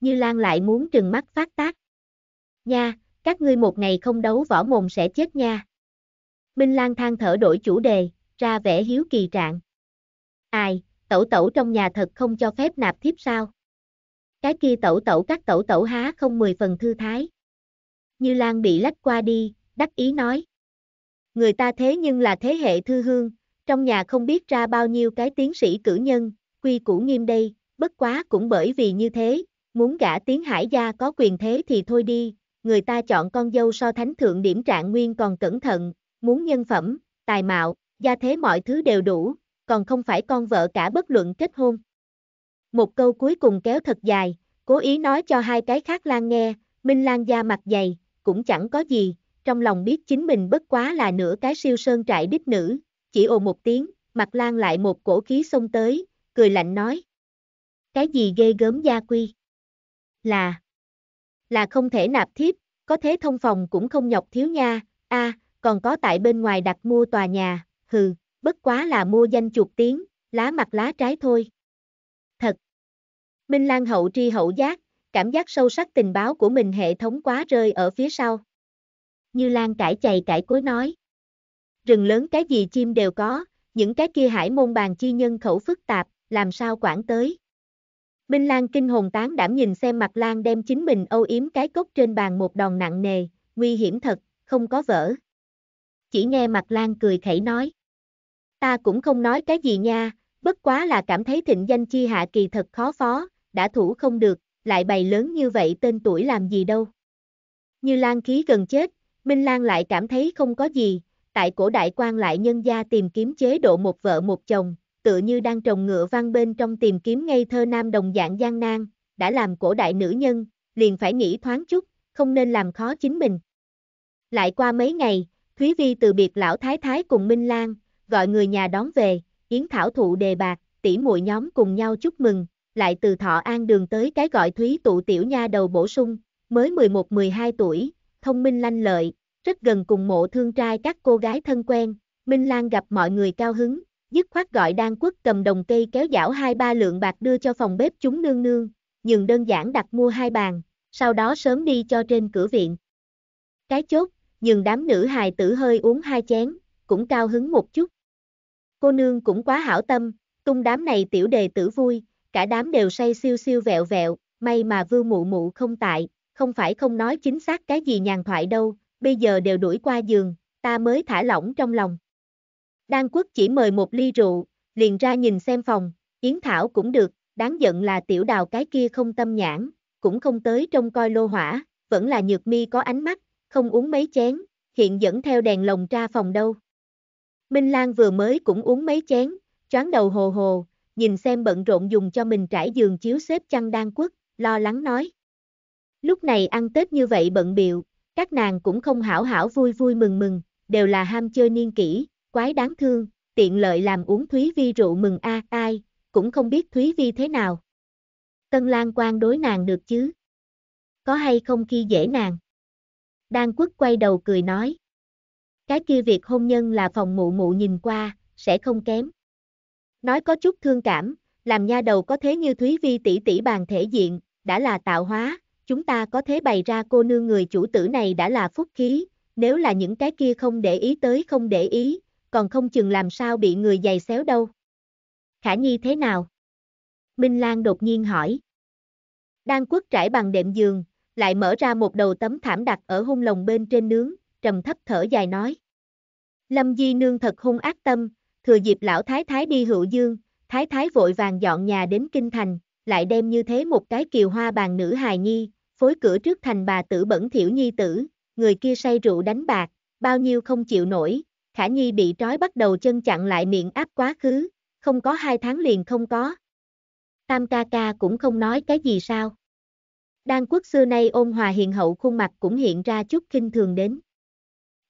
Như Lan lại muốn trừng mắt phát tác. Nha, các ngươi một ngày không đấu võ mồm sẽ chết nha. Minh Lan than thở đổi chủ đề, ra vẻ hiếu kỳ trạng. Ai, tẩu tẩu trong nhà thật không cho phép nạp thiếp sao? Cái kia tẩu tẩu các tẩu tẩu há không 10 phần thư thái. Như Lan bị lách qua đi, đắc ý nói. Người ta thế nhưng là thế hệ thư hương, trong nhà không biết ra bao nhiêu cái tiến sĩ cử nhân, quy củ nghiêm đây, bất quá cũng bởi vì như thế, muốn gả tiến Hải gia có quyền thế thì thôi đi, người ta chọn con dâu so thánh thượng điểm trạng nguyên còn cẩn thận, muốn nhân phẩm, tài mạo, gia thế mọi thứ đều đủ, còn không phải con vợ cả bất luận kết hôn. Một câu cuối cùng kéo thật dài, cố ý nói cho hai cái khác Lan nghe, Minh Lan da mặt dày, cũng chẳng có gì, trong lòng biết chính mình bất quá là nửa cái siêu sơn trại đích nữ, chỉ ồ một tiếng, Mặc Lan lại một cổ khí xông tới, cười lạnh nói. Cái gì ghê gớm gia quy? Là không thể nạp thiếp, có thế thông phòng cũng không nhọc thiếu nha, còn có tại bên ngoài đặt mua tòa nhà, bất quá là mua danh chuột tiếng, lá mặt lá trái thôi. Thật! Minh Lan hậu tri hậu giác, cảm giác sâu sắc tình báo của mình hệ thống quá rơi ở phía sau. Như Lan cãi chày cãi cối nói. Rừng lớn cái gì chim đều có, những cái kia hải môn bàn chi nhân khẩu phức tạp, làm sao quản tới. Minh Lan kinh hồn tán đảm nhìn xem Mặc Lan đem chính mình âu yếm cái cốc trên bàn một đòn nặng nề, nguy hiểm thật, không có vỡ. Chỉ nghe Mặc Lan cười khẩy nói. Ta cũng không nói cái gì nha, bất quá là cảm thấy thịnh danh chi hạ kỳ thật khó phó, đã thủ không được, lại bày lớn như vậy tên tuổi làm gì đâu. Như Lan khí gần chết, Minh Lan lại cảm thấy không có gì, tại cổ đại quan lại nhân gia tìm kiếm chế độ một vợ một chồng, tựa như đang trồng ngựa văn bên trong tìm kiếm ngây thơ nam đồng dạng gian nan, đã làm cổ đại nữ nhân, liền phải nghĩ thoáng chút, không nên làm khó chính mình. Lại qua mấy ngày, Thúy Vi từ biệt lão Thái Thái cùng Minh Lan, gọi người nhà đón về, Yến Thảo thụ đề bạc, tỷ muội nhóm cùng nhau chúc mừng, lại từ Thọ An đường tới cái gọi Thúy tụ tiểu nha đầu bổ sung, mới 11-12 tuổi, thông minh lanh lợi, rất gần cùng mộ thương trai các cô gái thân quen, Minh Lan gặp mọi người cao hứng, dứt khoát gọi Đan Quốc cầm đồng cây kéo giảo 2-3 lượng bạc đưa cho phòng bếp chúng nương nương, nhưng đơn giản đặt mua 2 bàn, sau đó sớm đi cho trên cửa viện. Cái chốt, nhưng đám nữ hài tử hơi uống 2 chén, cũng cao hứng một chút. Cô nương cũng quá hảo tâm, tung đám này tiểu đề tử vui, cả đám đều say siêu siêu vẹo vẹo, may mà Vương Mụ Mụ không tại, không phải không nói chính xác cái gì nhàn thoại đâu, bây giờ đều đuổi qua giường, ta mới thả lỏng trong lòng. Đan Quốc chỉ mời một ly rượu, liền ra nhìn xem phòng, Yến Thảo cũng được, đáng giận là tiểu đào cái kia không tâm nhãn, cũng không tới trông coi lô hỏa, vẫn là Nhược Mi có ánh mắt, không uống mấy chén, hiện dẫn theo đèn lồng ra phòng đâu. Minh Lan vừa mới cũng uống mấy chén, choáng đầu hồ hồ, nhìn xem bận rộn dùng cho mình trải giường chiếu xếp chăn Đan Quốc, lo lắng nói. Lúc này ăn Tết như vậy bận bịu, các nàng cũng không hảo hảo vui vui mừng mừng, đều là ham chơi niên kỷ, quái đáng thương, tiện lợi làm uống Thúy Vi rượu mừng a ai, cũng không biết Thúy Vi thế nào. Tân Lan quan đối nàng được chứ? Có hay không khi dễ nàng? Đan Quốc quay đầu cười nói. Cái kia việc hôn nhân là phòng mụ mụ nhìn qua, sẽ không kém. Nói có chút thương cảm, làm nha đầu có thế như Thúy Vi tỷ tỷ bàn thể diện, đã là tạo hóa, chúng ta có thế bày ra cô nương người chủ tử này đã là phúc khí, nếu là những cái kia không để ý tới không để ý, còn không chừng làm sao bị người giày xéo đâu. Khả Nhi thế nào? Minh Lan đột nhiên hỏi. Đan Quốc trải bằng đệm giường, lại mở ra một đầu tấm thảm đặt ở hung lồng bên trên nướng, trầm thấp thở dài nói. Lâm Di Nương thật hung ác tâm, thừa dịp lão Thái Thái đi Hữu Dương, Thái Thái vội vàng dọn nhà đến Kinh Thành, lại đem như thế một cái kiều hoa bàn nữ hài nhi, phối cửa trước thành bà tử bẩn thiểu nhi tử, người kia say rượu đánh bạc, bao nhiêu không chịu nổi, Khả Nhi bị trói bắt đầu chân chặn lại miệng áp quá khứ, không có 2 tháng liền không có. Tam ca ca cũng không nói cái gì sao? Đan Quốc xưa nay ôn hòa hiền hậu khuôn mặt cũng hiện ra chút khinh thường đến.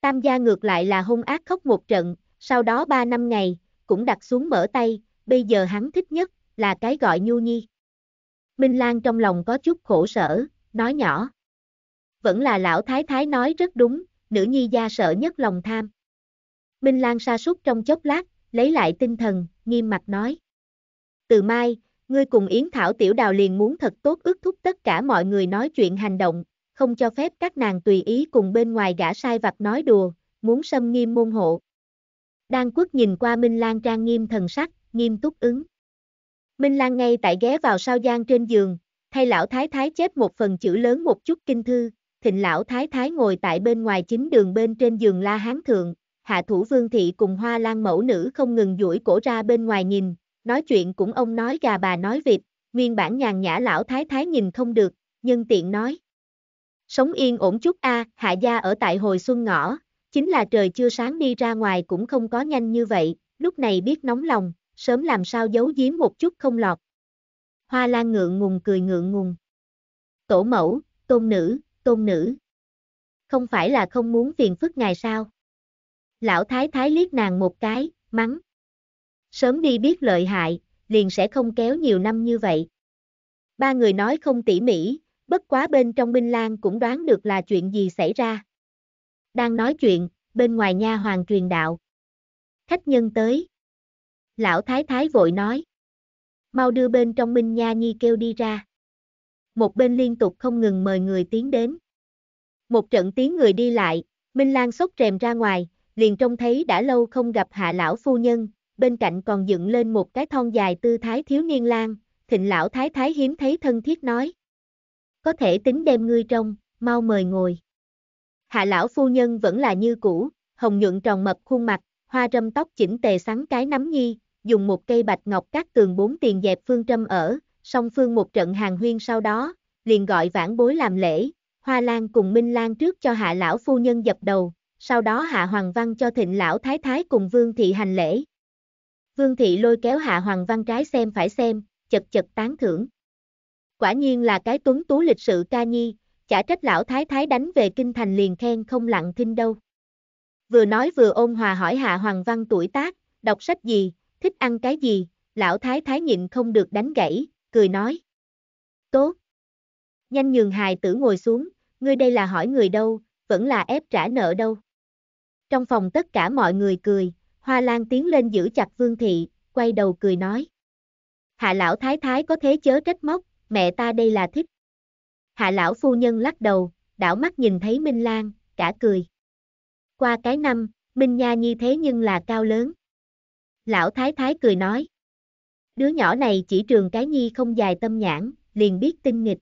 Tam gia ngược lại là hung ác khóc một trận, sau đó 3 năm ngày, cũng đặt xuống mở tay, bây giờ hắn thích nhất, là cái gọi Nhu Nhi. Minh Lan trong lòng có chút khổ sở, nói nhỏ. Vẫn là lão Thái Thái nói rất đúng, nữ nhi gia sợ nhất lòng tham. Minh Lan sa sút trong chốc lát, lấy lại tinh thần, nghiêm mặt nói. Từ mai, ngươi cùng Yến Thảo Tiểu Đào liền muốn thật tốt ước thúc tất cả mọi người nói chuyện hành động, không cho phép các nàng tùy ý cùng bên ngoài gã sai vặt nói đùa, muốn xâm nghiêm môn hộ. Đan Quốc nhìn qua Minh Lan trang nghiêm thần sắc, nghiêm túc ứng. Minh Lan ngay tại ghé vào sao gian trên giường, thay lão Thái Thái chép một phần chữ lớn một chút kinh thư, Thịnh lão Thái Thái ngồi tại bên ngoài chính đường bên trên giường La Hán Thượng, hạ thủ Vương Thị cùng Hoa Lan mẫu nữ không ngừng duỗi cổ ra bên ngoài nhìn, nói chuyện cũng ông nói gà bà nói vịt, nguyên bản nhàn nhã lão Thái Thái nhìn không được, nhân tiện nói. Sống yên ổn chút a, hạ gia ở tại hồi xuân ngõ, chính là trời chưa sáng đi ra ngoài cũng không có nhanh như vậy, lúc này biết nóng lòng, sớm làm sao giấu giếm một chút không lọt. Hoa Lan ngượng ngùng cười ngượng ngùng. Tổ mẫu, tôn nữ. Không phải là không muốn phiền phức ngài sao? Lão Thái Thái liếc nàng một cái, mắng. Sớm đi biết lợi hại, liền sẽ không kéo nhiều năm như vậy. Ba người nói không tỉ mỉ, bất quá bên trong Minh Lan cũng đoán được là chuyện gì xảy ra. Đang nói chuyện, bên ngoài nha hoàn truyền đạo. Khách nhân tới. Lão Thái Thái vội nói. Mau đưa bên trong Minh Nha Nhi kêu đi ra. Một bên liên tục không ngừng mời người tiến đến. Một trận tiếng người đi lại, Minh Lan xốc rèm ra ngoài, liền trông thấy đã lâu không gặp hạ lão phu nhân, bên cạnh còn dựng lên một cái thon dài tư thái thiếu niên lang, Thịnh lão Thái Thái hiếm thấy thân thiết nói. Có thể tính đem ngươi trông, mau mời ngồi. Hạ lão phu nhân vẫn là như cũ, hồng nhuận tròn mập khuôn mặt, hoa râm tóc chỉnh tề sắn cái nắm nhi, dùng một cây bạch ngọc cát tường 4 tiền dẹp phương trâm ở, song phương một trận hàng huyên sau đó, liền gọi vãn bối làm lễ, Hoa Lan cùng Minh Lan trước cho hạ lão phu nhân dập đầu, sau đó hạ Hoàng Văn cho Thịnh lão Thái Thái cùng Vương Thị hành lễ. Vương Thị lôi kéo hạ Hoàng Văn trái xem phải xem, chật chật tán thưởng. Quả nhiên là cái tuấn tú lịch sự ca nhi, chả trách lão Thái Thái đánh về Kinh Thành liền khen không lặng thinh đâu. Vừa nói vừa ôn hòa hỏi hạ Hoàng Văn tuổi tác, đọc sách gì, thích ăn cái gì, lão Thái Thái nhịn không được đánh gãy, cười nói. Tốt! Nhanh nhường hài tử ngồi xuống, ngươi đây là hỏi người đâu, vẫn là ép trả nợ đâu. Trong phòng tất cả mọi người cười, Hoa Lan tiến lên giữ chặt Vương Thị, quay đầu cười nói. Hạ lão Thái Thái có thế chớ trách móc, mẹ ta đây là thích. Hạ lão phu nhân lắc đầu, đảo mắt nhìn thấy Minh Lan, cả cười. Qua cái năm, Minh Nha Nhi thế nhưng là cao lớn. Lão Thái Thái cười nói. Đứa nhỏ này chỉ trường cái nhi không dài tâm nhãn, liền biết tinh nghịch.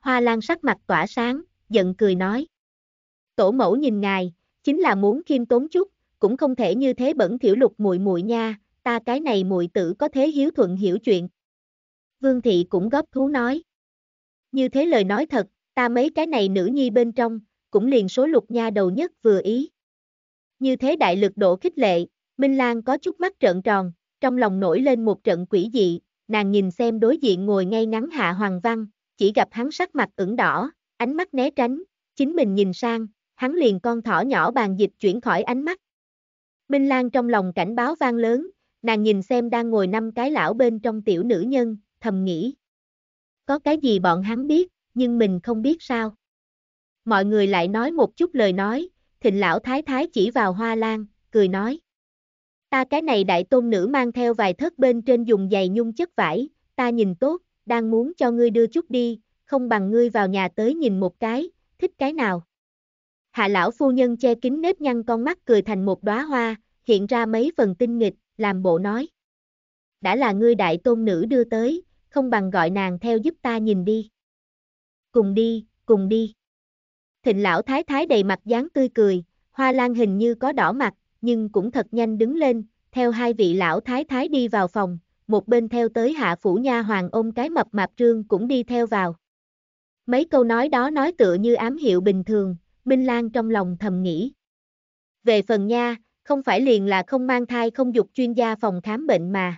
Hoa Lan sắc mặt tỏa sáng, giận cười nói. Tổ mẫu nhìn ngài, chính là muốn khiêm tốn chút, cũng không thể như thế bẩn thỉu lục muội muội nha, ta cái này muội tử có thế hiếu thuận hiểu chuyện. Vương Thị cũng góp thú nói. Như thế lời nói thật, ta mấy cái này nữ nhi bên trong, cũng liền số lục nha đầu nhất vừa ý. Như thế đại lực độ khích lệ, Minh Lan có chút mắt trợn tròn, trong lòng nổi lên một trận quỷ dị, nàng nhìn xem đối diện ngồi ngay ngắn Hạ Hoàng Văn, chỉ gặp hắn sắc mặt ửng đỏ, ánh mắt né tránh, chính mình nhìn sang, hắn liền con thỏ nhỏ bàn dịch chuyển khỏi ánh mắt. Minh Lan trong lòng cảnh báo vang lớn, nàng nhìn xem đang ngồi 5 cái lão bên trong tiểu nữ nhân, thầm nghĩ. Có cái gì bọn hắn biết, nhưng mình không biết sao. Mọi người lại nói một chút lời nói, Thịnh Lão Thái Thái chỉ vào Hoa Lan, cười nói. Ta cái này đại tôn nữ mang theo vài thớt bên trên dùng giày nhung chất vải, ta nhìn tốt, đang muốn cho ngươi đưa chút đi, không bằng ngươi vào nhà tới nhìn một cái, thích cái nào. Hạ lão phu nhân che kín nếp nhăn con mắt cười thành một đóa hoa, hiện ra mấy phần tinh nghịch, làm bộ nói. Đã là ngươi đại tôn nữ đưa tới, không bằng gọi nàng theo giúp ta nhìn đi. Cùng đi, cùng đi. Thịnh Lão Thái Thái đầy mặt dáng tươi cười, Hoa Lan hình như có đỏ mặt, nhưng cũng thật nhanh đứng lên, theo hai vị lão thái thái đi vào phòng, một bên theo tới Hạ phủ nha hoàng ôm cái mập mạp Trương cũng đi theo vào. Mấy câu nói đó nói tựa như ám hiệu bình thường, Minh Lan trong lòng thầm nghĩ. Về phần nha, không phải liền là không mang thai không dục chuyên gia phòng khám bệnh mà.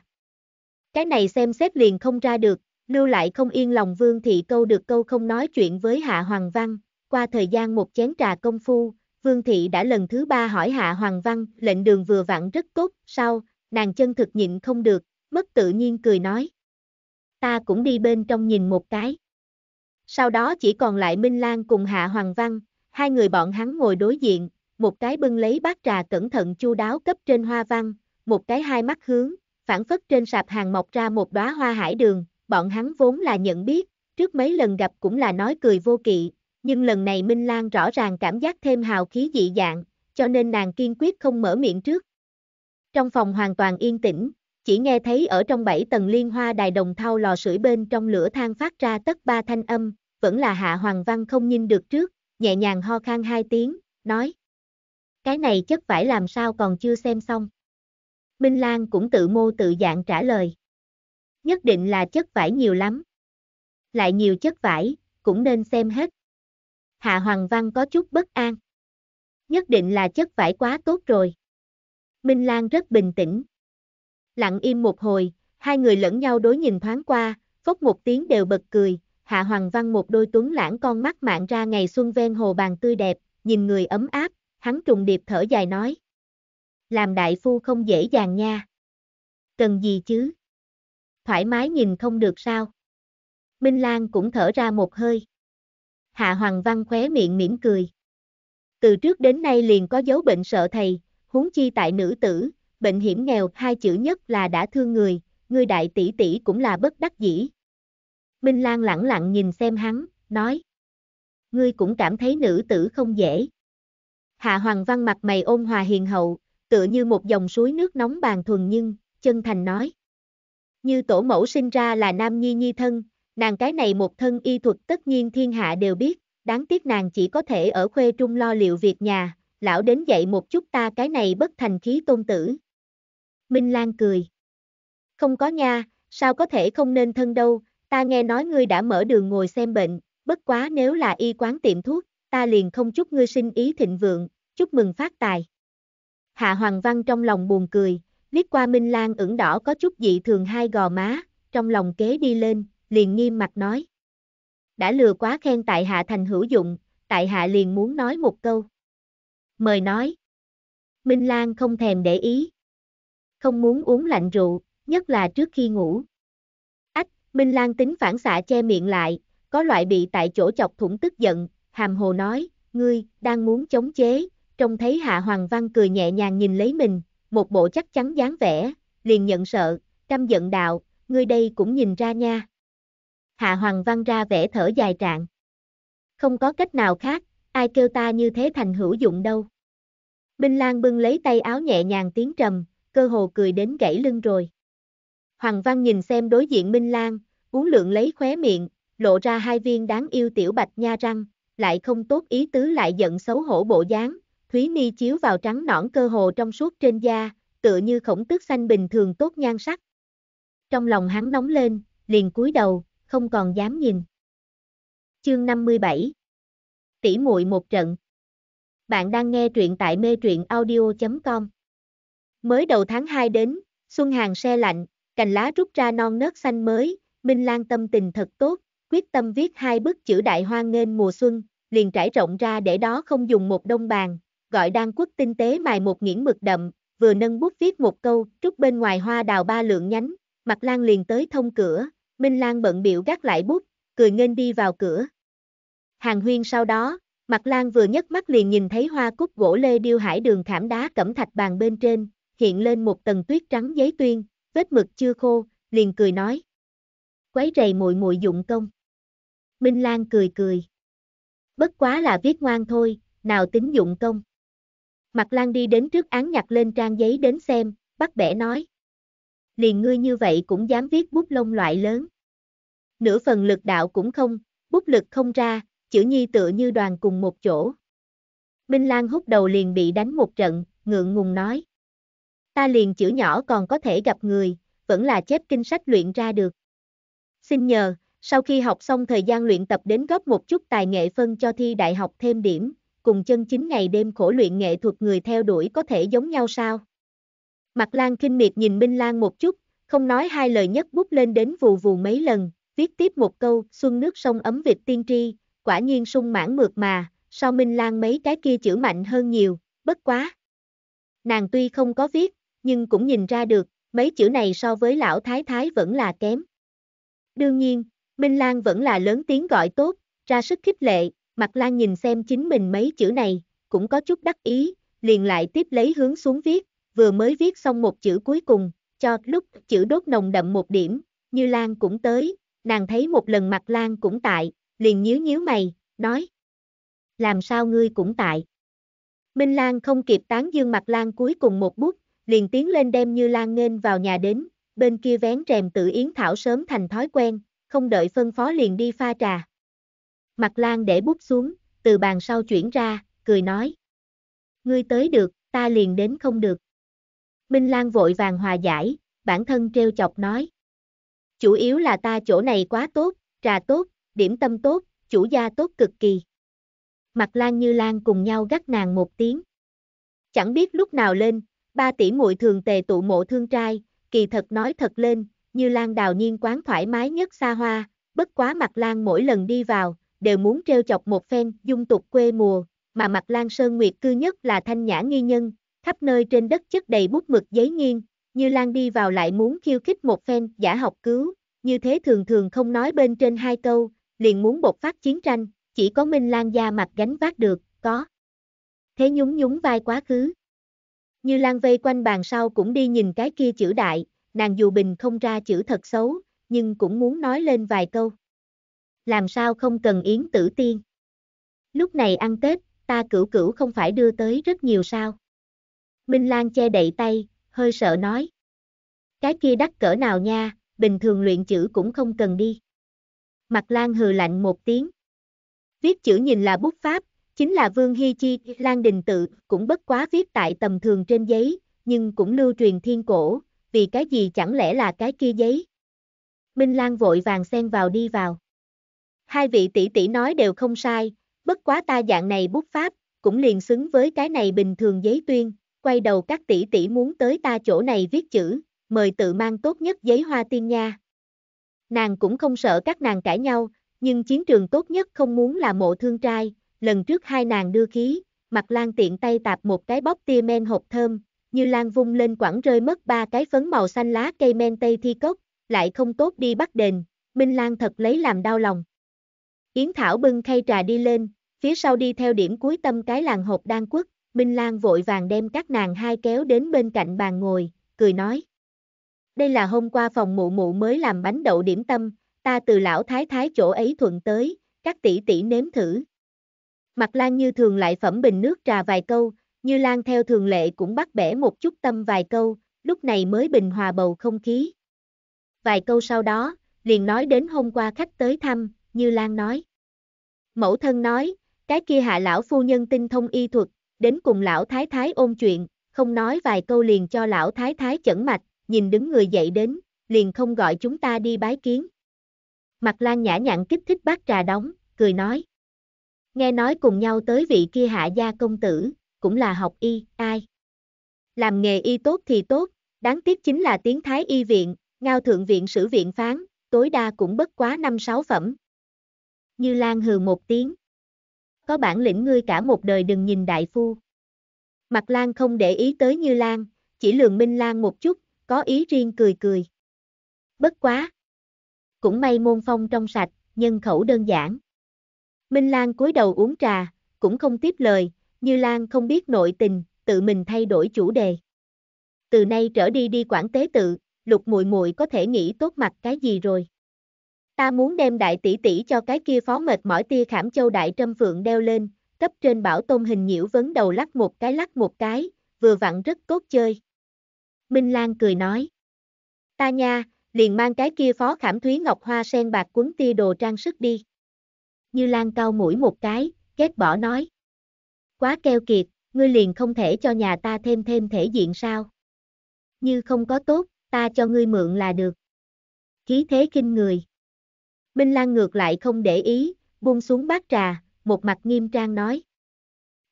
Cái này xem xét liền không ra được, lưu lại không yên lòng Vương Thị câu được câu không nói chuyện với Hạ Hoàng Văn, qua thời gian một chén trà công phu. Vương Thị đã lần thứ ba hỏi Hạ Hoàng Văn, lệnh đường vừa vặn rất tốt, sao, nàng chân thực nhịn không được, mất tự nhiên cười nói. Ta cũng đi bên trong nhìn một cái. Sau đó chỉ còn lại Minh Lan cùng Hạ Hoàng Văn, hai người bọn hắn ngồi đối diện, một cái bưng lấy bát trà cẩn thận chu đáo cấp trên Hoa Văn, một cái hai mắt hướng, phản phất trên sạp hàng mọc ra một đóa hoa hải đường, bọn hắn vốn là nhận biết, trước mấy lần gặp cũng là nói cười vô kỵ. Nhưng lần này Minh Lan rõ ràng cảm giác thêm hào khí dị dạng, cho nên nàng kiên quyết không mở miệng trước. Trong phòng hoàn toàn yên tĩnh, chỉ nghe thấy ở trong 7 tầng liên hoa đài đồng thau lò sưởi bên trong lửa than phát ra tất ba thanh âm, vẫn là Hạ Hoàng Văn không nhìn được trước, nhẹ nhàng ho khan 2 tiếng, nói. Cái này chất vải làm sao còn chưa xem xong. Minh Lan cũng tự mô tự dạng trả lời. Nhất định là chất vải nhiều lắm. Lại nhiều chất vải, cũng nên xem hết. Hạ Hoàng Văn có chút bất an. Nhất định là chất vải quá tốt rồi. Minh Lan rất bình tĩnh. Lặng im một hồi, hai người lẫn nhau đối nhìn thoáng qua, phốc một tiếng đều bật cười. Hạ Hoàng Văn một đôi tuấn lãng con mắt mạn ra ngày xuân ven hồ bàn tươi đẹp, nhìn người ấm áp, hắn trùng điệp thở dài nói. Làm đại phu không dễ dàng nha. Cần gì chứ? Thoải mái nhìn không được sao? Minh Lan cũng thở ra một hơi. Hạ Hoàng Văn khóe miệng mỉm cười. Từ trước đến nay liền có dấu bệnh sợ thầy, huống chi tại nữ tử, bệnh hiểm nghèo 2 chữ nhất là đã thương người, người đại tỷ tỷ cũng là bất đắc dĩ. Minh Lan lẳng lặng nhìn xem hắn, nói. Ngươi cũng cảm thấy nữ tử không dễ. Hạ Hoàng Văn mặt mày ôn hòa hiền hậu, tựa như một dòng suối nước nóng bàn thuần nhưng, chân thành nói. Như tổ mẫu sinh ra là nam nhi nhi thân. Nàng cái này một thân y thuật tất nhiên thiên hạ đều biết, đáng tiếc nàng chỉ có thể ở khuê trung lo liệu việc nhà, lão đến dạy một chút ta cái này bất thành khí tôn tử. Minh Lan cười. Không có nha, sao có thể không nên thân đâu, ta nghe nói ngươi đã mở đường ngồi xem bệnh, bất quá nếu là y quán tiệm thuốc, ta liền không chúc ngươi sinh ý thịnh vượng, chúc mừng phát tài. Hạ Hoàng Văn trong lòng buồn cười, liếc qua Minh Lan ửng đỏ có chút dị thường hai gò má, trong lòng kế đi lên. Liền nghiêm mặt nói. Đã lừa quá khen tại hạ thành hữu dụng, tại hạ liền muốn nói một câu. Mời nói. Minh Lan không thèm để ý. Không muốn uống lạnh rượu, nhất là trước khi ngủ. Ách, Minh Lan tính phản xạ che miệng lại, có loại bị tại chỗ chọc thủng tức giận, hàm hồ nói, ngươi, đang muốn chống chế, trông thấy Hạ Hoàng Văn cười nhẹ nhàng nhìn lấy mình, một bộ chắc chắn dáng vẻ, liền nhận sợ, căm giận đạo, ngươi đây cũng nhìn ra nha. Hạ Hoàng Văn ra vẻ thở dài trạng. Không có cách nào khác, ai kêu ta như thế thành hữu dụng đâu. Minh Lan bưng lấy tay áo nhẹ nhàng tiếng trầm, cơ hồ cười đến gãy lưng rồi. Hoàng Văn nhìn xem đối diện Minh Lan, uống lượng lấy khóe miệng, lộ ra 2 viên đáng yêu tiểu bạch nha răng, lại không tốt ý tứ lại giận xấu hổ bộ dáng, Thúy Ni chiếu vào trắng nõn cơ hồ trong suốt trên da, tựa như khổng tước xanh bình thường tốt nhan sắc. Trong lòng hắn nóng lên, liền cúi đầu. Không còn dám nhìn. Chương 57 Tỷ muội một trận. Bạn đang nghe truyện tại mê truyện audio.com. Mới đầu tháng 2 đến, xuân hàng se lạnh, cành lá rút ra non nớt xanh mới, Minh Lan tâm tình thật tốt, quyết tâm viết 2 bức chữ đại hoan nghênh mùa xuân, liền trải rộng ra để đó không dùng một đông bàn, gọi Đan Quốc tinh tế mài một nghiễn mực đậm, vừa nâng bút viết một câu, trút bên ngoài hoa đào 3 lượng nhánh, Mặc Lan liền tới thông cửa, Minh Lan bận bịu gác lại bút, cười nghênh đi vào cửa. Hàng huyên sau đó, Mặc Lan vừa nhấc mắt liền nhìn thấy hoa cúc gỗ lê điêu hải đường khảm đá cẩm thạch bàn bên trên, hiện lên một tầng tuyết trắng giấy tuyên, vết mực chưa khô, liền cười nói. Quấy rầy muội muội dụng công. Minh Lan cười cười. Bất quá là viết ngoan thôi, nào tính dụng công. Mặc Lan đi đến trước án nhặt lên trang giấy đến xem, bắt bẻ nói. Liền ngươi như vậy cũng dám viết bút lông loại lớn. Nửa phần lực đạo cũng không, bút lực không ra, chữ nhi tựa như đoàn cùng một chỗ. Minh Lan hút đầu liền bị đánh một trận, ngượng ngùng nói. Ta liền chữ nhỏ còn có thể gặp người, vẫn là chép kinh sách luyện ra được. Xin nhờ, sau khi học xong thời gian luyện tập đến góp một chút tài nghệ phân cho thi đại học thêm điểm, cùng chân chính ngày đêm khổ luyện nghệ thuật người theo đuổi có thể giống nhau sao? Mặc Lan khinh miệt nhìn Minh Lan một chút, không nói hai lời nhấc bút lên đến vù vù mấy lần, viết tiếp một câu xuân nước sông ấm vịt tiên tri, quả nhiên sung mãn mượt mà, so Minh Lan mấy cái kia chữ mạnh hơn nhiều, bất quá. Nàng tuy không có viết, nhưng cũng nhìn ra được, mấy chữ này so với lão thái thái vẫn là kém. Đương nhiên, Minh Lan vẫn là lớn tiếng gọi tốt, ra sức khích lệ, Mặc Lan nhìn xem chính mình mấy chữ này, cũng có chút đắc ý, liền lại tiếp lấy hướng xuống viết, vừa mới viết xong một chữ cuối cùng, cho lúc chữ đốt nồng đậm một điểm, Như Lan cũng tới, nàng thấy một lần Mặc Lan cũng tại, liền nhíu nhíu mày, nói. Làm sao ngươi cũng tại? Minh Lan không kịp tán dương Mặc Lan cuối cùng một bút, liền tiến lên đem Như Lan nghênh vào nhà đến, bên kia vén rèm tự Yến Thảo sớm thành thói quen, không đợi phân phó liền đi pha trà. Mặc Lan để bút xuống, từ bàn sau chuyển ra, cười nói. Ngươi tới được, ta liền đến không được. Minh Lan vội vàng hòa giải, bản thân trêu chọc nói. Chủ yếu là ta chỗ này quá tốt, trà tốt, điểm tâm tốt, chủ gia tốt cực kỳ. Mặc Lan Như Lan cùng nhau gắt nàng một tiếng. Chẳng biết lúc nào lên, 3 tỷ muội thường tề tụ mộ thương trai, kỳ thật nói thật lên, Như Lan đào nhiên quán thoải mái nhất xa hoa, bất quá Mặc Lan mỗi lần đi vào, đều muốn trêu chọc một phen dung tục quê mùa, mà Mặc Lan sơn nguyệt cư nhất là thanh nhã nghi nhân, khắp nơi trên đất chất đầy bút mực giấy nghiêng, Như Lan đi vào lại muốn khiêu khích một phen giả học cứu, như thế thường thường không nói bên trên 2 câu, liền muốn bộc phát chiến tranh, chỉ có Minh Lan da mặt gánh vác được, có. Thế nhún vai quá khứ. Như Lan vây quanh bàn sau cũng đi nhìn cái kia chữ đại, nàng dù bình không ra chữ thật xấu, nhưng cũng muốn nói lên vài câu. Làm sao không cần Yến Tử Tiên? Lúc này ăn Tết, ta cửu cửu không phải đưa tới rất nhiều sao? Minh Lan che đậy tay, hơi sợ nói. Cái kia đắt cỡ nào nha, bình thường luyện chữ cũng không cần đi. Mặc Lan hừ lạnh một tiếng. Viết chữ nhìn là bút pháp, chính là Vương Hy Chi, Lan Đình Tự, cũng bất quá viết tại tầm thường trên giấy, nhưng cũng lưu truyền thiên cổ, vì cái gì chẳng lẽ là cái kia giấy? Minh Lan vội vàng xen vào đi vào. Hai vị tỷ tỷ nói đều không sai, bất quá ta dạng này bút pháp, cũng liền xứng với cái này bình thường giấy tuyên, quay đầu các tỷ tỷ muốn tới ta chỗ này viết chữ, mời tự mang tốt nhất giấy hoa tiên nha. Nàng cũng không sợ các nàng cãi nhau, nhưng chiến trường tốt nhất không muốn là mộ thương trai, lần trước hai nàng đưa khí, Mặc Lan tiện tay tạp một cái bóp tia men hộp thơm, Như Lan vung lên quẳng rơi mất 3 cái phấn màu xanh lá cây men tây thi cốc, lại không tốt đi bắt đền, Minh Lan thật lấy làm đau lòng. Yến Thảo bưng khay trà đi lên, phía sau đi theo điểm cuối tâm cái làng hộp Đan Quốc, Minh Lan vội vàng đem các nàng hai kéo đến bên cạnh bàn ngồi, cười nói. Đây là hôm qua phòng mụ mụ mới làm bánh đậu điểm tâm, ta từ lão thái thái chỗ ấy thuận tới, các tỷ tỷ nếm thử. Mặc Lan như thường lại phẩm bình nước trà vài câu, Như Lan theo thường lệ cũng bắt bẻ một chút tâm vài câu, lúc này mới bình hòa bầu không khí. Vài câu sau đó, liền nói đến hôm qua khách tới thăm, Như Lan nói. Mẫu thân nói, cái kia Hạ lão phu nhân tinh thông y thuật, đến cùng lão thái thái ôn chuyện, không nói vài câu liền cho lão thái thái chẩn mạch, nhìn đứng người dậy đến, liền không gọi chúng ta đi bái kiến. Mặc Lan nhã nhặn kích thích bát trà đóng, cười nói. Nghe nói cùng nhau tới vị kia Hạ gia công tử, cũng là học y, ai? làm nghề y tốt thì tốt, đáng tiếc chính là tiến thái y viện, ngao thượng viện sử viện phán, tối đa cũng bất quá 5-6 phẩm. Như Lan hừ một tiếng. Có bản lĩnh ngươi cả một đời đừng nhìn đại phu. Mặc Lan không để ý tới Như Lan, chỉ lườm Minh Lan một chút, có ý riêng cười cười. Bất quá. Cũng may môn phong trong sạch, nhân khẩu đơn giản. Minh Lan cúi đầu uống trà, cũng không tiếp lời, Như Lan không biết nội tình, tự mình thay đổi chủ đề. Từ nay trở đi đi Quảng Tế Tự, Lục muội muội có thể nghĩ tốt mặt cái gì rồi. Ta muốn đem đại tỷ tỷ cho cái kia phó mệt mỏi tia khảm châu đại trâm phượng đeo lên, cấp trên bảo tôm hình nhiễu vấn đầu lắc một cái, vừa vặn rất tốt chơi. Minh Lan cười nói. Ta nha, liền mang cái kia phó khảm thúy ngọc hoa sen bạc quấn tia đồ trang sức đi. Như Lan cau mũi một cái, ghét bỏ nói. Quá keo kiệt, ngươi liền không thể cho nhà ta thêm thể diện sao. Như không có tốt, ta cho ngươi mượn là được. Khí thế kinh người. Minh Lan ngược lại không để ý, buông xuống bát trà, một mặt nghiêm trang nói.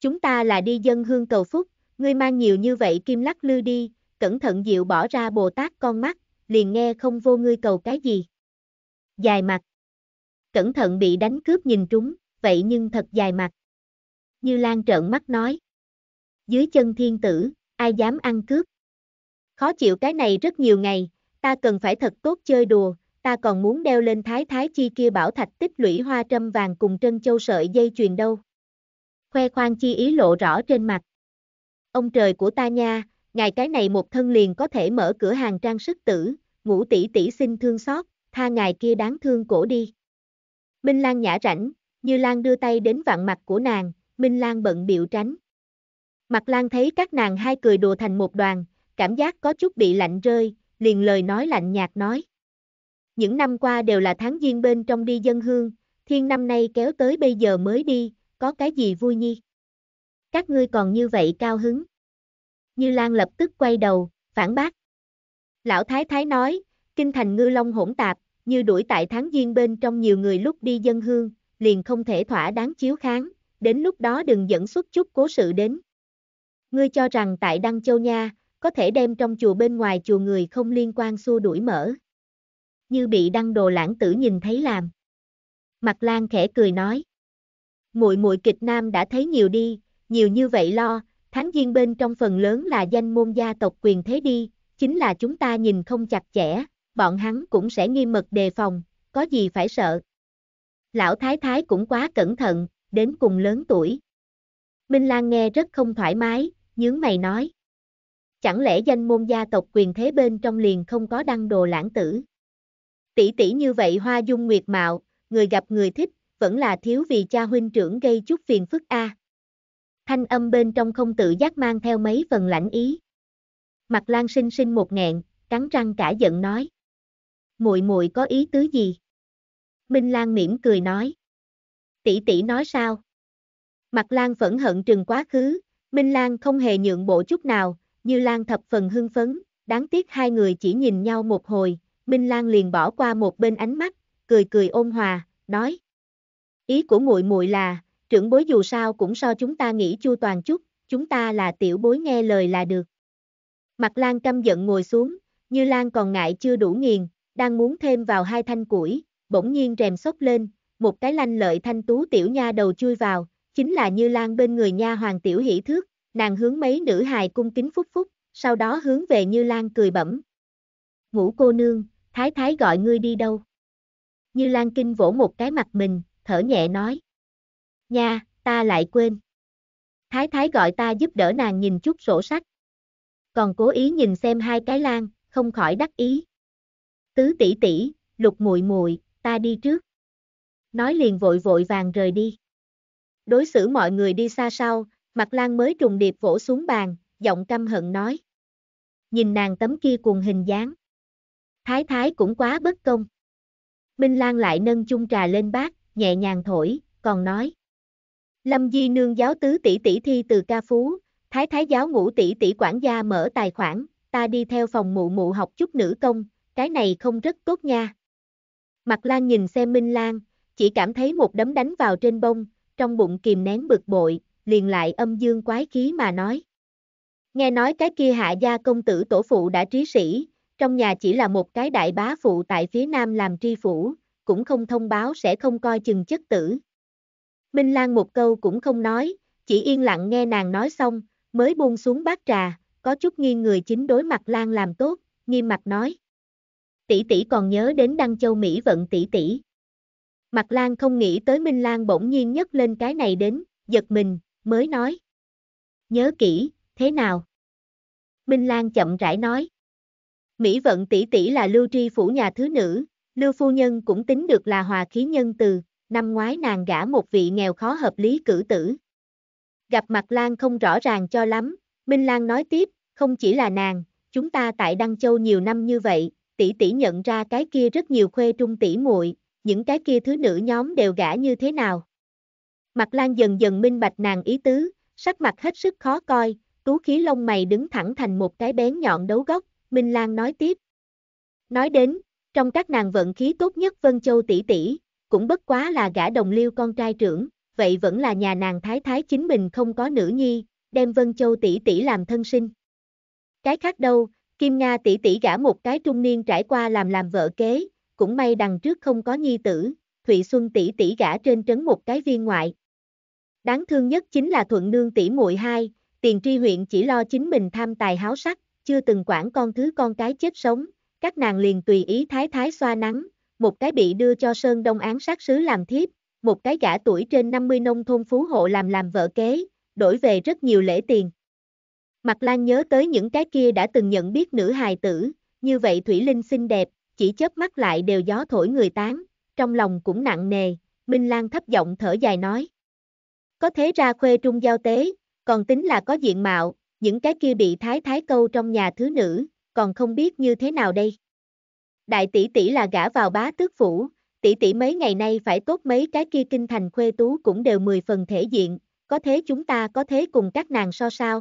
Chúng ta là đi dân hương cầu phúc, ngươi mang nhiều như vậy kim lắc lư đi, cẩn thận dịu bỏ ra Bồ Tát con mắt, liền nghe không vô ngươi cầu cái gì. Dài mặt. Cẩn thận bị đánh cướp nhìn trúng, vậy nhưng thật dài mặt. Như Lan trợn mắt nói. Dưới chân thiên tử, ai dám ăn cướp. Khó chịu cái này rất nhiều ngày, ta cần phải thật tốt chơi đùa, ta còn muốn đeo lên thái thái chi kia bảo thạch tích lũy hoa trâm vàng cùng trân châu sợi dây chuyền đâu. Khoe khoang chi ý lộ rõ trên mặt. Ông trời của ta nha, ngài cái này một thân liền có thể mở cửa hàng trang sức tử, Ngũ tỷ tỷ xin thương xót, tha ngài kia đáng thương cổ đi. Minh Lan nhã rảnh, Như Lan đưa tay đến vặn mặt của nàng, Minh Lan bận bịu tránh. Mặc Lan thấy các nàng hai cười đùa thành một đoàn, cảm giác có chút bị lạnh rơi, liền lời nói lạnh nhạt nói. Những năm qua đều là tháng giêng bên trong đi dân hương, thiên năm nay kéo tới bây giờ mới đi, có cái gì vui nhi. Các ngươi còn như vậy cao hứng. Như Lan lập tức quay đầu, phản bác. Lão Thái Thái nói, kinh thành ngư long hỗn tạp, như đuổi tại tháng giêng bên trong nhiều người lúc đi dân hương, liền không thể thỏa đáng chiếu kháng, đến lúc đó đừng dẫn xuất chút cố sự đến. Ngươi cho rằng tại Đăng Châu nha, có thể đem trong chùa bên ngoài chùa người không liên quan xua đuổi mở. Như bị đăng đồ lãng tử nhìn thấy làm. Mặc Lan khẽ cười nói. Muội muội kịch nam đã thấy nhiều đi, nhiều như vậy lo, tháng giêng bên trong phần lớn là danh môn gia tộc quyền thế đi, chính là chúng ta nhìn không chặt chẽ, bọn hắn cũng sẽ nghiêm mật đề phòng, có gì phải sợ. Lão Thái Thái cũng quá cẩn thận, đến cùng lớn tuổi. Minh Lan nghe rất không thoải mái, nhướng mày nói. Chẳng lẽ danh môn gia tộc quyền thế bên trong liền không có đăng đồ lãng tử. Tỷ tỷ như vậy hoa dung nguyệt mạo, người gặp người thích, vẫn là thiếu vì cha huynh trưởng gây chút phiền phức a. Thanh âm bên trong không tự giác mang theo mấy phần lãnh ý. Mặc Lan sinh sinh một nghẹn, cắn răng cả giận nói. Muội muội có ý tứ gì? Minh Lan mỉm cười nói. Tỷ tỷ nói sao? Mặc Lan phẫn hận trừng quá khứ, Minh Lan không hề nhượng bộ chút nào, Như Lan thập phần hưng phấn, đáng tiếc hai người chỉ nhìn nhau một hồi. Minh Lan liền bỏ qua một bên ánh mắt, cười cười ôn hòa, nói. Ý của muội muội là, trưởng bối dù sao cũng so chúng ta nghĩ chu toàn chút, chúng ta là tiểu bối nghe lời là được. Mặc Lan căm giận ngồi xuống, Như Lan còn ngại chưa đủ nghiền, đang muốn thêm vào hai thanh củi, bỗng nhiên rèm xốc lên, một cái lanh lợi thanh tú tiểu nha đầu chui vào, chính là Như Lan bên người nha hoàng tiểu hỷ thước, nàng hướng mấy nữ hài cung kính phúc phúc, sau đó hướng về Như Lan cười bẩm. Ngũ cô nương, Thái Thái gọi ngươi đi đâu? Như Lan kinh vỗ một cái mặt mình, thở nhẹ nói. Nha, ta lại quên. Thái Thái gọi ta giúp đỡ nàng nhìn chút sổ sách. Còn cố ý nhìn xem hai cái Lan, không khỏi đắc ý. Tứ tỷ tỷ, Lục muội muội, ta đi trước. Nói liền vội vàng rời đi. Đối xử mọi người đi xa sau, Mặc Lan mới trùng điệp vỗ xuống bàn, giọng căm hận nói. Nhìn nàng tấm kia cuồng hình dáng. Thái Thái cũng quá bất công. Minh Lan lại nâng chung trà lên bát, nhẹ nhàng thổi, còn nói. Lâm Di Nương giáo tứ tỷ tỷ thi từ ca phú, Thái Thái giáo ngũ tỷ tỷ quản gia mở tài khoản, ta đi theo phòng mụ mụ học chút nữ công, cái này không rất tốt nha. Mặc Lan nhìn xem Minh Lan, chỉ cảm thấy một đấm đánh vào trên bông, trong bụng kìm nén bực bội, liền lại âm dương quái khí mà nói. Nghe nói cái kia Hạ gia công tử tổ phụ đã trí sĩ, trong nhà chỉ là một cái đại bá phụ tại phía nam làm tri phủ, cũng không thông báo sẽ không coi chừng chất tử. Minh Lan một câu cũng không nói, chỉ yên lặng nghe nàng nói xong, mới buông xuống bát trà, có chút nghiêng người chính đối mặt Lan làm tốt, nghiêm mặt nói. Tỷ tỷ còn nhớ đến Đăng Châu Mỹ vận tỷ tỷ. Mặc Lan không nghĩ tới Minh Lan bỗng nhiên nhấc lên cái này đến, giật mình, mới nói. Nhớ kỹ, thế nào? Minh Lan chậm rãi nói. Mỹ vận tỷ tỷ là Lưu tri phủ nhà thứ nữ, Lưu phu nhân cũng tính được là hòa khí nhân từ, năm ngoái nàng gả một vị nghèo khó hợp lý cử tử. Gặp Mặc Lan không rõ ràng cho lắm, Minh Lan nói tiếp, không chỉ là nàng, chúng ta tại Đăng Châu nhiều năm như vậy, tỷ tỷ nhận ra cái kia rất nhiều khuê trung tỷ muội, những cái kia thứ nữ nhóm đều gả như thế nào. Mặc Lan dần dần minh bạch nàng ý tứ, sắc mặt hết sức khó coi, tú khí lông mày đứng thẳng thành một cái bén nhọn đấu góc, Minh Lan nói tiếp. Nói đến, trong các nàng vận khí tốt nhất Vân Châu tỷ tỷ, cũng bất quá là gả đồng liêu con trai trưởng, vậy vẫn là nhà nàng thái thái chính mình không có nữ nhi, đem Vân Châu tỷ tỷ làm thân sinh. Cái khác đâu, Kim Nga tỷ tỷ gả một cái trung niên trải qua làm vợ kế, cũng may đằng trước không có nhi tử, Thụy Xuân tỷ tỷ gả trên trấn một cái viên ngoại. Đáng thương nhất chính là Thuận Nương tỷ muội hai, Tiền Tri huyện chỉ lo chính mình tham tài háo sắc, chưa từng quản con thứ con cái chết sống, các nàng liền tùy ý thái thái xoa nắng, một cái bị đưa cho Sơn Đông án sát sứ làm thiếp, một cái gả tuổi trên 50 nông thôn phú hộ làm vợ kế, đổi về rất nhiều lễ tiền. Mặc Lan nhớ tới những cái kia đã từng nhận biết nữ hài tử, như vậy thủy linh xinh đẹp, chỉ chớp mắt lại đều gió thổi người tán, trong lòng cũng nặng nề, Minh Lan thấp giọng thở dài nói. Có thế ra khuê trung giao tế, còn tính là có diện mạo, những cái kia bị thái thái câu trong nhà thứ nữ, còn không biết như thế nào đây. Đại tỷ tỷ là gả vào bá tước phủ, tỷ tỷ mấy ngày nay phải tốt mấy cái kia kinh thành khuê tú cũng đều 10 phần thể diện, có thế chúng ta có thế cùng các nàng so sao.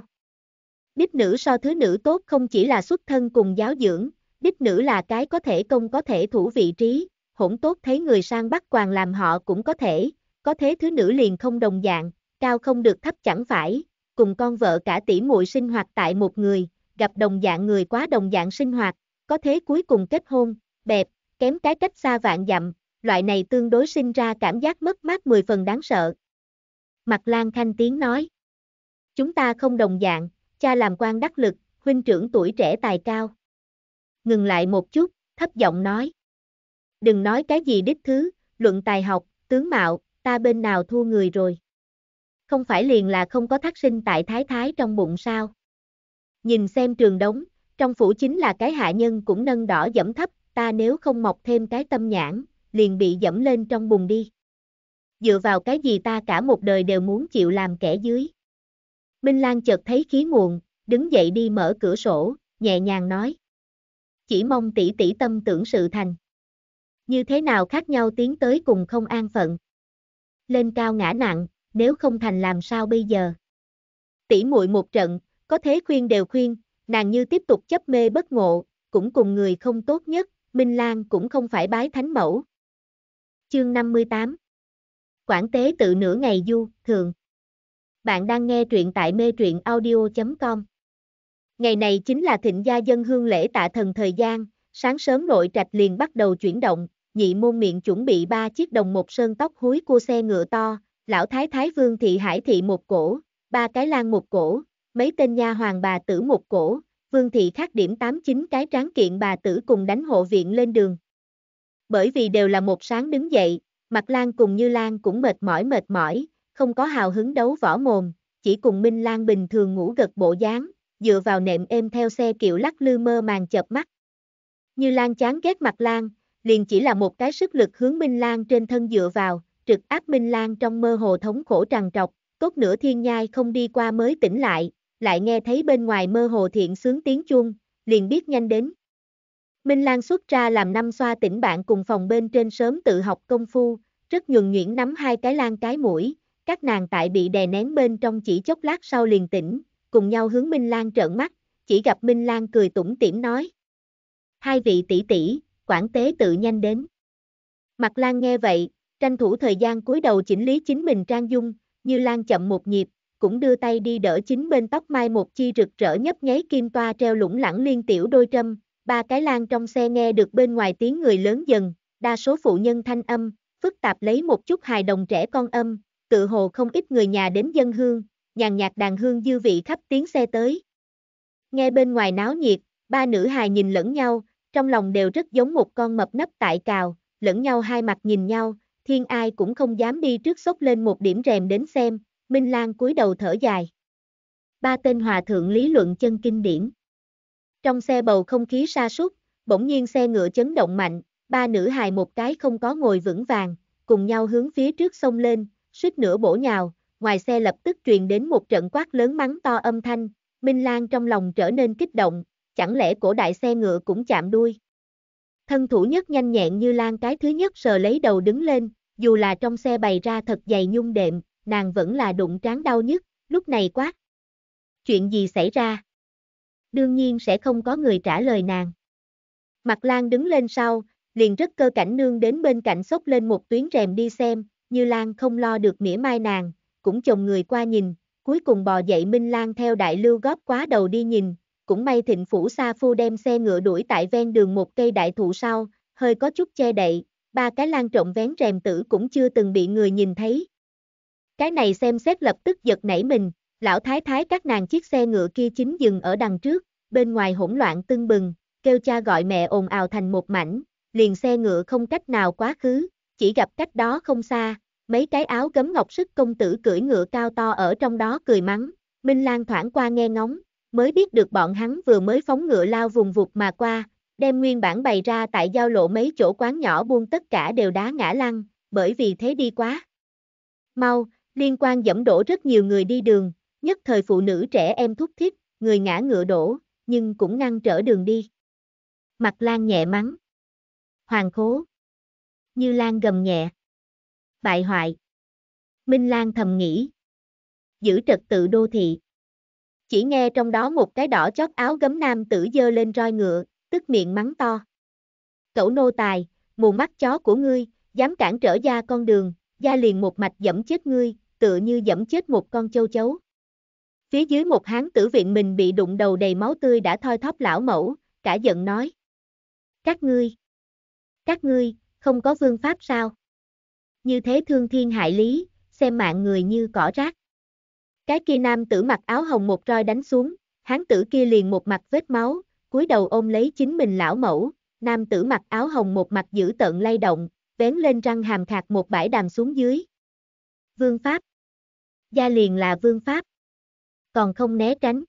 Đích nữ so thứ nữ tốt không chỉ là xuất thân cùng giáo dưỡng, đích nữ là cái có thể công có thể thủ vị trí, hỗn tốt thấy người sang bắt quàng làm họ cũng có thế thứ nữ liền không đồng dạng, cao không được thấp chẳng phải, cùng con vợ cả tỷ muội sinh hoạt tại một người, gặp đồng dạng người quá đồng dạng sinh hoạt, có thế cuối cùng kết hôn, bẹp, kém cái cách xa vạn dặm, loại này tương đối sinh ra cảm giác mất mát 10 phần đáng sợ. Mặc Lan khanh tiếng nói, chúng ta không đồng dạng, cha làm quan đắc lực, huynh trưởng tuổi trẻ tài cao. Ngừng lại một chút, thấp giọng nói. Đừng nói cái gì đích thứ, luận tài học, tướng mạo, ta bên nào thua người rồi. Không phải liền là không có thác sinh tại thái thái trong bụng sao. Nhìn xem trường đống, trong phủ chính là cái hạ nhân cũng nâng đỏ dẫm thấp, ta nếu không mọc thêm cái tâm nhãn, liền bị dẫm lên trong bùn đi. Dựa vào cái gì ta cả một đời đều muốn chịu làm kẻ dưới. Minh Lan chợt thấy khí muộn, đứng dậy đi mở cửa sổ, nhẹ nhàng nói. Chỉ mong tỷ tỷ tâm tưởng sự thành. Như thế nào khác nhau tiến tới cùng không an phận. Lên cao ngã nặng, nếu không thành làm sao bây giờ. Tỷ muội một trận, có thế khuyên đều khuyên, nàng như tiếp tục chấp mê bất ngộ, cũng cùng người không tốt nhất, Minh Lan cũng không phải bái thánh mẫu. Chương 58 Quảng Tế Tự nửa ngày du, thường. Bạn đang nghe truyện tại mê truyện audio.com. Ngày này chính là thịnh gia dân hương lễ tạ thần thời gian, sáng sớm nội trạch liền bắt đầu chuyển động, nhị môn miệng chuẩn bị 3 chiếc đồng một sơn tóc húi cua xe ngựa to, lão thái thái Vương Thị Hải Thị một cổ, 3 cái lan một cổ, mấy tên nha hoàng bà tử một cổ, Vương Thị khác điểm 8-9 cái tráng kiện bà tử cùng đánh hộ viện lên đường. Bởi vì đều là một sáng đứng dậy, Mặc Lan cùng Như Lan cũng mệt mỏi, không có hào hứng đấu võ mồm, chỉ cùng Minh Lan bình thường ngủ gật bộ dáng, dựa vào nệm êm theo xe kiệu lắc lư mơ màng chợp mắt. Như Lan chán ghét Mặc Lan, liền chỉ là một cái sức lực hướng Minh Lan trên thân dựa vào, trực áp Minh Lan trong mơ hồ thống khổ trằn trọc, cốt nửa thiên nhai không đi qua mới tỉnh lại, lại nghe thấy bên ngoài mơ hồ thiện sướng tiếng chuông, liền biết nhanh đến. Minh Lan xuất ra làm 5 xoa tỉnh bạn cùng phòng bên trên sớm tự học công phu, rất nhuần nhuyễn nắm 2 cái lan cái mũi, các nàng tại bị đè nén bên trong chỉ chốc lát sau liền tỉnh, cùng nhau hướng Minh Lan trợn mắt, chỉ gặp Minh Lan cười tủm tỉm nói. Hai vị tỷ tỷ, Quảng Tế Tự nhanh đến. Mặc Lan nghe vậy, tranh thủ thời gian cúi đầu chỉnh lý chính mình trang dung, Như Lan chậm một nhịp, cũng đưa tay đi đỡ chính bên tóc mai một chi rực rỡ nhấp nháy kim toa treo lủng lẳng liên tiểu đôi trâm, ba cái lan trong xe nghe được bên ngoài tiếng người lớn dần, đa số phụ nhân thanh âm, phức tạp lấy một chút hài đồng trẻ con âm, tự hồ không ít người nhà đến dân hương, nhàn nhạt đàn hương dư vị khắp tiếng xe tới. Nghe bên ngoài náo nhiệt, ba nữ hài nhìn lẫn nhau, trong lòng đều rất giống một con mập nấp tại cào, lẫn nhau hai mặt nhìn nhau, thiên ai cũng không dám đi trước xốc lên một điểm rèm đến xem. Minh Lan cúi đầu thở dài. Ba tên hòa thượng lý luận chân kinh điển. Trong xe bầu không khí sa sút, bỗng nhiên xe ngựa chấn động mạnh, ba nữ hài một cái không có ngồi vững vàng, cùng nhau hướng phía trước xông lên, suýt nửa bổ nhào, ngoài xe lập tức truyền đến một trận quát lớn mắng to âm thanh, Minh Lan trong lòng trở nên kích động, chẳng lẽ cổ đại xe ngựa cũng chạm đuôi. Thân thủ nhất nhanh nhẹn Như Lan cái thứ nhất sờ lấy đầu đứng lên, dù là trong xe bày ra thật dày nhung đệm, nàng vẫn là đụng trán đau nhức, lúc này quát. Chuyện gì xảy ra? Đương nhiên sẽ không có người trả lời nàng. Mặc Lan đứng lên sau, liền rất cơ cảnh nương đến bên cạnh xốc lên một tuyến rèm đi xem, Như Lan không lo được mỉa mai nàng, cũng chồng người qua nhìn, cuối cùng bò dậy Minh Lan theo đại lưu góp quá đầu đi nhìn, cũng may Thịnh phủ sa phu đem xe ngựa đuổi tại ven đường một cây đại thụ sau, hơi có chút che đậy, ba cái lan trộm vén rèm tử cũng chưa từng bị người nhìn thấy. Cái này xem xét lập tức giật nảy mình, lão thái thái các nàng chiếc xe ngựa kia chính dừng ở đằng trước, bên ngoài hỗn loạn tưng bừng, kêu cha gọi mẹ ồn ào thành một mảnh, liền xe ngựa không cách nào quá khứ, chỉ gặp cách đó không xa, mấy cái áo gấm ngọc sức công tử cưỡi ngựa cao to ở trong đó cười mắng, Minh Lan thoảng qua nghe ngóng, mới biết được bọn hắn vừa mới phóng ngựa lao vùng vụt mà qua, đem nguyên bản bày ra tại giao lộ mấy chỗ quán nhỏ buôn tất cả đều đá ngã lăn, bởi vì thế đi quá mau. Liên quan dẫm đổ rất nhiều người đi đường, nhất thời phụ nữ trẻ em thúc thiết, người ngã ngựa đổ, nhưng cũng ngăn trở đường đi. Mặc Lan nhẹ mắng. Hoàng khố. Như Lan gầm nhẹ. Bại hoại. Minh Lan thầm nghĩ. Giữ trật tự đô thị. Chỉ nghe trong đó một cái đỏ chót áo gấm nam tử dơ lên roi ngựa, tức miệng mắng to. Cẩu nô tài, mù mắt chó của ngươi, dám cản trở gia con đường, gia liền một mạch dẫm chết ngươi, tựa như dẫm chết một con châu chấu. Phía dưới một hán tử viện mình bị đụng đầu đầy máu tươi đã thoi thóp lão mẫu, cả giận nói. Các ngươi, không có vương pháp sao? Như thế thương thiên hại lý, xem mạng người như cỏ rác. Cái kia nam tử mặc áo hồng một roi đánh xuống, hán tử kia liền một mặt vết máu, cúi đầu ôm lấy chính mình lão mẫu, nam tử mặc áo hồng một mặt dữ tợn lay động, vén lên răng hàm khạc một bãi đàm xuống dưới. Vương pháp. Gia liền là vương pháp. Còn không né tránh.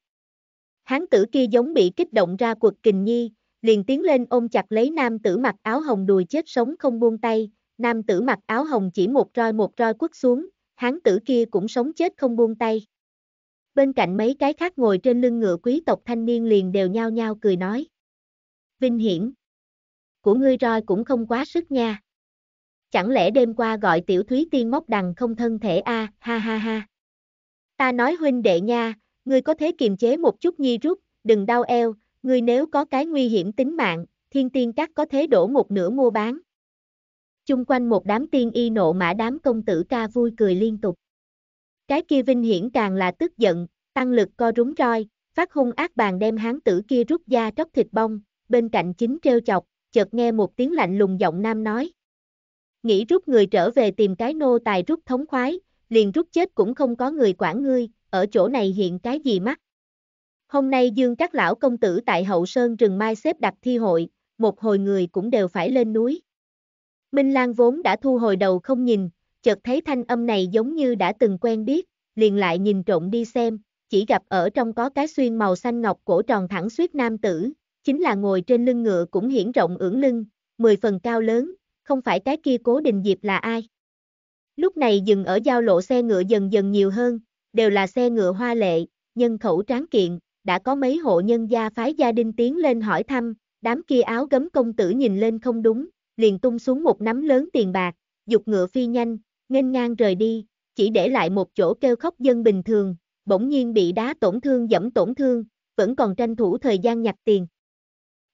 Hán tử kia giống bị kích động ra quật kình nhi, liền tiến lên ôm chặt lấy nam tử mặc áo hồng đùi chết sống không buông tay, nam tử mặc áo hồng chỉ một roi quất xuống, hán tử kia cũng sống chết không buông tay. Bên cạnh mấy cái khác ngồi trên lưng ngựa quý tộc thanh niên liền đều nhao nhao cười nói. Vinh hiển. Của ngươi roi cũng không quá sức nha. Chẳng lẽ đêm qua gọi tiểu thúy tiên móc đằng không thân thể a, ha ha ha. Ta nói huynh đệ nha, ngươi có thể kiềm chế một chút nhi rút, đừng đau eo, ngươi nếu có cái nguy hiểm tính mạng, thiên tiên các có thể đổ một nửa mua bán. Chung quanh một đám tiên y nộ mã đám công tử ca vui cười liên tục. Cái kia Vinh hiển càng là tức giận, tăng lực co rúng roi, phát hung ác bàn đem hán tử kia rút da tróc thịt bong, bên cạnh chính trêu chọc, chợt nghe một tiếng lạnh lùng giọng nam nói. Nghĩ rút người trở về tìm cái nô tài rút thống khoái, liền rút chết cũng không có người quản ngươi, ở chỗ này hiện cái gì mắc. Hôm nay Dương các lão công tử tại Hậu Sơn Rừng Mai xếp đặt thi hội, một hồi người cũng đều phải lên núi. Minh Lan vốn đã thu hồi đầu không nhìn, chợt thấy thanh âm này giống như đã từng quen biết, liền lại nhìn trộm đi xem, chỉ gặp ở trong có cái xuyên màu xanh ngọc cổ tròn thẳng suýt nam tử, chính là ngồi trên lưng ngựa cũng hiển rộng ưỡn lưng, 10 phần cao lớn. Không phải cái kia Cố Định Diệp là ai? Lúc này dừng ở giao lộ xe ngựa dần dần nhiều hơn, đều là xe ngựa hoa lệ, nhân khẩu tráng kiện, đã có mấy hộ nhân gia phái gia đình tiến lên hỏi thăm, đám kia áo gấm công tử nhìn lên không đúng, liền tung xuống một nắm lớn tiền bạc, dục ngựa phi nhanh, nghênh ngang rời đi, chỉ để lại một chỗ kêu khóc dân bình thường, bỗng nhiên bị đá tổn thương dẫm tổn thương, vẫn còn tranh thủ thời gian nhặt tiền.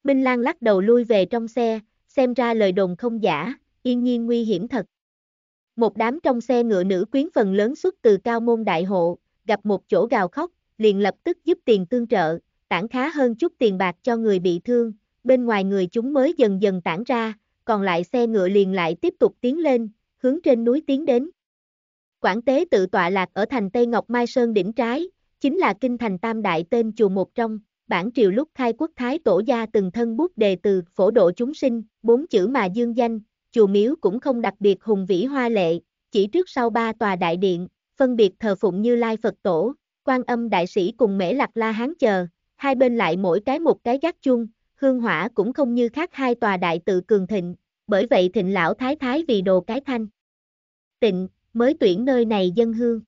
Minh Lan lắc đầu lui về trong xe, xem ra lời đồn không giả, yên nhiên nguy hiểm thật. Một đám trong xe ngựa nữ quyến phần lớn xuất từ cao môn đại hộ, gặp một chỗ gào khóc, liền lập tức giúp tiền tương trợ, tản khá hơn chút tiền bạc cho người bị thương, bên ngoài người chúng mới dần dần tản ra, còn lại xe ngựa liền lại tiếp tục tiến lên, hướng trên núi tiến đến. Quảng Tế Tự tọa lạc ở thành Tây Ngọc Mai Sơn đỉnh trái, chính là kinh thành tam đại tên chùa một trong, bản triều lúc khai quốc thái tổ gia từng thân bút đề từ phổ độ chúng sinh, bốn chữ mà dương danh, chùa miếu cũng không đặc biệt hùng vĩ hoa lệ, chỉ trước sau ba tòa đại điện, phân biệt thờ phụng Như Lai Phật Tổ, Quan Âm Đại Sĩ cùng Mễ Lạc La Hán chờ, hai bên lại mỗi cái một cái gác chuông, hương hỏa cũng không như khác hai tòa đại tự cường thịnh, bởi vậy Thịnh Lão Thái Thái vì đồ cái thanh tịnh, mới tuyển nơi này dân hương.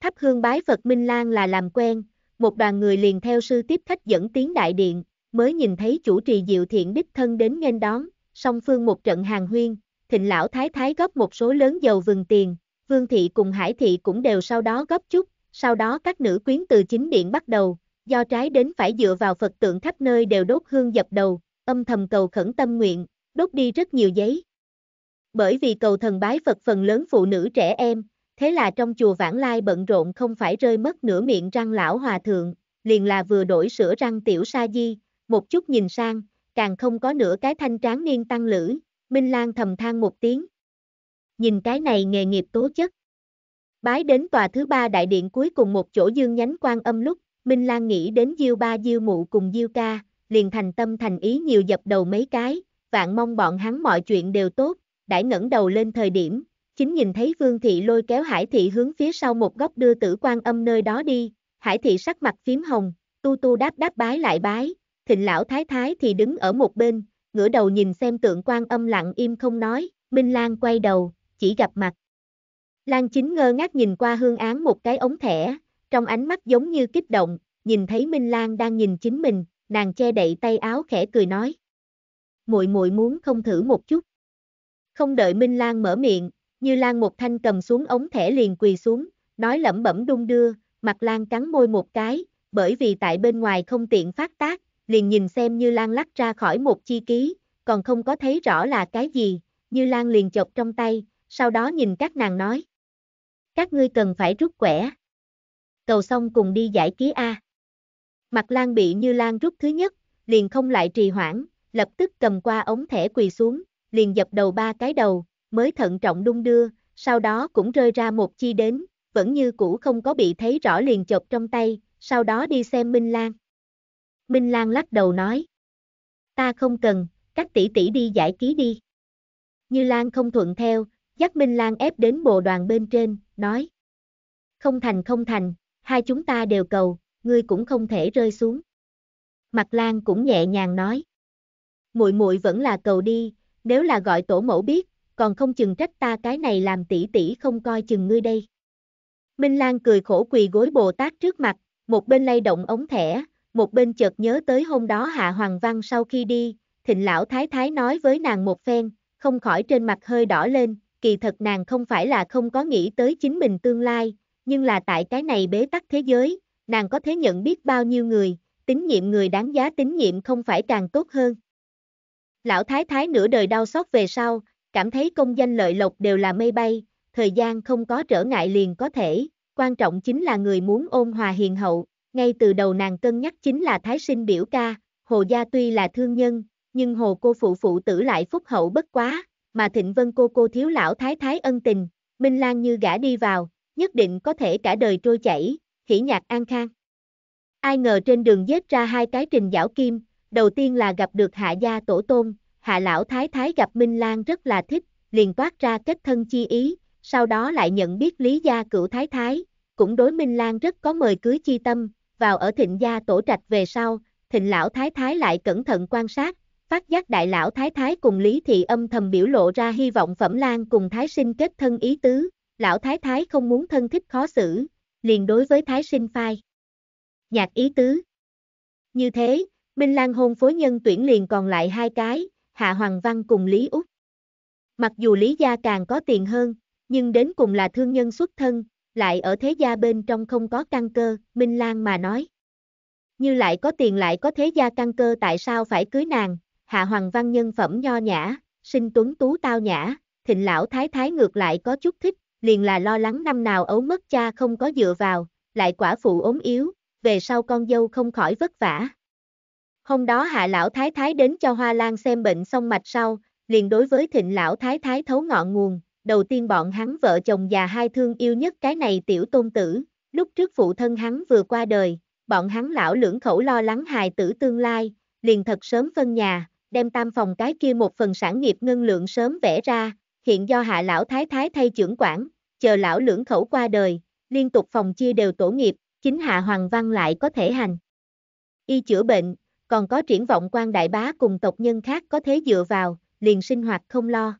Thắp hương bái Phật Minh Lan là làm quen, một đoàn người liền theo sư tiếp khách dẫn tiến đại điện, mới nhìn thấy chủ trì Diệu Thiện đích thân đến nghênh đón, song phương một trận hàng huyên, Thịnh Lão Thái Thái góp một số lớn dầu vừng tiền, Vương Thị cùng Hải Thị cũng đều sau đó góp chút, sau đó các nữ quyến từ chính điện bắt đầu, do trái đến phải dựa vào Phật tượng khắp nơi đều đốt hương dập đầu, âm thầm cầu khẩn tâm nguyện, đốt đi rất nhiều giấy. Bởi vì cầu thần bái Phật phần lớn phụ nữ trẻ em, thế là trong chùa vãng lai bận rộn không phải rơi mất nửa miệng răng lão hòa thượng, liền là vừa đổi sữa răng tiểu sa di, một chút nhìn sang, càng không có nửa cái thanh tráng niên tăng lữ, Minh Lan thầm than một tiếng. Nhìn cái này nghề nghiệp tố chất. Bái đến tòa thứ ba đại điện cuối cùng một chỗ dương nhánh Quan Âm lúc, Minh Lan nghĩ đến Diêu Ba Diêu Mụ cùng Diêu Ca, liền thành tâm thành ý nhiều dập đầu mấy cái, vạn mong bọn hắn mọi chuyện đều tốt, đãi ngẩng đầu lên thời điểm, chính nhìn thấy Vương Thị lôi kéo Hải Thị hướng phía sau một góc đưa Tử Quan Âm nơi đó đi, Hải Thị sắc mặt phím hồng, tu đáp đáp bái lại bái, Thịnh Lão Thái Thái thì đứng ở một bên, ngửa đầu nhìn xem tượng Quan Âm lặng im không nói, Minh Lan quay đầu, chỉ gặp mặt Lan Chính ngơ ngác nhìn qua hương án một cái ống thẻ, trong ánh mắt giống như kích động, nhìn thấy Minh Lan đang nhìn chính mình, nàng che đậy tay áo khẽ cười nói. Muội muội muốn không thử một chút. Không đợi Minh Lan mở miệng, Như Lan một thanh cầm xuống ống thẻ liền quỳ xuống, nói lẩm bẩm đung đưa, Mặc Lan cắn môi một cái, bởi vì tại bên ngoài không tiện phát tác, liền nhìn xem Như Lan lắc ra khỏi một chi ký, còn không có thấy rõ là cái gì, Như Lan liền chộp trong tay, sau đó nhìn các nàng nói. Các ngươi cần phải rút quẻ. Cầu xong cùng đi giải ký A. Mặc Lan bị Như Lan rút thứ nhất, liền không lại trì hoãn, lập tức cầm qua ống thẻ quỳ xuống, liền dập đầu ba cái đầu, mới thận trọng đung đưa, sau đó cũng rơi ra một chi đến, vẫn như cũ không có bị thấy rõ liền chộp trong tay, sau đó đi xem Minh Lan. Minh Lan lắc đầu nói, ta không cần, các tỷ tỷ đi giải ký đi. Như Lan không thuận theo, dắt Minh Lan ép đến bồ đoàn bên trên, nói, không thành, hai chúng ta đều cầu, ngươi cũng không thể rơi xuống. Mặc Lan cũng nhẹ nhàng nói, muội muội vẫn là cầu đi, nếu là gọi tổ mẫu biết, còn không chừng trách ta cái này làm tỷ tỷ không coi chừng ngươi đây. Minh Lan cười khổ quỳ gối Bồ Tát trước mặt, một bên lay động ống thẻ, một bên chợt nhớ tới hôm đó Hạ Hoàng Văn sau khi đi, Thịnh Lão Thái Thái nói với nàng một phen, không khỏi trên mặt hơi đỏ lên, kỳ thật nàng không phải là không có nghĩ tới chính mình tương lai, nhưng là tại cái này bế tắc thế giới, nàng có thể nhận biết bao nhiêu người, tín nhiệm người đáng giá tín nhiệm không phải càng tốt hơn. Lão Thái Thái nửa đời đau xót về sau, cảm thấy công danh lợi lộc đều là mây bay, thời gian không có trở ngại liền có thể, quan trọng chính là người muốn ôn hòa hiền hậu, ngay từ đầu nàng cân nhắc chính là Thái Sinh biểu ca, Hồ gia tuy là thương nhân, nhưng Hồ cô phụ tử lại phúc hậu bất quá, mà Thịnh Vân cô thiếu Lão Thái Thái ân tình, Minh Lan như gả đi vào, nhất định có thể cả đời trôi chảy, hỉ nhạc an khang. Ai ngờ trên đường vết ra hai cái trình giảo kim, đầu tiên là gặp được Hạ gia tổ tôn, Hạ Lão Thái Thái gặp Minh Lan rất là thích, liền toát ra kết thân chi ý, sau đó lại nhận biết Lý gia Cửu Thái Thái, cũng đối Minh Lan rất có mời cưới chi tâm, vào ở Thịnh gia tổ trạch về sau, Thịnh Lão Thái Thái lại cẩn thận quan sát, phát giác Đại Lão Thái Thái cùng Lý Thị âm thầm biểu lộ ra hy vọng Phẩm Lan cùng Thái Sinh kết thân ý tứ, Lão Thái Thái không muốn thân thích khó xử, liền đối với Thái Sinh phai nhạc ý tứ. Như thế, Minh Lan hôn phối nhân tuyển liền còn lại hai cái, Hạ Hoàng Văn cùng Lý Úc. Mặc dù Lý gia càng có tiền hơn, nhưng đến cùng là thương nhân xuất thân, lại ở thế gia bên trong không có căn cơ, Minh Lan mà nói. Như lại có tiền lại có thế gia căn cơ tại sao phải cưới nàng, Hạ Hoàng Văn nhân phẩm nho nhã, sinh tuấn tú tao nhã, Thịnh Lão Thái Thái ngược lại có chút thích, liền là lo lắng năm nào ấu mất cha không có dựa vào, lại quả phụ ốm yếu, về sau con dâu không khỏi vất vả. Hôm đó Hạ Lão Thái Thái đến cho Hoa Lan xem bệnh xong mạch sau, liền đối với Thịnh Lão Thái Thái thấu ngọn nguồn, đầu tiên bọn hắn vợ chồng già hai thương yêu nhất cái này tiểu tôn tử, lúc trước phụ thân hắn vừa qua đời, bọn hắn lão lưỡng khẩu lo lắng hài tử tương lai, liền thật sớm phân nhà, đem tam phòng cái kia một phần sản nghiệp ngân lượng sớm vẽ ra, hiện do Hạ Lão Thái Thái thay trưởng quản, chờ lão lưỡng khẩu qua đời, liên tục phòng chia đều tổ nghiệp, chính Hạ Hoàng Văn lại có thể hành y chữa bệnh, còn có triển vọng quan đại bá cùng tộc nhân khác có thế dựa vào, liền sinh hoạt không lo.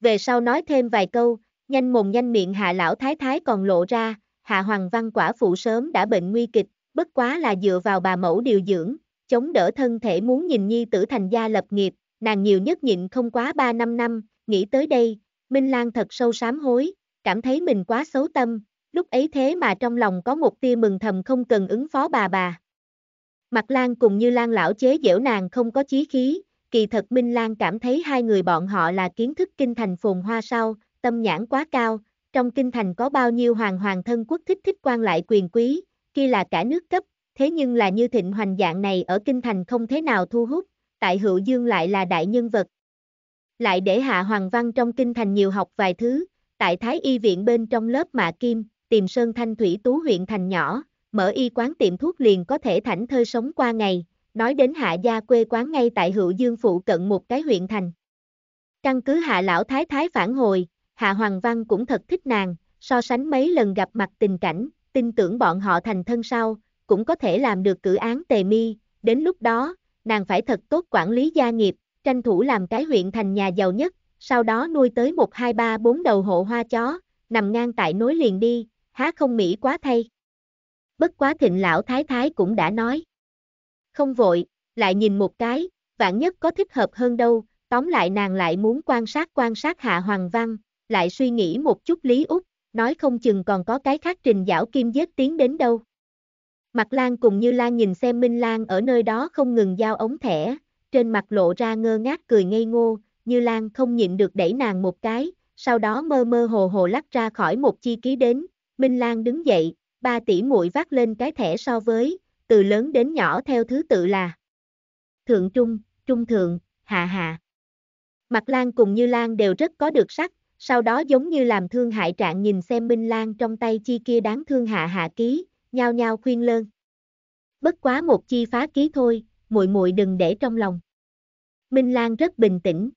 Về sau nói thêm vài câu, nhanh mồm nhanh miệng Hạ Lão Thái Thái còn lộ ra, Hạ Hoàng Văn quả phụ sớm đã bệnh nguy kịch, bất quá là dựa vào bà mẫu điều dưỡng, chống đỡ thân thể muốn nhìn nhi tử thành gia lập nghiệp, nàng nhiều nhất nhịn không quá 3-5 năm, nghĩ tới đây, Minh Lan thật sâu sám hối, cảm thấy mình quá xấu tâm, lúc ấy thế mà trong lòng có một tia mừng thầm không cần ứng phó bà. Mặc Lan cùng Như Lan lão chế giễu nàng không có chí khí, kỳ thật Minh Lan cảm thấy hai người bọn họ là kiến thức kinh thành phồn hoa sau, tâm nhãn quá cao, trong kinh thành có bao nhiêu hoàng thân quốc thích quan lại quyền quý, kia là cả nước cấp, thế nhưng là như Thịnh Hoành dạng này ở kinh thành không thế nào thu hút, tại Hữu Dương lại là đại nhân vật. Lại để Hạ Hoàng Văn trong kinh thành nhiều học vài thứ, tại Thái Y Viện bên trong lớp mạ kim, tìm sơn thanh thủy tú huyện thành nhỏ, mở y quán tiệm thuốc liền có thể thảnh thơi sống qua ngày, nói đến Hạ gia quê quán ngay tại Hữu Dương phụ cận một cái huyện thành. Căn cứ Hạ Lão Thái Thái phản hồi, Hạ Hoàng Văn cũng thật thích nàng, so sánh mấy lần gặp mặt tình cảnh, tin tưởng bọn họ thành thân sau, cũng có thể làm được cử án Tề Mi, đến lúc đó, nàng phải thật tốt quản lý gia nghiệp, tranh thủ làm cái huyện thành nhà giàu nhất, sau đó nuôi tới 1, 2, 3, 4 đầu hộ hoa chó, nằm ngang tại nối liền đi, há không mỹ quá thay. Bất quá Thịnh Lão Thái Thái cũng đã nói. Không vội, lại nhìn một cái, vạn nhất có thích hợp hơn đâu, tóm lại nàng lại muốn quan sát Hạ Hoàng Văn, lại suy nghĩ một chút Lý Úc, nói không chừng còn có cái khác trình dảo kim giết tiến đến đâu. Mặc Lan cùng Như Lan nhìn xem Minh Lan ở nơi đó không ngừng giao ống thẻ, trên mặt lộ ra ngơ ngác cười ngây ngô, Như Lan không nhịn được đẩy nàng một cái, sau đó mơ mơ hồ hồ lắc ra khỏi một chi ký đến, Minh Lan đứng dậy, 3 tỷ muội vác lên cái thẻ so với, từ lớn đến nhỏ theo thứ tự là thượng trung, trung thượng, hạ. Mặc Lan cùng Như Lan đều rất có được sắc, sau đó giống như làm thương hại trạng nhìn xem Minh Lan trong tay chi kia đáng thương hạ ký, nhao nhao khuyên lơn. Bất quá một chi phá ký thôi, muội muội đừng để trong lòng. Minh Lan rất bình tĩnh.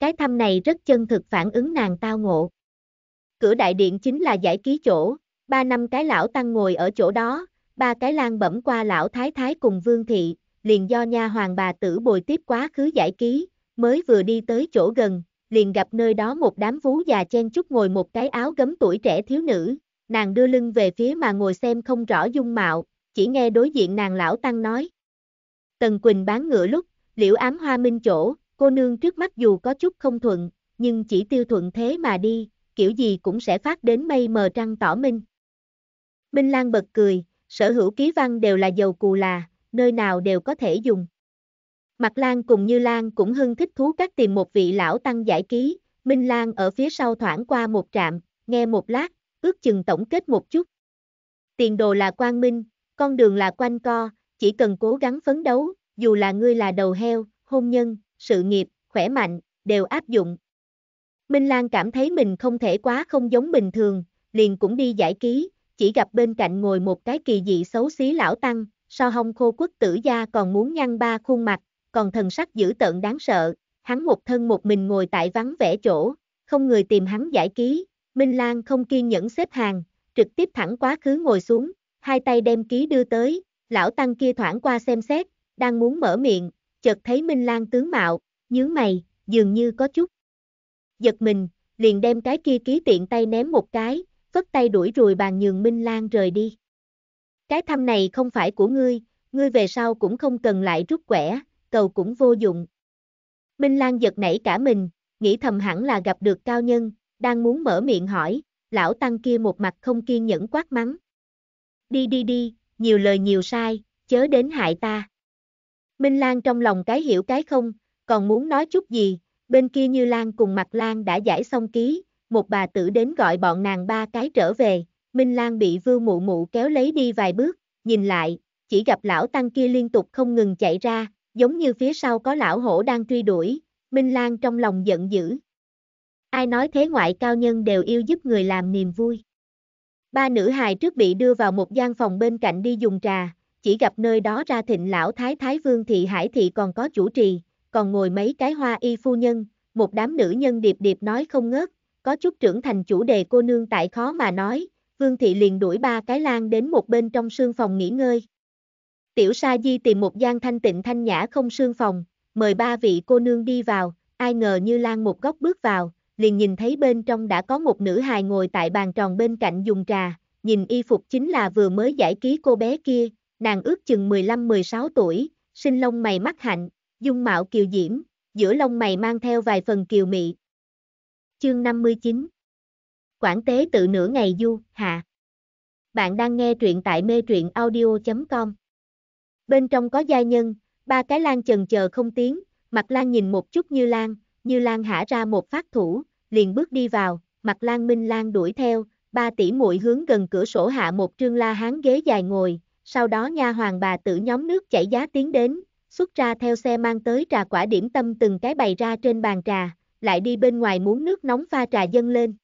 Cái thăm này rất chân thực phản ứng nàng tao ngộ. Cửa đại điện chính là giải ký chỗ, 3 năm cái lão tăng ngồi ở chỗ đó, 3 cái Lan bẩm qua Lão Thái Thái cùng Vương Thị, liền do nha hoàng bà tử bồi tiếp quá khứ giải ký, mới vừa đi tới chỗ gần, liền gặp nơi đó một đám vú già chen chúc ngồi một cái áo gấm tuổi trẻ thiếu nữ, nàng đưa lưng về phía mà ngồi xem không rõ dung mạo, chỉ nghe đối diện nàng lão tăng nói. Tần Quỳnh bán ngựa lúc, liễu ám hoa minh chỗ, cô nương trước mắt dù có chút không thuận, nhưng chỉ tiêu thuận thế mà đi, kiểu gì cũng sẽ phát đến mây mờ trăng tỏ minh. Minh Lan bật cười, sở hữu ký văn đều là dầu cù là, nơi nào đều có thể dùng. Mặc Lan cùng Như Lan cũng hưng thích thú các tìm một vị lão tăng giải ký, Minh Lan ở phía sau thoảng qua một trạm, nghe một lát, ước chừng tổng kết một chút. Tiền đồ là quang minh, con đường là quanh co, chỉ cần cố gắng phấn đấu, dù là ngươi là đầu heo, hôn nhân, sự nghiệp, khỏe mạnh, đều áp dụng. Minh Lan cảm thấy mình không thể quá không giống bình thường, liền cũng đi giải ký, chỉ gặp bên cạnh ngồi một cái kỳ dị xấu xí lão tăng, so hông khô quốc tử gia còn muốn nhăn 3 khuôn mặt, còn thần sắc dữ tợn đáng sợ, hắn một thân một mình ngồi tại vắng vẻ chỗ, không người tìm hắn giải ký. Minh Lan không kiên nhẫn xếp hàng, trực tiếp thẳng quá khứ ngồi xuống, hai tay đem ký đưa tới, lão tăng kia thoảng qua xem xét, đang muốn mở miệng, chợt thấy Minh Lan tướng mạo, nhướng mày, dường như có chút giật mình, liền đem cái kia ký tiện tay ném một cái, vất tay đuổi rùi bàn nhường Minh Lan rời đi. Cái thăm này không phải của ngươi, ngươi về sau cũng không cần lại rút quẻ, cầu cũng vô dụng. Minh Lan giật nảy cả mình, nghĩ thầm hẳn là gặp được cao nhân, đang muốn mở miệng hỏi, lão tăng kia một mặt không kiên nhẫn quát mắng. Đi, nhiều lời nhiều sai, chớ đến hại ta. Minh Lan trong lòng cái hiểu cái không, còn muốn nói chút gì, bên kia Như Lan cùng Mặc Lan đã giải xong ký, một bà tử đến gọi bọn nàng 3 cái trở về, Minh Lan bị Vương Mụ Mụ kéo lấy đi vài bước, nhìn lại, chỉ gặp lão tăng kia liên tục không ngừng chạy ra, giống như phía sau có lão hổ đang truy đuổi. Minh Lan trong lòng giận dữ. Ai nói thế ngoại cao nhân đều yêu giúp người làm niềm vui. Ba nữ hài trước bị đưa vào một gian phòng bên cạnh đi dùng trà, chỉ gặp nơi đó ra Thịnh Lão Thái Thái, Vương Thị, Hải Thị còn có chủ trì, còn ngồi mấy cái hoa y phu nhân, một đám nữ nhân điệp điệp nói không ngớt, có chút trưởng thành chủ đề cô nương tại khó mà nói. Vương Thị liền đuổi ba cái Lan đến một bên trong sương phòng nghỉ ngơi. Tiểu Sa Di tìm một gian thanh tịnh thanh nhã không sương phòng, mời ba vị cô nương đi vào, ai ngờ Như Lan một góc bước vào, liền nhìn thấy bên trong đã có một nữ hài ngồi tại bàn tròn bên cạnh dùng trà, nhìn y phục chính là vừa mới giải ký cô bé kia, nàng ước chừng 15-16 tuổi, sinh lông mày mắt hạnh, dung mạo kiều diễm, giữa lông mày mang theo vài phần kiều mị. Chương 59 Quảng Tế Tự nửa ngày du, hạ. Bạn đang nghe truyện tại mê truyện audio.com. Bên trong có gia nhân, ba cái Lan chần chờ không tiếng, Mặc Lan nhìn một chút Như Lan hả ra một phát thủ, liền bước đi vào, Mặc Lan Minh Lan đuổi theo, ba tỷ muội hướng gần cửa sổ hạ một trương la hán ghế dài ngồi, sau đó nha hoàng bà tử nhóm nước chảy giá tiến đến, xuất ra theo xe mang tới trà quả điểm tâm từng cái bày ra trên bàn trà, lại đi bên ngoài muốn nước nóng pha trà dâng lên.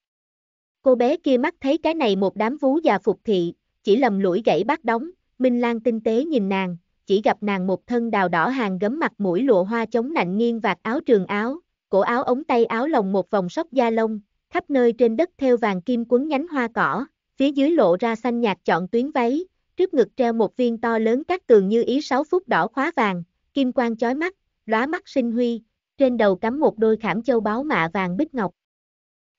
Cô bé kia mắt thấy cái này một đám vú già phục thị, chỉ lầm lũi gãy bắt đóng, Minh Lan tinh tế nhìn nàng, chỉ gặp nàng một thân đào đỏ hàng gấm mặt mũi lụa hoa chống nạnh nghiêng vạt áo trường áo, cổ áo ống tay áo lồng một vòng sóc da lông, khắp nơi trên đất thêu vàng kim quấn nhánh hoa cỏ, phía dưới lộ ra xanh nhạt chọn tuyến váy, trước ngực treo một viên to lớn cát tường như ý 6 phút đỏ khóa vàng, kim quang chói mắt, lóa mắt sinh huy, trên đầu cắm một đôi khảm châu báu mạ vàng bích ngọc.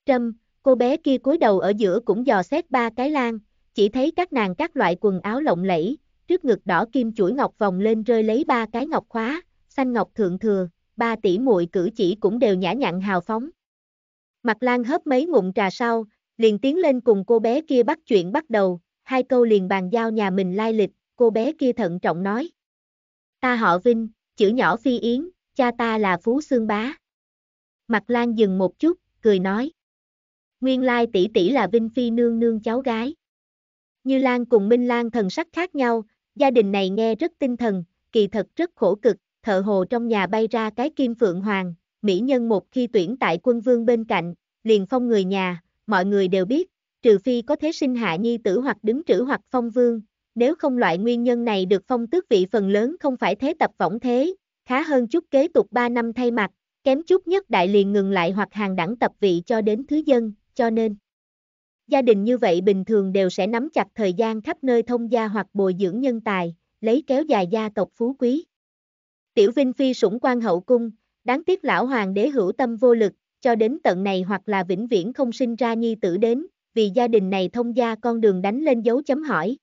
Trâm, cô bé kia cúi đầu ở giữa cũng dò xét ba cái Lan, chỉ thấy các nàng các loại quần áo lộng lẫy, trước ngực đỏ kim chuỗi ngọc vòng lên rơi lấy ba cái ngọc khóa, xanh ngọc thượng thừa, ba tỷ muội cử chỉ cũng đều nhã nhặn hào phóng. Mặc Lan hớp mấy ngụm trà sau, liền tiến lên cùng cô bé kia bắt chuyện bắt đầu, hai câu liền bàn giao nhà mình lai lịch, cô bé kia thận trọng nói. Ta họ Vinh, chữ nhỏ Phi Yến, cha ta là Phú Xương Bá. Mặc Lan dừng một chút, cười nói. Nguyên lai tỷ tỷ là Vinh Phi nương nương cháu gái. Như Lan cùng Minh Lan thần sắc khác nhau, gia đình này nghe rất tinh thần, kỳ thật rất khổ cực, thợ hồ trong nhà bay ra cái kim phượng hoàng, mỹ nhân một khi tuyển tại quân vương bên cạnh, liền phong người nhà, mọi người đều biết, trừ phi có thế sinh hạ nhi tử hoặc đứng trữ hoặc phong vương, nếu không loại nguyên nhân này được phong tước vị phần lớn không phải thế tập võng thế, khá hơn chút kế tục 3 năm thay mặt, kém chút nhất đại liền ngừng lại hoặc hàng đẳng tập vị cho đến thứ dân, cho nên gia đình như vậy bình thường đều sẽ nắm chặt thời gian khắp nơi thông gia hoặc bồi dưỡng nhân tài, lấy kéo dài gia tộc phú quý. Tiểu Vinh Phi sủng quan hậu cung, đáng tiếc lão hoàng đế hữu tâm vô lực, cho đến tận này hoặc là vĩnh viễn không sinh ra nhi tử đến, vì gia đình này thông gia con đường đánh lên dấu chấm hỏi.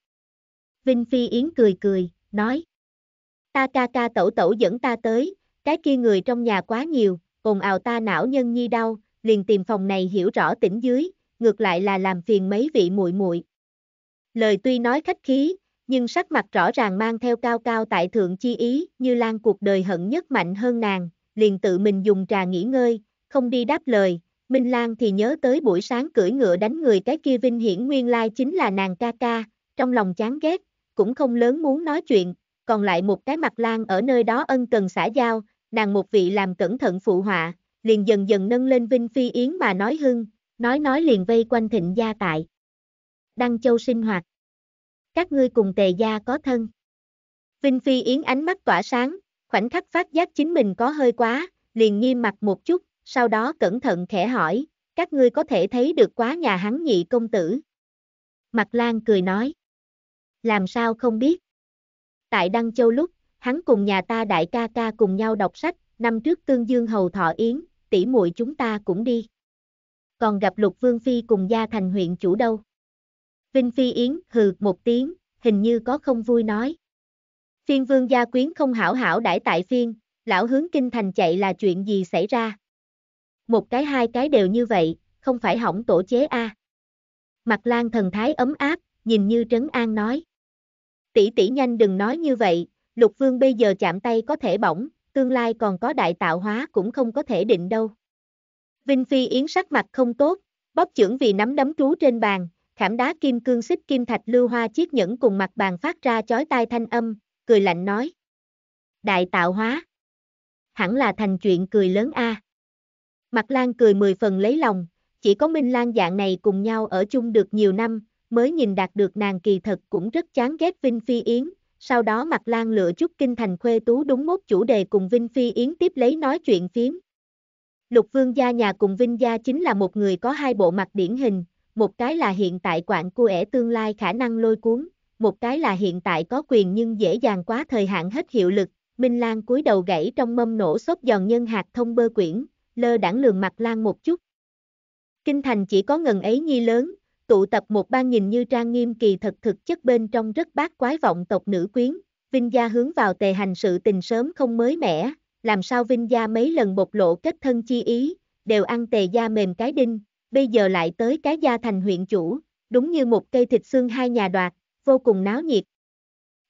Vinh Phi Yến cười, nói. Ta ca ca tẩu tẩu dẫn ta tới, cái kia người trong nhà quá nhiều, ồn ào ta não nhân nhi đau, liền tìm phòng này hiểu rõ tỉnh dưới. Ngược lại là làm phiền mấy vị muội muội. Lời tuy nói khách khí, nhưng sắc mặt rõ ràng mang theo cao cao tại thượng chi ý. Như Lan cuộc đời hận nhất mạnh hơn nàng, liền tự mình dùng trà nghỉ ngơi, không đi đáp lời. Minh Lan thì nhớ tới buổi sáng cưỡi ngựa đánh người cái kia Vinh hiển nguyên lai chính là nàng ca ca, trong lòng chán ghét, cũng không lớn muốn nói chuyện. Còn lại một cái Mặc Lan ở nơi đó ân cần xã giao, nàng một vị làm cẩn thận phụ họa, liền dần dần nâng lên Vinh Phi Yến mà nói hưng. Nói liền vây quanh Thịnh gia tại Đăng Châu sinh hoạt. Các ngươi cùng Tề gia có thân. Vinh Phi Yến ánh mắt tỏa sáng, khoảnh khắc phát giác chính mình có hơi quá, liền nghiêm mặt một chút, sau đó cẩn thận khẽ hỏi, các ngươi có thể thấy được quá nhà hắn nhị công tử. Mặc Lan cười nói, làm sao không biết. Tại Đăng Châu lúc, hắn cùng nhà ta đại ca ca cùng nhau đọc sách, năm trước Tương Dương Hầu thọ yến, tỷ muội chúng ta cũng đi. Còn gặp Lục Vương Phi cùng Gia Thành huyện chủ đâu. Vinh Phi Yến hừ một tiếng, hình như có không vui nói. Phiên vương gia quyến không hảo hảo đãi tại phiên, lão hướng kinh thành chạy là chuyện gì xảy ra. Một cái hai cái đều như vậy, không phải hỏng tổ chế a. Mặc Lan thần thái ấm áp, nhìn như trấn an nói. Tỷ tỷ nhanh đừng nói như vậy, Lục Vương bây giờ chạm tay có thể bỏng, tương lai còn có đại tạo hóa cũng không có thể định đâu. Vinh Phi Yến sắc mặt không tốt, bóp chưởng vì nắm đấm trú trên bàn, Khảm đá kim cương xích kim thạch lưu hoa chiếc nhẫn cùng mặt bàn phát ra chói tai thanh âm, cười lạnh nói. Đại tạo hóa. Hẳn là thành chuyện cười lớn a. Mặc Lan cười mười phần lấy lòng, chỉ có Minh Lan dạng này cùng nhau ở chung được nhiều năm, mới nhìn đạt được nàng kỳ thật cũng rất chán ghét Vinh Phi Yến, sau đó Mặc Lan lựa chút kinh thành khuê tú đúng mốt chủ đề cùng Vinh Phi Yến tiếp lấy nói chuyện phiếm. Lục Vương gia nhà cùng Vinh gia chính là một người có hai bộ mặt điển hình, một cái là hiện tại quạng quẽ tương lai khả năng lôi cuốn, một cái là hiện tại có quyền nhưng dễ dàng quá thời hạn hết hiệu lực. Minh Lan cúi đầu gãy trong mâm nổ xốp giòn nhân hạt thông bơ quyển, lơ đãng lường Mặc Lan một chút. Kinh thành chỉ có ngần ấy nhi lớn, tụ tập một ban nhìn như trang nghiêm kỳ thật thực chất bên trong rất bát quái vọng tộc nữ quyến, Vinh gia hướng vào Tề Hành sự tình sớm không mới mẻ, làm sao Vinh gia mấy lần bộc lộ kết thân chi ý, đều ăn Tề gia mềm cái đinh, bây giờ lại tới cái Gia Thành huyện chủ, đúng như một cây thịt xương hai nhà đoạt, vô cùng náo nhiệt.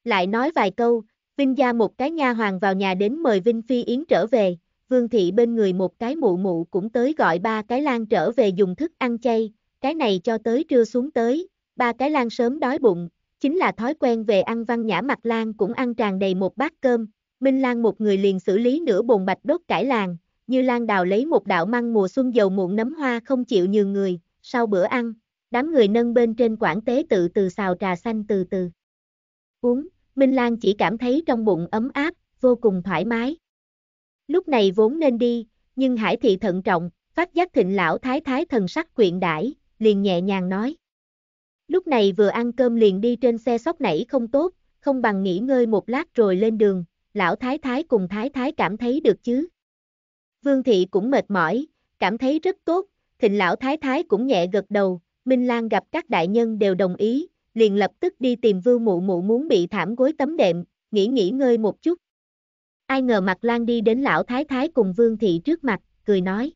Lại nói vài câu, Vinh gia một cái nha hoàn vào nhà đến mời Vinh Phi Yến trở về, Vương Thị bên người một cái mụ mụ cũng tới gọi ba cái Lan trở về dùng thức ăn chay, cái này cho tới trưa xuống tới, ba cái Lan sớm đói bụng, chính là thói quen về ăn văn nhã Mặc Lan cũng ăn tràn đầy một bát cơm, Minh Lan một người liền xử lý nửa bồn bạch đốt cải làng, Như Lan đào lấy một đạo măng mùa xuân dầu muộn nấm hoa không chịu nhường người, sau bữa ăn, đám người nâng bên trên Quảng Tế Tự từ xào trà xanh từ từ uống. Minh Lan chỉ cảm thấy trong bụng ấm áp, vô cùng thoải mái. Lúc này vốn nên đi, nhưng Hải Thị thận trọng, phát giác Thịnh Lão Thái Thái thần sắc quyện đãi, liền nhẹ nhàng nói. Lúc này vừa ăn cơm liền đi trên xe sóc nảy không tốt, không bằng nghỉ ngơi một lát rồi lên đường, Lão Thái Thái cùng Thái Thái cảm thấy được chứ. Vương Thị cũng mệt mỏi, cảm thấy rất tốt, Thịnh Lão Thái Thái cũng nhẹ gật đầu, Minh Lan gặp các đại nhân đều đồng ý. Liền lập tức đi tìm Vương Mụ Mụ muốn bị thảm gối tấm đệm, nghỉ ngơi một chút. Ai ngờ Mặc Lan đi đến Lão Thái Thái cùng Vương Thị trước mặt, cười nói.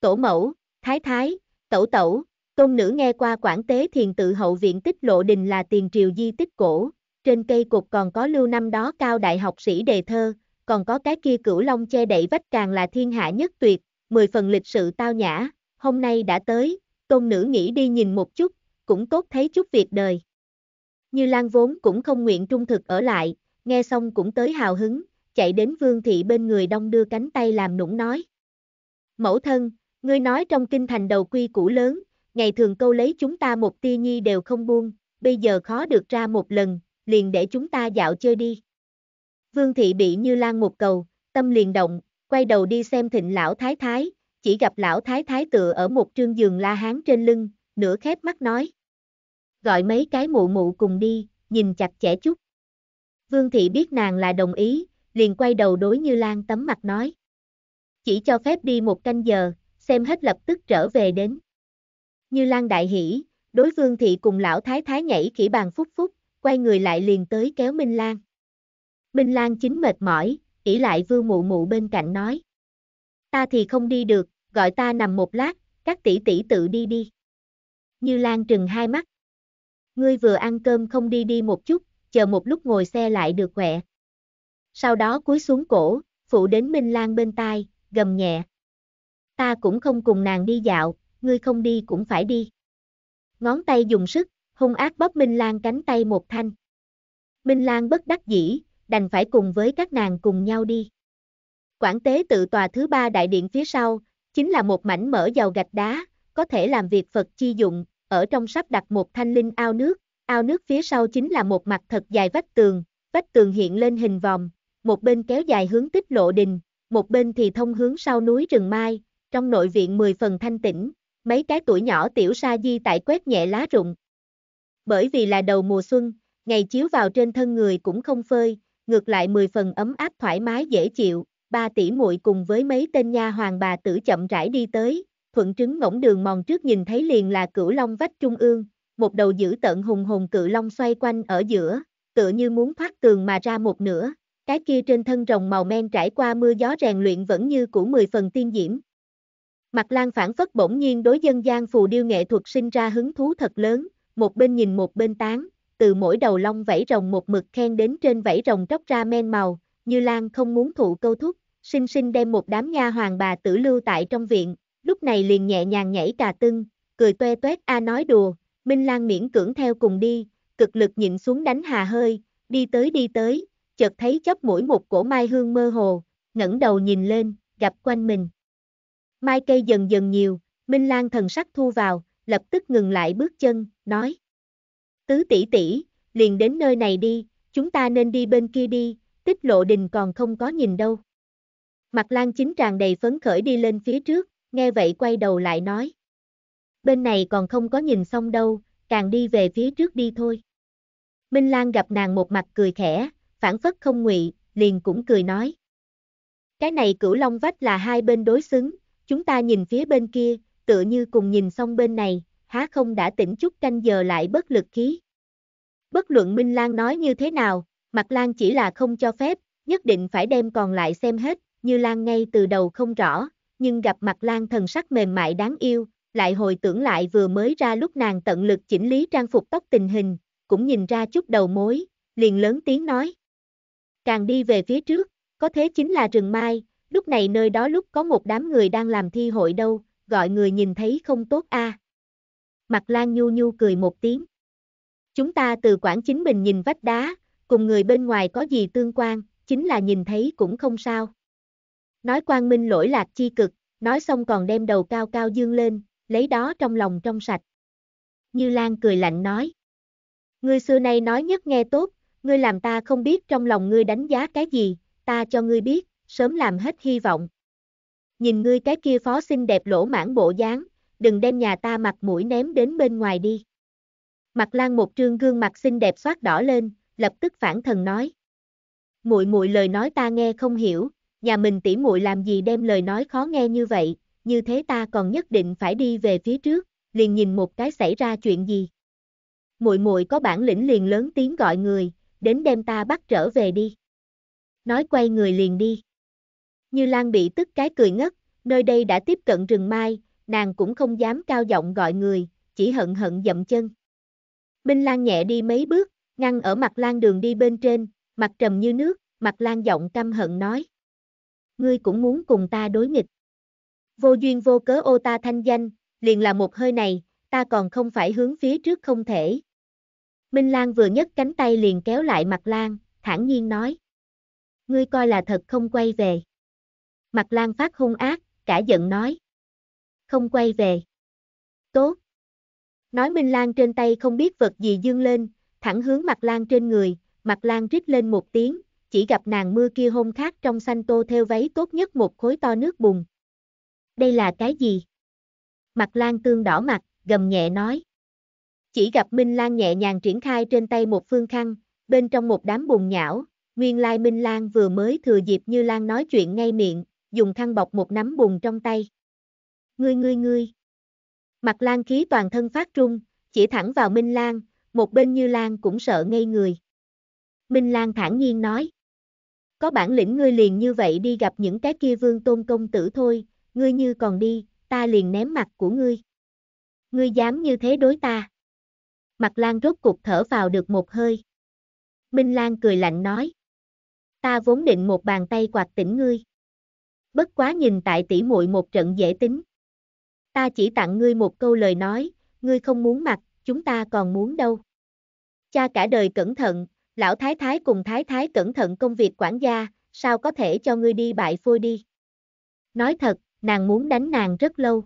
Tổ mẫu, Thái Thái, Tẩu Tẩu, tôn nữ nghe qua Quảng Tế Thiền tự hậu viện tích lộ đình là tiền triều di tích cổ, trên cây cột còn có lưu năm đó cao đại học sĩ đề thơ, còn có cái kia cửu long che đậy vách càng là thiên hạ nhất tuyệt, 10 phần lịch sự tao nhã, hôm nay đã tới, tôn nữ nghĩ đi nhìn một chút, cũng tốt thấy chút việc đời. Như Lan vốn cũng không nguyện trung thực ở lại, nghe xong cũng tới hào hứng, chạy đến Vương Thị bên người đong đưa cánh tay làm nũng nói. Mẫu thân, ngươi nói trong kinh thành đầu quy củ lớn, ngày thường câu lấy chúng ta một tia nhi đều không buông, bây giờ khó được ra một lần, liền để chúng ta dạo chơi đi. Vương Thị bị Như Lan một cầu, tâm liền động, quay đầu đi xem Thịnh Lão Thái Thái, chỉ gặp Lão Thái Thái tựa ở một trương giường la hán trên lưng, nửa khép mắt nói. Gọi mấy cái mụ mụ cùng đi, nhìn chặt chẽ chút. Vương Thị biết nàng là đồng ý, liền quay đầu đối Như Lan tấm mặt nói. Chỉ cho phép đi một canh giờ, xem hết lập tức trở về đến. Như Lan đại hỉ, đối Vương Thị cùng Lão Thái Thái nhảy khỉ bàn phúc phúc, quay người lại liền tới kéo Minh Lan. Minh Lan chính mệt mỏi, ỷ lại Vương Mụ Mụ bên cạnh nói. Ta thì không đi được, gọi ta nằm một lát, các tỷ tỷ tự đi đi. Như Lan trừng hai mắt. Ngươi vừa ăn cơm không đi đi một chút, chờ một lúc ngồi xe lại được quẹ. Sau đó cúi xuống cổ, phụ đến Minh Lan bên tai, gầm nhẹ. Ta cũng không cùng nàng đi dạo, ngươi không đi cũng phải đi. Ngón tay dùng sức, hung ác bóp Minh Lan cánh tay một thanh. Minh Lan bất đắc dĩ, đành phải cùng với các nàng cùng nhau đi. Quảng Tế Tự tòa thứ ba đại điện phía sau, chính là một mảnh mở giàu gạch đá, có thể làm việc Phật chi dụng. Ở trong sắp đặt một thanh linh ao nước phía sau chính là một mặt thật dài vách tường hiện lên hình vòm, một bên kéo dài hướng tích lộ đình, một bên thì thông hướng sau núi rừng mai, trong nội viện 10 phần thanh tĩnh, mấy cái tuổi nhỏ tiểu sa di tại quét nhẹ lá rụng. Bởi vì là đầu mùa xuân, ngày chiếu vào trên thân người cũng không phơi, ngược lại 10 phần ấm áp thoải mái dễ chịu, ba tỷ muội cùng với mấy tên nha hoàng bà tử chậm rãi đi tới. Thuận trứng ngỗng đường mòn trước nhìn thấy liền là cửu long vách trung ương, một đầu dữ tợn hùng hồn cự long xoay quanh ở giữa, tựa như muốn thoát tường mà ra một nửa, cái kia trên thân rồng màu men trải qua mưa gió rèn luyện vẫn như cũ 10 phần tiên diễm. Mặc Lan phản phất bỗng nhiên đối dân gian phù điêu nghệ thuật sinh ra hứng thú thật lớn, một bên nhìn một bên tán, từ mỗi đầu long vảy rồng một mực khen đến trên vảy rồng tróc ra men màu, Như Lan không muốn thụ câu thúc, xinh xinh đem một đám nha hoàng bà tử lưu tại trong viện. Lúc này liền nhẹ nhàng nhảy cà tưng, cười toe toét a nói đùa, Minh Lan miễn cưỡng theo cùng đi, cực lực nhịn xuống đánh hà hơi, đi tới, chợt thấy chóp mũi một cổ mai hương mơ hồ, ngẩng đầu nhìn lên, gặp quanh mình mai cây dần dần nhiều. Minh Lan thần sắc thu vào, lập tức ngừng lại bước chân, nói: Tứ tỷ tỷ, liền đến nơi này đi, chúng ta nên đi bên kia đi, Tích Lộ Đình còn không có nhìn đâu. Mặc Lan chính tràn đầy phấn khởi đi lên phía trước, nghe vậy quay đầu lại nói: Bên này còn không có nhìn xong đâu, càng đi về phía trước đi thôi. Minh Lan gặp nàng một mặt cười khẽ, phản phất không ngụy, liền cũng cười nói: Cái này Cửu Long Vách là hai bên đối xứng, chúng ta nhìn phía bên kia, tựa như cùng nhìn xong bên này, há không đã tỉnh chút canh giờ lại bất lực khí. Bất luận Minh Lan nói như thế nào, Mặc Lan chỉ là không cho phép, nhất định phải đem còn lại xem hết. Như Lan ngay từ đầu không rõ, nhưng gặp Mặc Lan thần sắc mềm mại đáng yêu, lại hồi tưởng lại vừa mới ra lúc nàng tận lực chỉnh lý trang phục tóc tình hình, cũng nhìn ra chút đầu mối, liền lớn tiếng nói: Càng đi về phía trước, có thế chính là rừng mai, lúc này nơi đó lúc có một đám người đang làm thi hội đâu, gọi người nhìn thấy không tốt a. Mặc Lan nhu nhu cười một tiếng: Chúng ta từ Quảng Chính Bình nhìn vách đá, cùng người bên ngoài có gì tương quan, chính là nhìn thấy cũng không sao. Nói quang minh lỗi lạc chi cực, nói xong còn đem đầu cao cao dương lên, lấy đó trong lòng trong sạch. Như Lan cười lạnh nói: Ngươi xưa nay nói nhất nghe tốt, ngươi làm ta không biết trong lòng ngươi đánh giá cái gì, ta cho ngươi biết, sớm làm hết hy vọng. Nhìn ngươi cái kia phó xinh đẹp lỗ mãn bộ dáng, đừng đem nhà ta mặt mũi ném đến bên ngoài đi. Mặc Lan một trương gương mặt xinh đẹp xoát đỏ lên, lập tức phản thần nói: Muội muội lời nói ta nghe không hiểu, nhà mình tỷ muội làm gì đem lời nói khó nghe như vậy, như thế ta còn nhất định phải đi về phía trước, liền nhìn một cái xảy ra chuyện gì. Muội muội có bản lĩnh liền lớn tiếng gọi người, đến đem ta bắt trở về đi. Nói quay người liền đi. Như Lan bị tức cái cười ngất, nơi đây đã tiếp cận rừng mai, nàng cũng không dám cao giọng gọi người, chỉ hận hận dậm chân. Minh Lan nhẹ đi mấy bước, ngăn ở Mặc Lan đường đi bên trên, mặt trầm như nước, Mặc Lan giọng căm hận nói: Ngươi cũng muốn cùng ta đối nghịch. Vô duyên vô cớ ô ta thanh danh, liền là một hơi này, ta còn không phải hướng phía trước không thể. Minh Lan vừa nhấc cánh tay liền kéo lại Mặc Lan, thản nhiên nói: Ngươi coi là thật không quay về. Mặc Lan phát hung ác, cả giận nói: Không quay về. Tốt. Nói Minh Lan trên tay không biết vật gì dương lên, thẳng hướng Mặc Lan trên người. Mặc Lan rít lên một tiếng, chỉ gặp nàng mưa kia hôn khác trong xanh tô theo váy tốt nhất một khối to nước bùn. Đây là cái gì? Mặc Lan tương đỏ mặt, gầm nhẹ nói. Chỉ gặp Minh Lan nhẹ nhàng triển khai trên tay một phương khăn, bên trong một đám bùn nhão, nguyên lai Minh Lan vừa mới thừa dịp Như Lan nói chuyện ngay miệng, dùng khăn bọc một nắm bùn trong tay. Ngươi. Mặc Lan khí toàn thân phát run, chỉ thẳng vào Minh Lan, một bên Như Lan cũng sợ ngây người. Minh Lan thản nhiên nói: Có bản lĩnh ngươi liền như vậy đi gặp những cái kia Vương Tôn công tử thôi, ngươi như còn đi, ta liền ném mặt của ngươi. Ngươi dám như thế đối ta. Mặc Lan rốt cục thở vào được một hơi. Minh Lan cười lạnh nói: Ta vốn định một bàn tay quạt tỉnh ngươi. Bất quá nhìn tại tỷ muội một trận dễ tính. Ta chỉ tặng ngươi một câu lời nói, ngươi không muốn mặt, chúng ta còn muốn đâu. Cha cả đời cẩn thận, lão thái thái cùng thái thái cẩn thận công việc quản gia, sao có thể cho ngươi đi bại phôi đi. Nói thật, nàng muốn đánh nàng rất lâu.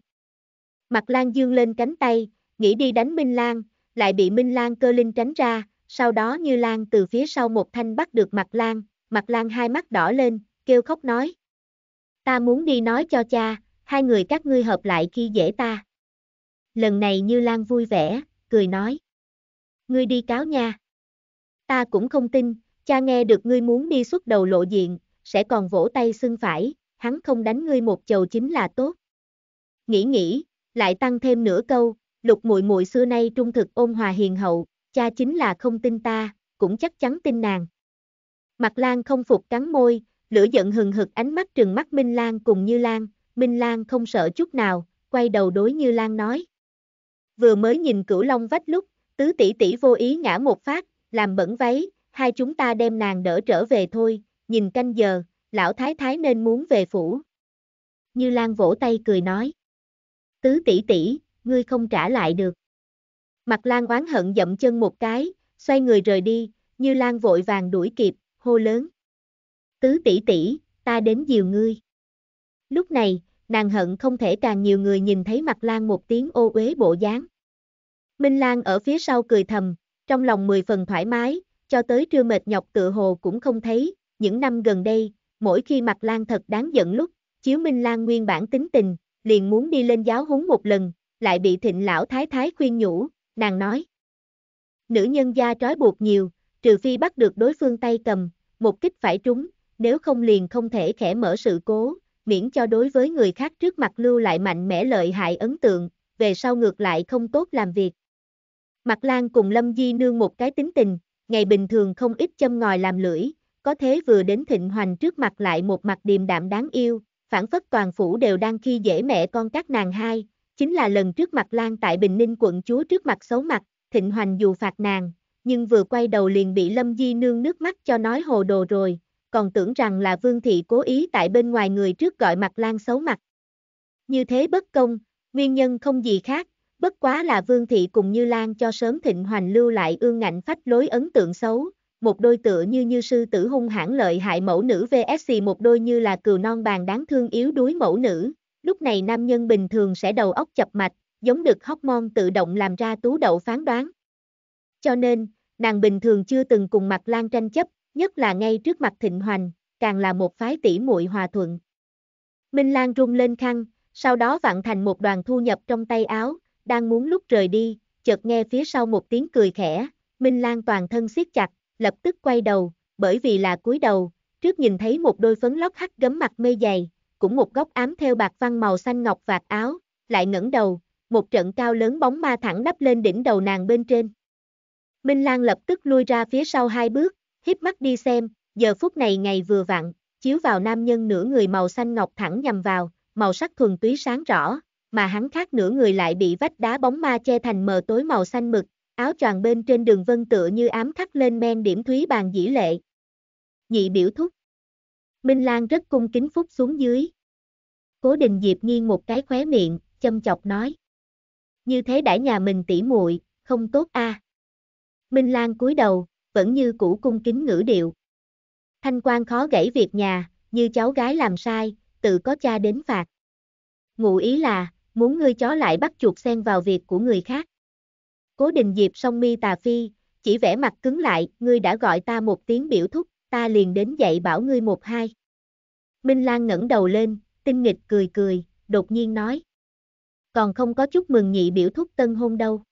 Mặc Lan dương lên cánh tay, nghĩ đi đánh Minh Lan, lại bị Minh Lan cơ linh tránh ra, sau đó Như Lan từ phía sau một thanh bắt được Mặc Lan, Mặc Lan hai mắt đỏ lên, kêu khóc nói: Ta muốn đi nói cho cha, hai người các ngươi hợp lại khi dễ ta. Lần này Như Lan vui vẻ, cười nói: Ngươi đi cáo nha. Ta cũng không tin, cha nghe được ngươi muốn đi xuất đầu lộ diện, sẽ còn vỗ tay xưng phải, hắn không đánh ngươi một chầu chính là tốt. Nghĩ, lại tăng thêm nửa câu, Lục muội muội xưa nay trung thực ôn hòa hiền hậu, cha chính là không tin ta, cũng chắc chắn tin nàng. Mặc Lan không phục cắn môi, lửa giận hừng hực ánh mắt trừng mắt Minh Lan cùng Như Lan, Minh Lan không sợ chút nào, quay đầu đối Như Lan nói: Vừa mới nhìn Cửu Long Vách lúc, tứ tỷ tỷ vô ý ngã một phát, làm bẩn váy, hai chúng ta đem nàng đỡ trở về thôi, nhìn canh giờ, lão thái thái nên muốn về phủ. Như Lan vỗ tay cười nói: Tứ tỷ tỷ, ngươi không trả lại được. Mặc Lan oán hận dậm chân một cái, xoay người rời đi, Như Lan vội vàng đuổi kịp, hô lớn. Tứ tỷ tỷ, ta đến dìu ngươi. Lúc này, nàng hận không thể càng nhiều người nhìn thấy Mặc Lan một tiếng ô uế bộ dáng. Minh Lan ở phía sau cười thầm, trong lòng 10 phần thoải mái, cho tới trưa mệt nhọc tựa hồ cũng không thấy, những năm gần đây, mỗi khi Mặc Lan thật đáng giận lúc, chiếu Minh Lan nguyên bản tính tình, liền muốn đi lên giáo huấn một lần, lại bị Thịnh Lão Thái Thái khuyên nhủ, nàng nói. Nữ nhân gia trói buộc nhiều, trừ phi bắt được đối phương tay cầm, một kích phải trúng, nếu không liền không thể khẽ mở sự cố, miễn cho đối với người khác trước mặt lưu lại mạnh mẽ lợi hại ấn tượng, về sau ngược lại không tốt làm việc. Mặc Lan cùng Lâm Di Nương một cái tính tình, ngày bình thường không ít châm ngòi làm lưỡi, có thế vừa đến Thịnh Hoành trước mặt lại một mặt điềm đạm đáng yêu, phản phất toàn phủ đều đang khi dễ mẹ con các nàng hai, chính là lần trước Mặc Lan tại Bình Ninh Quận Chúa trước mặt xấu mặt, Thịnh Hoành dù phạt nàng, nhưng vừa quay đầu liền bị Lâm Di Nương nước mắt cho nói hồ đồ rồi, còn tưởng rằng là Vương Thị cố ý tại bên ngoài người trước gọi Mặc Lan xấu mặt. Như thế bất công, nguyên nhân không gì khác, bất quá là Vương Thị cùng Như Lan cho sớm Thịnh Hoành lưu lại ương ngạnh phách lối ấn tượng xấu, một đôi tựa như sư tử hung hãn lợi hại mẫu nữ vs một đôi như là cừu non bàn đáng thương yếu đuối mẫu nữ, lúc này nam nhân bình thường sẽ đầu óc chập mạch, giống được hormone tự động làm ra tú đậu phán đoán. Cho nên, nàng bình thường chưa từng cùng Mặc Lan tranh chấp, nhất là ngay trước mặt Thịnh Hoành, càng là một phái tỷ muội hòa thuận. Minh Lan rung lên khăn, sau đó vặn thành một đoàn thu nhập trong tay áo, đang muốn lúc rời đi, chợt nghe phía sau một tiếng cười khẽ, Minh Lan toàn thân siết chặt, lập tức quay đầu, bởi vì là cúi đầu, trước nhìn thấy một đôi phấn lóc hắt gấm mặt mê dày, cũng một góc ám theo bạc văn màu xanh ngọc vạt áo, lại ngẩng đầu, một trận cao lớn bóng ma thẳng đắp lên đỉnh đầu nàng bên trên. Minh Lan lập tức lui ra phía sau 2 bước, híp mắt đi xem, giờ phút này ngày vừa vặn, chiếu vào nam nhân nửa người màu xanh ngọc thẳng nhằm vào, màu sắc thuần túy sáng rõ, mà hắn khác nửa người lại bị vách đá bóng ma che thành mờ tối màu xanh mực, áo choàng bên trên đường vân tựa như ám khắc lên men điểm thúy bàn dĩ lệ. Nhị biểu thúc. Minh Lan rất cung kính phúc xuống dưới. Cố Định Diệp nghiêng một cái khóe miệng, châm chọc nói. Như thế đãi nhà mình tỉ muội, không tốt a. À. Minh Lan cúi đầu, vẫn như cũ cung kính ngữ điệu. Thanh quan khó gãy việc nhà, như cháu gái làm sai, tự có cha đến phạt. Ngụ ý là, muốn ngươi chó lại bắt chuột xen vào việc của người khác. Cố Định Diệp song mi tà phi, chỉ vẻ mặt cứng lại, ngươi đã gọi ta một tiếng biểu thúc, ta liền đến dạy bảo ngươi 1-2. Minh Lan ngẩng đầu lên, tinh nghịch cười, đột nhiên nói. Còn không có chúc mừng nhị biểu thúc tân hôn đâu.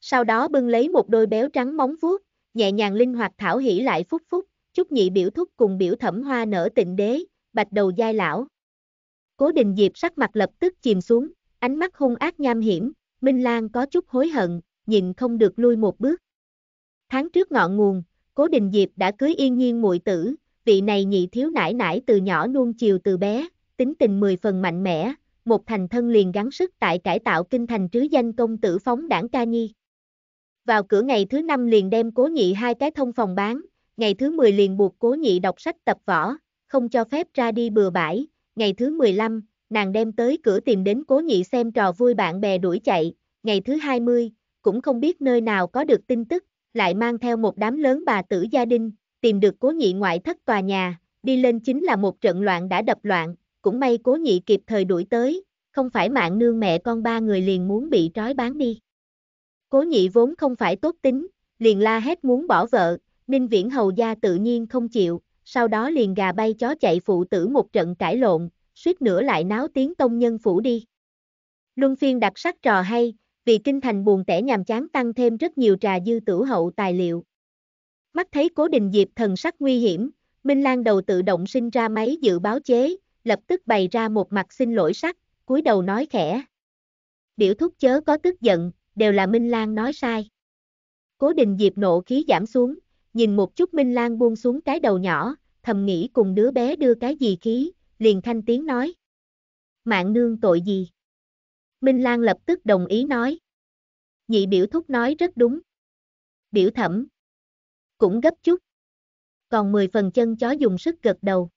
Sau đó bưng lấy một đôi béo trắng móng vuốt, nhẹ nhàng linh hoạt thảo hỉ lại phúc phúc, chúc nhị biểu thúc cùng biểu thẩm hoa nở tịnh đế, bạch đầu giai lão. Cố Định Diệp sắc mặt lập tức chìm xuống, ánh mắt hung ác nham hiểm, Minh Lan có chút hối hận, nhịn không được lui một bước. Tháng trước ngọn nguồn, Cố Định Diệp đã cưới Yên Nhiên muội tử, vị này nhị thiếu nãi nãi từ nhỏ nuông chiều từ bé, tính tình 10 phần mạnh mẽ, một thành thân liền gắng sức tại cải tạo kinh thành trứ danh công tử phóng đảng ca nhi. Vào cửa ngày thứ 5 liền đem Cố Nhị 2 cái thông phòng bán, ngày thứ 10 liền buộc Cố Nhị đọc sách tập võ, không cho phép ra đi bừa bãi, ngày thứ 15, nàng đem tới cửa tìm đến Cố Nhị xem trò vui bạn bè đuổi chạy, ngày thứ 20, cũng không biết nơi nào có được tin tức, lại mang theo một đám lớn bà tử gia đình, tìm được Cố Nhị ngoại thất tòa nhà, đi lên chính là một trận loạn đã đập loạn, cũng may Cố Nhị kịp thời đuổi tới, không phải mạng nương mẹ con 3 người liền muốn bị trói bán đi. Cố Nhị vốn không phải tốt tính, liền la hét muốn bỏ vợ, Ninh Viễn Hầu gia tự nhiên không chịu, sau đó liền gà bay chó chạy phụ tử một trận cãi lộn, suýt nữa lại náo tiếng tông nhân phủ đi. Luân phiên đặc sắc trò hay, vì kinh thành buồn tẻ nhàm chán tăng thêm rất nhiều trà dư tử hậu tài liệu. Mắt thấy Cố Định Diệp thần sắc nguy hiểm, Minh Lan đầu tự động sinh ra máy dự báo chế, lập tức bày ra một mặt xin lỗi sắc, cúi đầu nói khẽ. Biểu thúc chớ có tức giận, đều là Minh Lan nói sai. Cố Định Diệp nộ khí giảm xuống, nhìn một chút Minh Lan buông xuống cái đầu nhỏ, thầm nghĩ cùng đứa bé đưa cái gì khí, liền thanh tiếng nói. Mạng nương tội gì? Minh Lan lập tức đồng ý nói. Nhị biểu thúc nói rất đúng. Biểu thẩm cũng gấp chút. Còn 10 phần chân chó dùng sức gật đầu.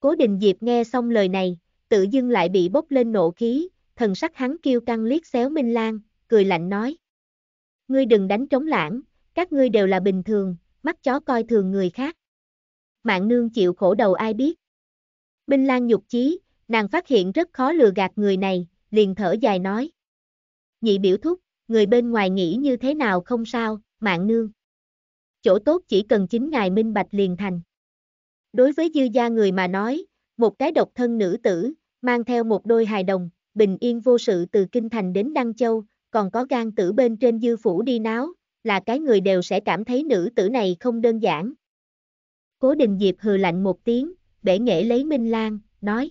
Cố Định Diệp nghe xong lời này, tự dưng lại bị bốc lên nộ khí, thần sắc hắn kêu căng liếc xéo Minh Lan, cười lạnh nói. ngươi đừng đánh trống lãng, các ngươi đều là bình thường, mắt chó coi thường người khác. Mạng nương chịu khổ đầu ai biết. Minh Lan nhục chí, nàng phát hiện rất khó lừa gạt người này, liền thở dài nói. Nhị biểu thúc, người bên ngoài nghĩ như thế nào không sao, mạng nương. Chỗ tốt chỉ cần chính ngài minh bạch liền thành. Đối với dư gia người mà nói, một cái độc thân nữ tử, mang theo một đôi hài đồng, bình yên vô sự từ Kinh Thành đến Đăng Châu, còn có gan tử bên trên dư phủ đi náo, là cái người đều sẽ cảm thấy nữ tử này không đơn giản. Cố Định Diệp hừ lạnh một tiếng, bể nghệ lấy Minh Lan, nói.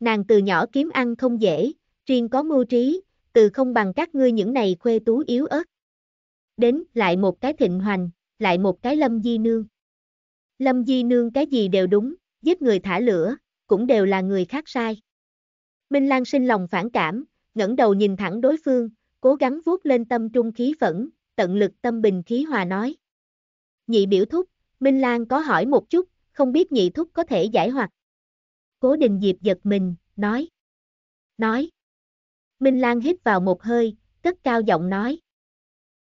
Nàng từ nhỏ kiếm ăn không dễ, riêng có mưu trí, từ không bằng các ngươi những này khuê tú yếu ớt. Đến lại một cái Thịnh Hoành, lại một cái Lâm Di Nương. Lâm Di Nương cái gì đều đúng, giết người thả lửa, cũng đều là người khác sai. Minh Lan sinh lòng phản cảm, ngẩng đầu nhìn thẳng đối phương, cố gắng vuốt lên tâm trung khí phẫn, tận lực tâm bình khí hòa nói. Nhị biểu thúc, Minh Lan có hỏi một chút, không biết nhị thúc có thể giải hoặc. Cố Định Diệp giật mình, nói. Nói. Minh Lan hít vào một hơi, cất cao giọng nói.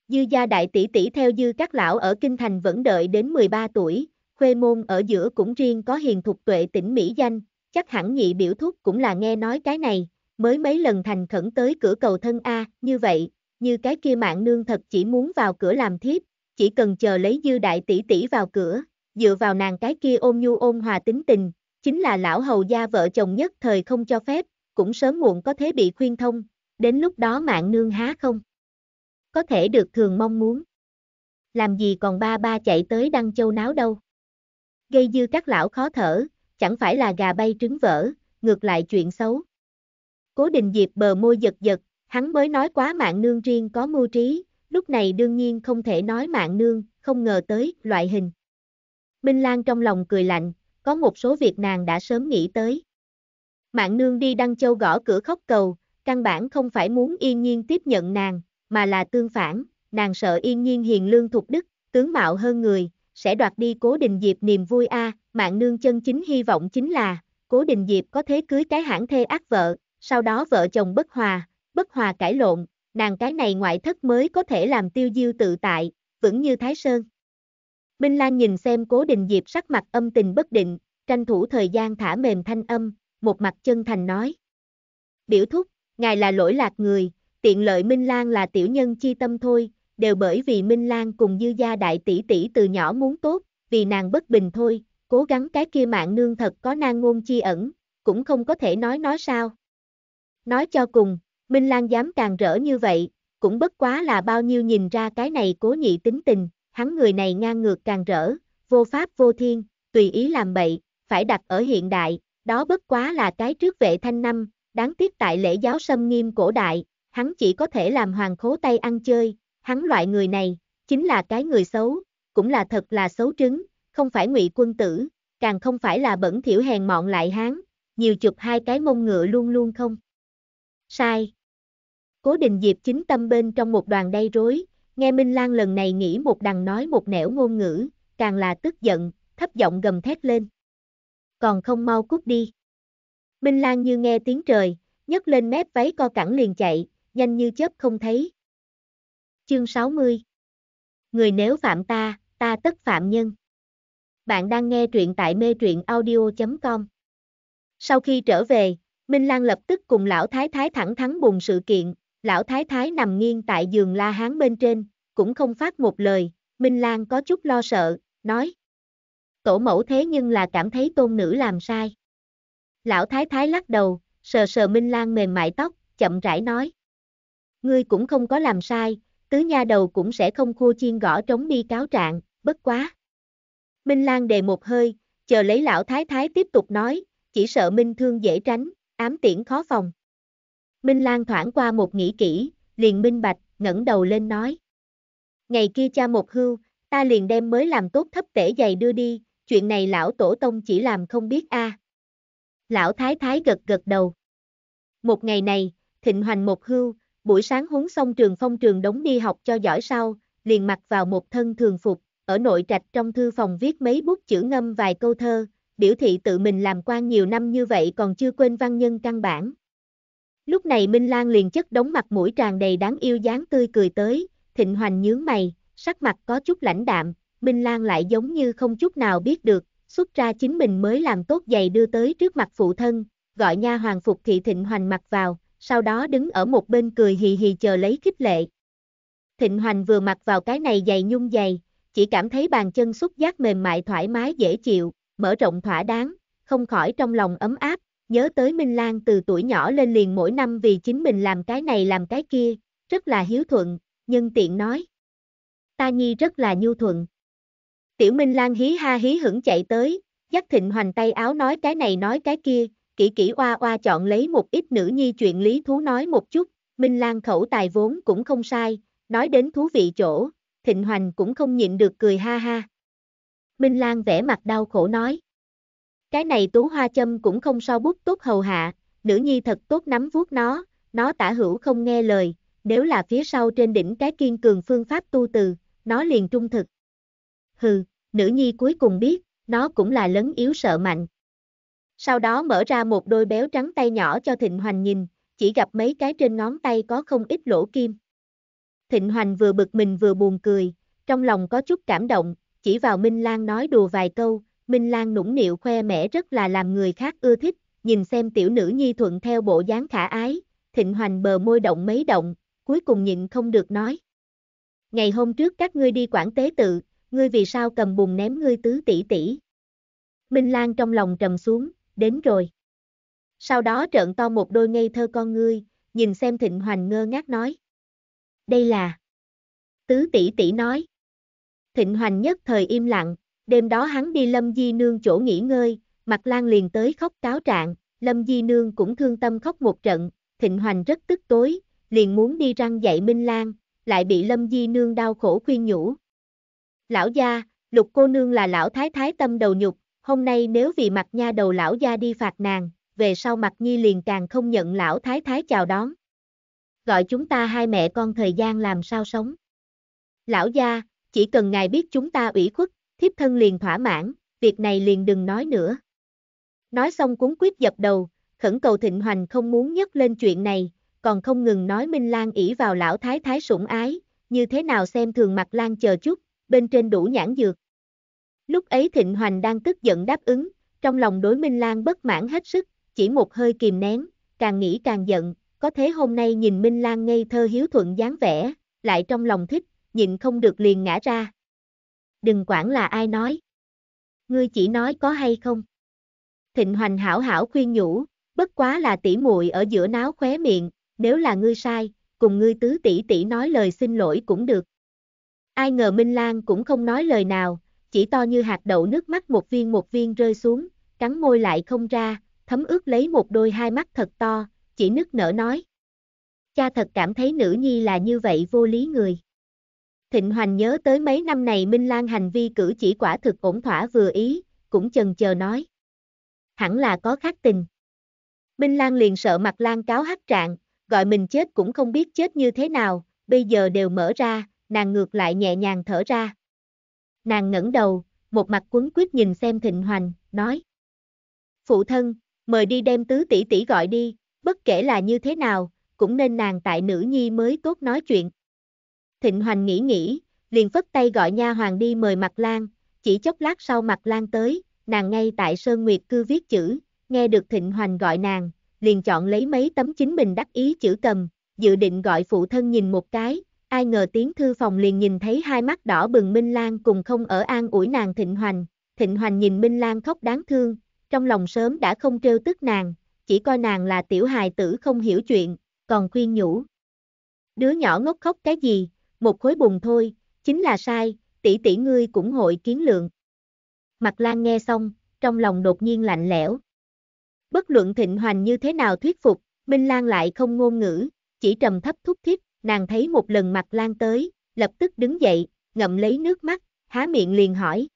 Dư gia đại tỷ tỷ theo dư các lão ở Kinh Thành vẫn đợi đến 13 tuổi, khuê môn ở giữa cũng riêng có hiền thục tuệ tỉnh mỹ danh, chắc hẳn nhị biểu thúc cũng là nghe nói cái này, mới mấy lần thành khẩn tới cửa cầu thân a, như vậy, như cái kia mạng nương thật chỉ muốn vào cửa làm thiếp, chỉ cần chờ lấy dư đại tỷ tỷ vào cửa, dựa vào nàng cái kia ôn nhu ôn hòa tính tình, chính là lão hầu gia vợ chồng nhất thời không cho phép, cũng sớm muộn có thế bị khuyên thông, đến lúc đó mạng nương há không có thể được thường mong muốn. Làm gì còn ba ba chạy tới Đăng Châu náo đâu. Gây dư các lão khó thở, chẳng phải là gà bay trứng vỡ, ngược lại chuyện xấu. Cố Định Diệp bờ môi giật giật, hắn mới nói quá mạng nương riêng có mưu trí, lúc này đương nhiên không thể nói mạng nương, không ngờ tới, loại hình. Minh Lan trong lòng cười lạnh, có một số việc nàng đã sớm nghĩ tới. Mạng nương đi Đăng Châu gõ cửa khóc cầu, căn bản không phải muốn Yên Nhiên tiếp nhận nàng, mà là tương phản, nàng sợ Yên Nhiên hiền lương thục đức, tướng mạo hơn người, sẽ đoạt đi Cố Định Diệp niềm vui a. Mạng nương chân chính hy vọng chính là, Cố Định Diệp có thế cưới cái hãng thê ác vợ, sau đó vợ chồng bất hòa cãi lộn, nàng cái này ngoại thất mới có thể làm tiêu diêu tự tại, vững như Thái Sơn. Minh Lan nhìn xem Cố Định Diệp sắc mặt âm tình bất định, tranh thủ thời gian thả mềm thanh âm, một mặt chân thành nói. Biểu thúc, ngài là lỗi lạc người, tiện lợi Minh Lan là tiểu nhân chi tâm thôi, đều bởi vì Minh Lan cùng dư gia đại tỷ tỷ từ nhỏ muốn tốt, vì nàng bất bình thôi, cố gắng cái kia mạng nương thật có nan ngôn chi ẩn, cũng không có thể nói nó sao. Nói cho cùng, Minh Lan dám càng rỡ như vậy, cũng bất quá là bao nhiêu nhìn ra cái này Cố nhị tính tình, hắn người này ngang ngược càng rỡ, vô pháp vô thiên, tùy ý làm bậy, phải đặt ở hiện đại, đó bất quá là cái trước vệ thanh năm, đáng tiếc tại lễ giáo xâm nghiêm cổ đại, hắn chỉ có thể làm hoàng khố tay ăn chơi, hắn loại người này, chính là cái người xấu, cũng là thật là xấu trứng, không phải ngụy quân tử, càng không phải là bẩn thỉu hèn mọn lại hán, nhiều chụp hai cái mông ngựa luôn luôn không sai. Cố Định Diệp chính tâm bên trong một đoàn đầy rối, nghe Minh Lan lần này nghĩ một đằng nói một nẻo ngôn ngữ, càng là tức giận, thấp giọng gầm thét lên. Còn không mau cút đi. Minh Lan như nghe tiếng trời, nhấc lên mép váy co cẳng liền chạy, nhanh như chớp không thấy. Chương 60. Người nếu phạm ta, ta tất phạm nhân. Bạn đang nghe truyện tại mê truyện audio.com. Sau khi trở về, Minh Lan lập tức cùng Lão Thái Thái thẳng thắn bùng sự kiện. Lão Thái Thái nằm nghiêng tại giường la hán bên trên, cũng không phát một lời. Minh Lan có chút lo sợ, nói. Tổ mẫu thế nhưng là cảm thấy tôn nữ làm sai. Lão Thái Thái lắc đầu, sờ sờ Minh Lan mềm mại tóc, chậm rãi nói. Ngươi cũng không có làm sai, tứ nha đầu cũng sẽ không khua chiên gõ trống đi cáo trạng, bất quá. Minh Lan đề một hơi, chờ lấy Lão Thái Thái tiếp tục nói, chỉ sợ Minh Thương dễ tránh, ám tiễn khó phòng. Minh Lan thoảng qua một nghĩ kỹ, liền minh bạch, ngẩng đầu lên nói. Ngày kia cha một hưu, ta liền đem mới làm tốt thấp tể giày đưa đi, chuyện này lão tổ tông chỉ làm không biết a. Lão Thái Thái gật gật đầu. Một ngày này, Thịnh Hoành một hưu, buổi sáng huấn xong trường phong trường đống đi học cho giỏi sau, liền mặc vào một thân thường phục, ở nội trạch trong thư phòng viết mấy bút chữ ngâm vài câu thơ, biểu thị tự mình làm quan nhiều năm như vậy còn chưa quên văn nhân căn bản. Lúc này Minh Lan liền chất đống mặt mũi tràn đầy đáng yêu dáng tươi cười tới, Thịnh Hoành nhướng mày, sắc mặt có chút lãnh đạm. Minh Lan lại giống như không chút nào biết được, xuất ra chính mình mới làm tốt giày đưa tới trước mặt phụ thân, gọi nha hoàng phục thị Thịnh Hoành mặc vào, sau đó đứng ở một bên cười hì hì chờ lấy khích lệ. Thịnh Hoành vừa mặc vào cái này giày nhung giày, chỉ cảm thấy bàn chân xúc giác mềm mại thoải mái dễ chịu, mở rộng thỏa đáng, không khỏi trong lòng ấm áp, nhớ tới Minh Lan từ tuổi nhỏ lên liền mỗi năm vì chính mình làm cái này làm cái kia, rất là hiếu thuận, nhân tiện nói. Ta nhi rất là nhu thuận. Tiểu Minh Lan hí ha hí hửng chạy tới, dắt Thịnh Hoành tay áo nói cái này nói cái kia, kỹ kỹ oa oa chọn lấy một ít nữ nhi chuyện lý thú nói một chút. Minh Lan khẩu tài vốn cũng không sai, nói đến thú vị chỗ, Thịnh Hoành cũng không nhịn được cười ha ha. Minh Lan vẻ mặt đau khổ nói. Cái này tú hoa châm cũng không so bút tốt hầu hạ, nữ nhi thật tốt nắm vuốt nó tả hữu không nghe lời, nếu là phía sau trên đỉnh cái kiên cường phương pháp tu từ, nó liền trung thực. Hừ, nữ nhi cuối cùng biết, nó cũng là lấn yếu sợ mạnh. Sau đó mở ra một đôi béo trắng tay nhỏ cho Thịnh Hoành nhìn, chỉ gặp mấy cái trên ngón tay có không ít lỗ kim. Thịnh Hoành vừa bực mình vừa buồn cười, trong lòng có chút cảm động, chỉ vào Minh Lan nói đùa vài câu, Minh Lan nũng nịu khoe mẽ rất là làm người khác ưa thích, nhìn xem tiểu nữ nhi thuận theo bộ dáng khả ái, Thịnh Hoành bờ môi động mấy động, cuối cùng nhịn không được nói. Ngày hôm trước các ngươi đi Quảng Tế Tự, ngươi vì sao cầm bùn ném ngươi tứ tỷ tỷ? Minh Lan trong lòng trầm xuống, đến rồi. Sau đó trợn to một đôi ngây thơ con ngươi, nhìn xem Thịnh Hoành ngơ ngác nói. Đây là tứ tỷ tỷ nói. Thịnh Hoành nhất thời im lặng, đêm đó hắn đi Lâm Di Nương chỗ nghỉ ngơi, Mặc Lan liền tới khóc cáo trạng, Lâm Di Nương cũng thương tâm khóc một trận, Thịnh Hoành rất tức tối, liền muốn đi răn dạy Minh Lan, lại bị Lâm Di Nương đau khổ khuyên nhủ. Lão gia, Lục cô nương là lão thái thái tâm đầu nhục, hôm nay nếu vì Mặc nha đầu lão gia đi phạt nàng, về sau Mặc nhi liền càng không nhận lão thái thái chào đón. Gọi chúng ta hai mẹ con thời gian làm sao sống. Lão gia, chỉ cần ngài biết chúng ta ủy khuất, thiếp thân liền thỏa mãn, việc này liền đừng nói nữa. Nói xong cuống quýt dập đầu, khẩn cầu Thịnh Hoành không muốn nhắc lên chuyện này, còn không ngừng nói Minh Lan ỷ vào lão thái thái sủng ái, như thế nào xem thường Mặc Lan chờ chút, bên trên đủ nhãn dược. Lúc ấy Thịnh Hoành đang tức giận đáp ứng, trong lòng đối Minh Lan bất mãn hết sức, chỉ một hơi kìm nén, càng nghĩ càng giận, có thế hôm nay nhìn Minh Lan ngây thơ hiếu thuận dáng vẻ, lại trong lòng thích, nhịn không được liền ngã ra. Đừng quản là ai nói. Ngươi chỉ nói có hay không. Thịnh Hoành hảo hảo khuyên nhủ, bất quá là tỷ muội ở giữa náo khóe miệng, nếu là ngươi sai, cùng ngươi tứ tỷ tỷ nói lời xin lỗi cũng được. Ai ngờ Minh Lan cũng không nói lời nào, chỉ to như hạt đậu nước mắt một viên rơi xuống, cắn môi lại không ra, thấm ướt lấy một đôi hai mắt thật to, chỉ nức nở nói. Cha thật cảm thấy nữ nhi là như vậy vô lý người. Thịnh Hoành nhớ tới mấy năm này Minh Lan hành vi cử chỉ quả thực ổn thỏa vừa ý, cũng chần chờ nói. Hẳn là có khác tình. Minh Lan liền sợ Mặc Lan cáo hắc trạng, gọi mình chết cũng không biết chết như thế nào, bây giờ đều mở ra, nàng ngược lại nhẹ nhàng thở ra. Nàng ngẩng đầu, một mặt quấn quýt nhìn xem Thịnh Hoành, nói. Phụ thân, mời đi đem tứ tỷ tỷ gọi đi, bất kể là như thế nào, cũng nên nàng tại nữ nhi mới tốt nói chuyện. Thịnh Hoành nghĩ nghĩ, liền phất tay gọi nha hoàng đi mời Mặc Lan, chỉ chốc lát sau Mặc Lan tới, nàng ngay tại Sơn Nguyệt cư viết chữ, nghe được Thịnh Hoành gọi nàng, liền chọn lấy mấy tấm chính mình đắc ý chữ cầm, dự định gọi phụ thân nhìn một cái. Ai ngờ tiếng thư phòng liền nhìn thấy hai mắt đỏ bừng Minh Lan cùng không ở an ủi nàng Thịnh Hoành. Thịnh Hoành nhìn Minh Lan khóc đáng thương, trong lòng sớm đã không trêu tức nàng, chỉ coi nàng là tiểu hài tử không hiểu chuyện, còn khuyên nhủ. Đứa nhỏ ngốc khóc cái gì, một khối bùn thôi, chính là sai, tỷ tỷ ngươi cũng hội kiến lượng. Mặc Lan nghe xong, trong lòng đột nhiên lạnh lẽo. Bất luận Thịnh Hoành như thế nào thuyết phục, Minh Lan lại không ngôn ngữ, chỉ trầm thấp thúc thiết. Nàng thấy một lần Mặc Lan tới, lập tức đứng dậy, ngậm lấy nước mắt, há miệng liền hỏi.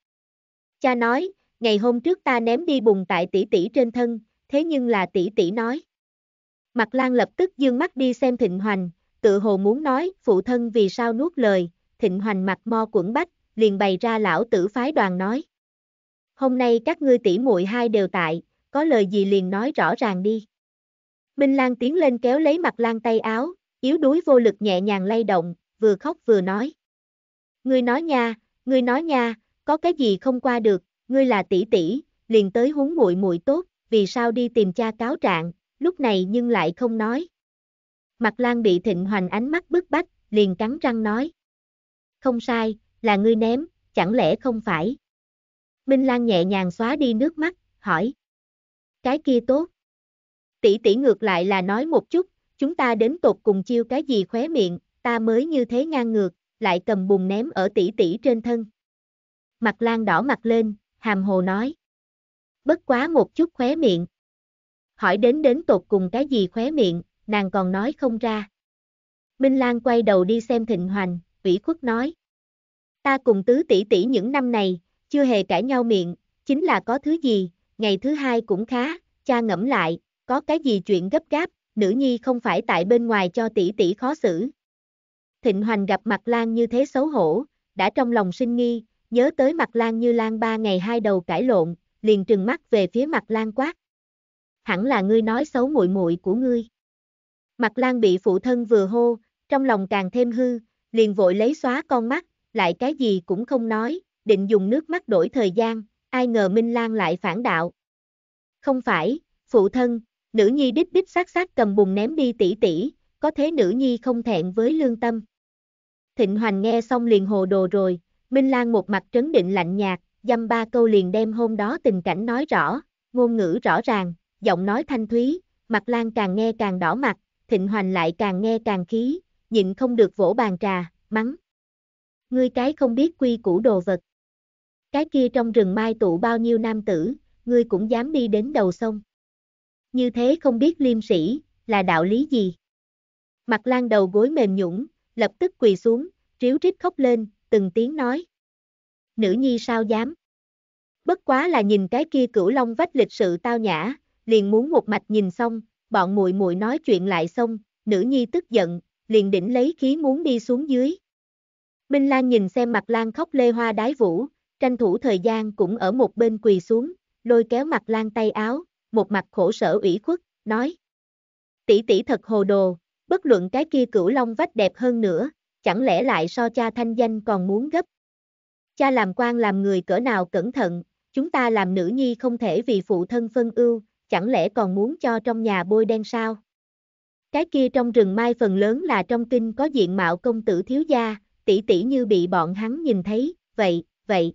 Cha nói, ngày hôm trước ta ném đi bùn tại tỷ tỷ trên thân, thế nhưng là tỷ tỷ nói. Mặc Lan lập tức dương mắt đi xem Thịnh Hoành, tự hồ muốn nói phụ thân vì sao nuốt lời, Thịnh Hoành mặt mo quẩn bách, liền bày ra lão tử phái đoàn nói. Hôm nay các ngươi tỷ muội hai đều tại, có lời gì liền nói rõ ràng đi. Minh Lan tiến lên kéo lấy Mặc Lan tay áo, yếu đuối vô lực nhẹ nhàng lay động, vừa khóc vừa nói. Ngươi nói nha, có cái gì không qua được, ngươi là tỷ tỷ, liền tới huấn muội muội tốt, vì sao đi tìm cha cáo trạng, lúc này nhưng lại không nói. Mặc Lan bị Thịnh Hoành ánh mắt bức bách, liền cắn răng nói. Không sai, là ngươi ném, chẳng lẽ không phải? Minh Lan nhẹ nhàng xóa đi nước mắt, hỏi. Cái kia tốt. Tỷ tỷ ngược lại là nói một chút, chúng ta đến tột cùng chiêu cái gì khóe miệng, ta mới như thế ngang ngược, lại cầm bùn ném ở tỷ tỷ trên thân. Mặc Lan đỏ mặt lên, hàm hồ nói. Bất quá một chút khóe miệng. Hỏi đến tột cùng cái gì khóe miệng, nàng còn nói không ra. Minh Lan quay đầu đi xem Thịnh Hoành, ủy khuất nói. Ta cùng tứ tỷ tỷ những năm này, chưa hề cãi nhau miệng, chính là có thứ gì, ngày thứ hai cũng khá, cha ngẫm lại, có cái gì chuyện gấp gáp, nữ nhi không phải tại bên ngoài cho tỷ tỷ khó xử. Thịnh Hoành gặp Mặc Lan như thế xấu hổ, đã trong lòng sinh nghi, nhớ tới Mặc Lan Như Lan ba ngày hai đầu cãi lộn, liền trừng mắt về phía Mặc Lan quát. Hẳn là ngươi nói xấu muội muội của ngươi. Mặc Lan bị phụ thân vừa hô, trong lòng càng thêm hư, liền vội lấy xóa con mắt, lại cái gì cũng không nói, định dùng nước mắt đổi thời gian, ai ngờ Minh Lan lại phản đạo. Không phải, phụ thân, nữ nhi đích đích xác xác cầm bùn ném đi tỷ tỷ, có thế nữ nhi không thẹn với lương tâm. Thịnh Hoành nghe xong liền hồ đồ rồi, Minh Lan một mặt trấn định lạnh nhạt, dăm ba câu liền đem hôm đó tình cảnh nói rõ, ngôn ngữ rõ ràng, giọng nói thanh thúy, Mặc Lan càng nghe càng đỏ mặt, Thịnh Hoành lại càng nghe càng khí, nhịn không được vỗ bàn trà, mắng. Ngươi cái không biết quy củ đồ vật. Cái kia trong rừng mai tụ bao nhiêu nam tử, ngươi cũng dám đi đến đầu sông. Như thế không biết liêm sĩ, là đạo lý gì? Mặc Lan đầu gối mềm nhũn, lập tức quỳ xuống, ríu rít khóc lên, từng tiếng nói. Nữ nhi sao dám? Bất quá là nhìn cái kia cửu long vách lịch sự tao nhã, liền muốn một mạch nhìn xong, bọn muội muội nói chuyện lại xong, nữ nhi tức giận, liền đỉnh lấy khí muốn đi xuống dưới. Minh Lan nhìn xem Mặc Lan khóc lê hoa đái vũ, tranh thủ thời gian cũng ở một bên quỳ xuống, lôi kéo Mặc Lan tay áo, một mặt khổ sở ủy khuất, nói. Tỷ tỷ thật hồ đồ, bất luận cái kia cửu long vách đẹp hơn nữa, chẳng lẽ lại so cha thanh danh còn muốn gấp. Cha làm quan làm người cỡ nào cẩn thận, chúng ta làm nữ nhi không thể vì phụ thân phân ưu, chẳng lẽ còn muốn cho trong nhà bôi đen sao? Cái kia trong rừng mai phần lớn là trong kinh có diện mạo công tử thiếu gia, tỷ tỷ như bị bọn hắn nhìn thấy, vậy.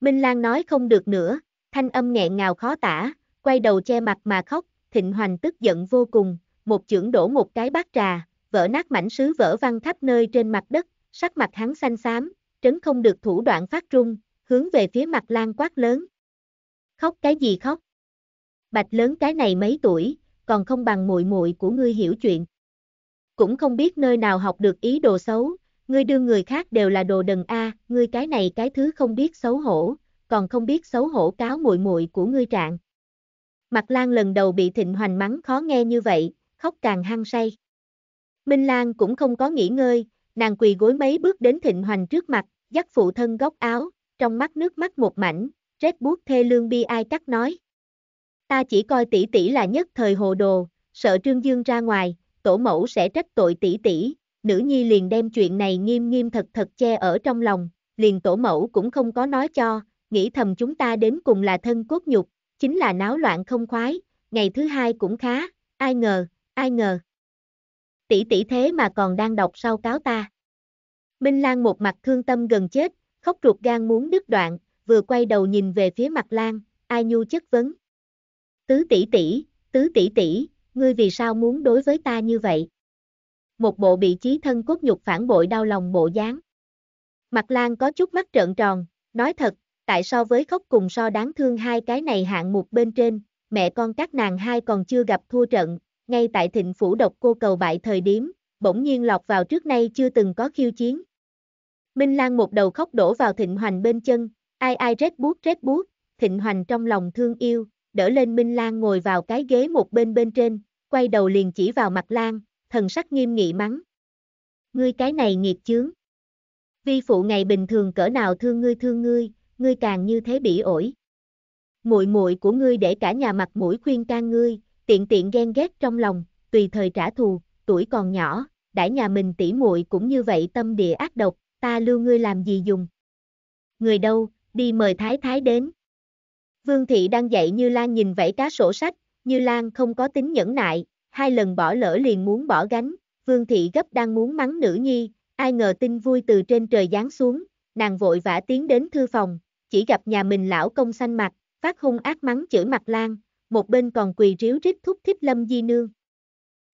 Minh Lan nói không được nữa, thanh âm nghẹn ngào khó tả, quay đầu che mặt mà khóc, Thịnh Hoành tức giận vô cùng, một chưởng đổ một cái bát trà, vỡ nát mảnh sứ vỡ văng khắp nơi trên mặt đất, sắc mặt hắn xanh xám, trấn không được thủ đoạn phát run, hướng về phía Mặc Lan quát lớn. Khóc cái gì khóc? Bạch lớn cái này mấy tuổi, còn không bằng muội muội của ngươi hiểu chuyện. Cũng không biết nơi nào học được ý đồ xấu, ngươi đưa người khác đều là đồ đần a, ngươi cái này cái thứ không biết xấu hổ, còn không biết xấu hổ cáo muội muội của ngươi trạng. Mặc Lan lần đầu bị Thịnh Hoành mắng khó nghe như vậy, khóc càng hăng say. Minh Lan cũng không có nghỉ ngơi, nàng quỳ gối mấy bước đến Thịnh Hoành trước mặt, dắt phụ thân góc áo, trong mắt nước mắt một mảnh, rét buốt thê lương bi ai cắt nói. Ta chỉ coi tỷ tỷ là nhất thời hồ đồ, sợ Trương Dương ra ngoài, tổ mẫu sẽ trách tội tỷ tỷ, nữ nhi liền đem chuyện này nghiêm nghiêm thật thật che ở trong lòng, liền tổ mẫu cũng không có nói cho, nghĩ thầm chúng ta đến cùng là thân cốt nhục, chính là náo loạn không khoái, ngày thứ hai cũng khá, ai ngờ. Tỷ tỷ thế mà còn đang đọc sau cáo ta. Minh Lan một mặt thương tâm gần chết, khóc ruột gan muốn đứt đoạn, vừa quay đầu nhìn về phía Mặc Lan, ai nhu chất vấn. Tứ tỷ tỷ, ngươi vì sao muốn đối với ta như vậy? Một bộ bị chí thân cốt nhục phản bội đau lòng bộ dáng. Mặc Lan có chút mắt trợn tròn, nói thật, tại so với khóc cùng so đáng thương hai cái này hạng mục bên trên, mẹ con các nàng hai còn chưa gặp thua trận, ngay tại Thịnh phủ độc cô cầu bại thời điểm, bỗng nhiên lọt vào trước nay chưa từng có khiêu chiến. Minh Lan một đầu khóc đổ vào Thịnh Hoành bên chân, ai rét buốt, Thịnh Hoành trong lòng thương yêu, đỡ lên Minh Lan ngồi vào cái ghế một bên trên, quay đầu liền chỉ vào Mặc Lan, thần sắc nghiêm nghị mắng. Ngươi cái này nghiệp chướng. Vi phụ ngày bình thường cỡ nào thương ngươi, ngươi càng như thế bỉ ổi. Muội của ngươi để cả nhà mặt mũi khuyên can ngươi, tiện ghen ghét trong lòng, tùy thời trả thù, tuổi còn nhỏ, đãi nhà mình tỉ muội cũng như vậy tâm địa ác độc, ta lưu ngươi làm gì dùng. Người đâu, đi mời Thái Thái đến. Vương Thị đang dạy Như Lan nhìn vảy cá sổ sách, Như Lan không có tính nhẫn nại, hai lần bỏ lỡ liền muốn bỏ gánh, Vương Thị gấp đang muốn mắng nữ nhi, ai ngờ tin vui từ trên trời giáng xuống, nàng vội vã tiến đến thư phòng, chỉ gặp nhà mình lão công xanh mặt, phát hung ác mắng chửi Mặc Lan, một bên còn quỳ ríu rít thúc thiếp Lâm Di Nương.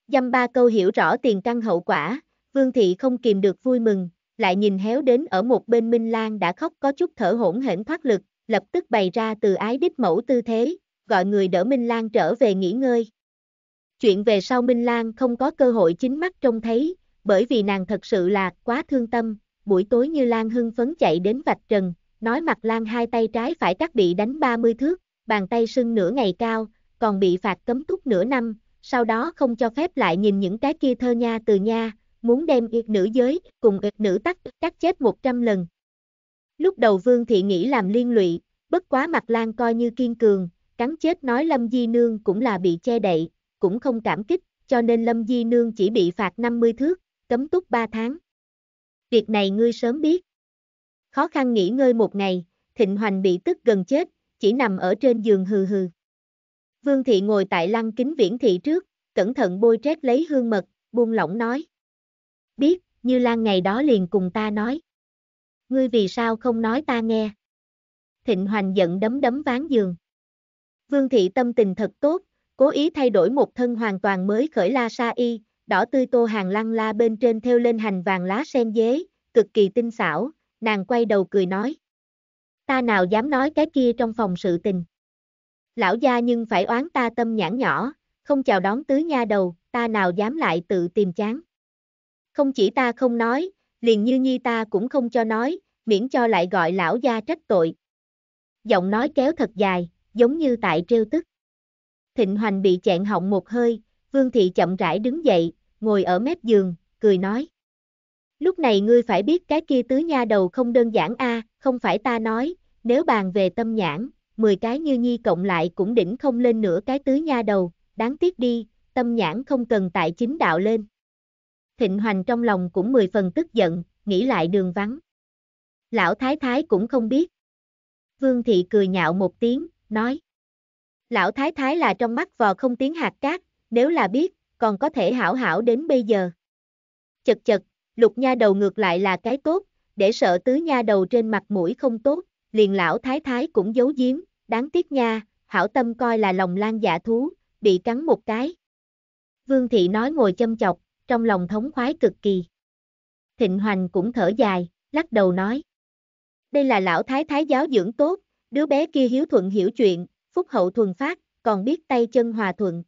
Dăm ba câu hiểu rõ tiền căn hậu quả, Vương Thị không kìm được vui mừng, lại nhìn héo đến ở một bên Minh Lan đã khóc có chút thở hổn hển thoát lực, lập tức bày ra từ ái đích mẫu tư thế, gọi người đỡ Minh Lan trở về nghỉ ngơi. Chuyện về sau Minh Lan không có cơ hội chính mắt trông thấy, bởi vì nàng thật sự là quá thương tâm, buổi tối Như Lan hưng phấn chạy đến vạch trần, nói Mặc Lan hai tay trái phải cắt bị đánh 30 thước, bàn tay sưng nửa ngày cao, còn bị phạt cấm túc nửa năm, sau đó không cho phép lại nhìn những cái kia thơ nha từ nha, muốn đem yệt nữ giới cùng yệt nữ tắc cắt chết 100 lần. Lúc đầu Vương Thị nghĩ làm liên lụy, bất quá Mặc Lan coi như kiên cường, cắn chết nói Lâm Di Nương cũng là bị che đậy, cũng không cảm kích, cho nên Lâm Di Nương chỉ bị phạt 50 thước, cấm túc 3 tháng. Việc này ngươi sớm biết. Khó khăn nghỉ ngơi một ngày, Thịnh Hoành bị tức gần chết, chỉ nằm ở trên giường hừ hừ. Vương Thị ngồi tại lăng kính Viễn Thị trước, cẩn thận bôi trét lấy hương mật, buông lỏng nói. Biết, Như Lan ngày đó liền cùng ta nói. Ngươi vì sao không nói ta nghe? Thịnh Hoành giận đấm đấm ván giường. Vương Thị tâm tình thật tốt, cố ý thay đổi một thân hoàn toàn mới khởi la sa y, đỏ tươi tô hàng lăng la bên trên thêu lên hành vàng lá sen dế, cực kỳ tinh xảo, nàng quay đầu cười nói. Ta nào dám nói cái kia trong phòng sự tình. Lão gia nhưng phải oán ta tâm nhãn nhỏ, không chào đón tứ nha đầu, ta nào dám lại tự tìm chán. Không chỉ ta không nói, liền Như Nhi ta cũng không cho nói, miễn cho lại gọi lão gia trách tội. Giọng nói kéo thật dài, giống như tại trêu tức. Thịnh Hoành bị chẹn họng một hơi, Vương Thị chậm rãi đứng dậy, ngồi ở mép giường, cười nói. Lúc này ngươi phải biết cái kia tứ nha đầu không đơn giản a, không phải ta nói, nếu bàn về tâm nhãn, 10 cái Như Nhi cộng lại cũng đỉnh không lên nửa cái tứ nha đầu, đáng tiếc đi, tâm nhãn không cần tại chính đạo lên. Thịnh Hoành trong lòng cũng 10 phần tức giận, nghĩ lại đường vắng. Lão Thái Thái cũng không biết. Vương Thị cười nhạo một tiếng, nói. Lão Thái Thái là trong mắt vò không tiếng hạt cát, nếu là biết, còn có thể hảo hảo đến bây giờ. Chật chật, Lục nha đầu ngược lại là cái tốt, để sợ tứ nha đầu trên mặt mũi không tốt, liền lão Thái Thái cũng giấu giếm, đáng tiếc nha, hảo tâm coi là lòng lang dạ thú, bị cắn một cái. Vương Thị nói ngồi châm chọc, trong lòng thống khoái cực kỳ. Thịnh Hoành cũng thở dài, lắc đầu nói. Đây là lão Thái Thái giáo dưỡng tốt, đứa bé kia hiếu thuận hiểu chuyện, phúc hậu thuần phát, còn biết tay chân hòa thuận.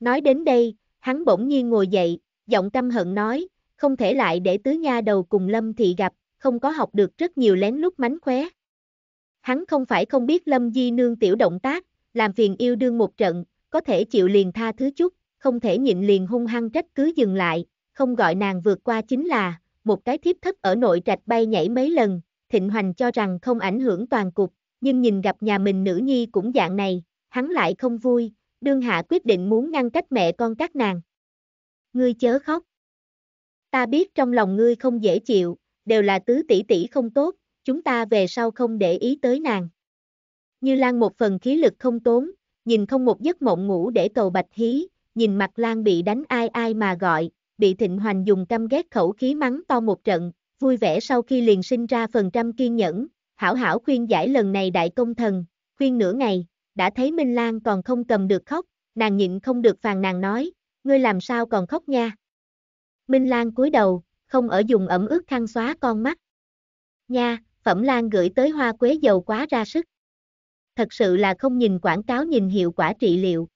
Nói đến đây, hắn bỗng nhiên ngồi dậy, giọng căm hận nói, không thể lại để tứ nha đầu cùng Lâm Thị gặp, không có học được rất nhiều lén lút mánh khóe. Hắn không phải không biết Lâm Di Nương tiểu động tác, làm phiền yêu đương một trận, có thể chịu liền tha thứ chút, không thể nhịn liền hung hăng trách cứ dừng lại, không gọi nàng vượt qua chính là, một cái thiếp thất ở nội trạch bay nhảy mấy lần, Thịnh Hoành cho rằng không ảnh hưởng toàn cục, nhưng nhìn gặp nhà mình nữ nhi cũng dạng này, hắn lại không vui, đương hạ quyết định muốn ngăn cách mẹ con các nàng. Ngươi chớ khóc. Ta biết trong lòng ngươi không dễ chịu, đều là tứ tỷ tỷ không tốt, chúng ta về sau không để ý tới nàng. Như Lan một phần khí lực không tốn, nhìn không một giấc mộng ngủ để cầu bạch hí, nhìn Mặc Lan bị đánh ai ai mà gọi, bị Thịnh Hoành dùng căm ghét khẩu khí mắng to một trận, vui vẻ sau khi liền sinh ra phần trăm kiên nhẫn, hảo hảo khuyên giải lần này đại công thần, khuyên nửa ngày, đã thấy Minh Lan còn không cầm được khóc, nàng nhịn không được phàn nàn nói, ngươi làm sao còn khóc nha. Minh Lan cúi đầu, không ở dùng ẩm ướt khăn xóa con mắt. Nha, Phẩm Lan gửi tới hoa quế dầu quá ra sức. Thật sự là không nhìn quảng cáo nhìn hiệu quả trị liệu.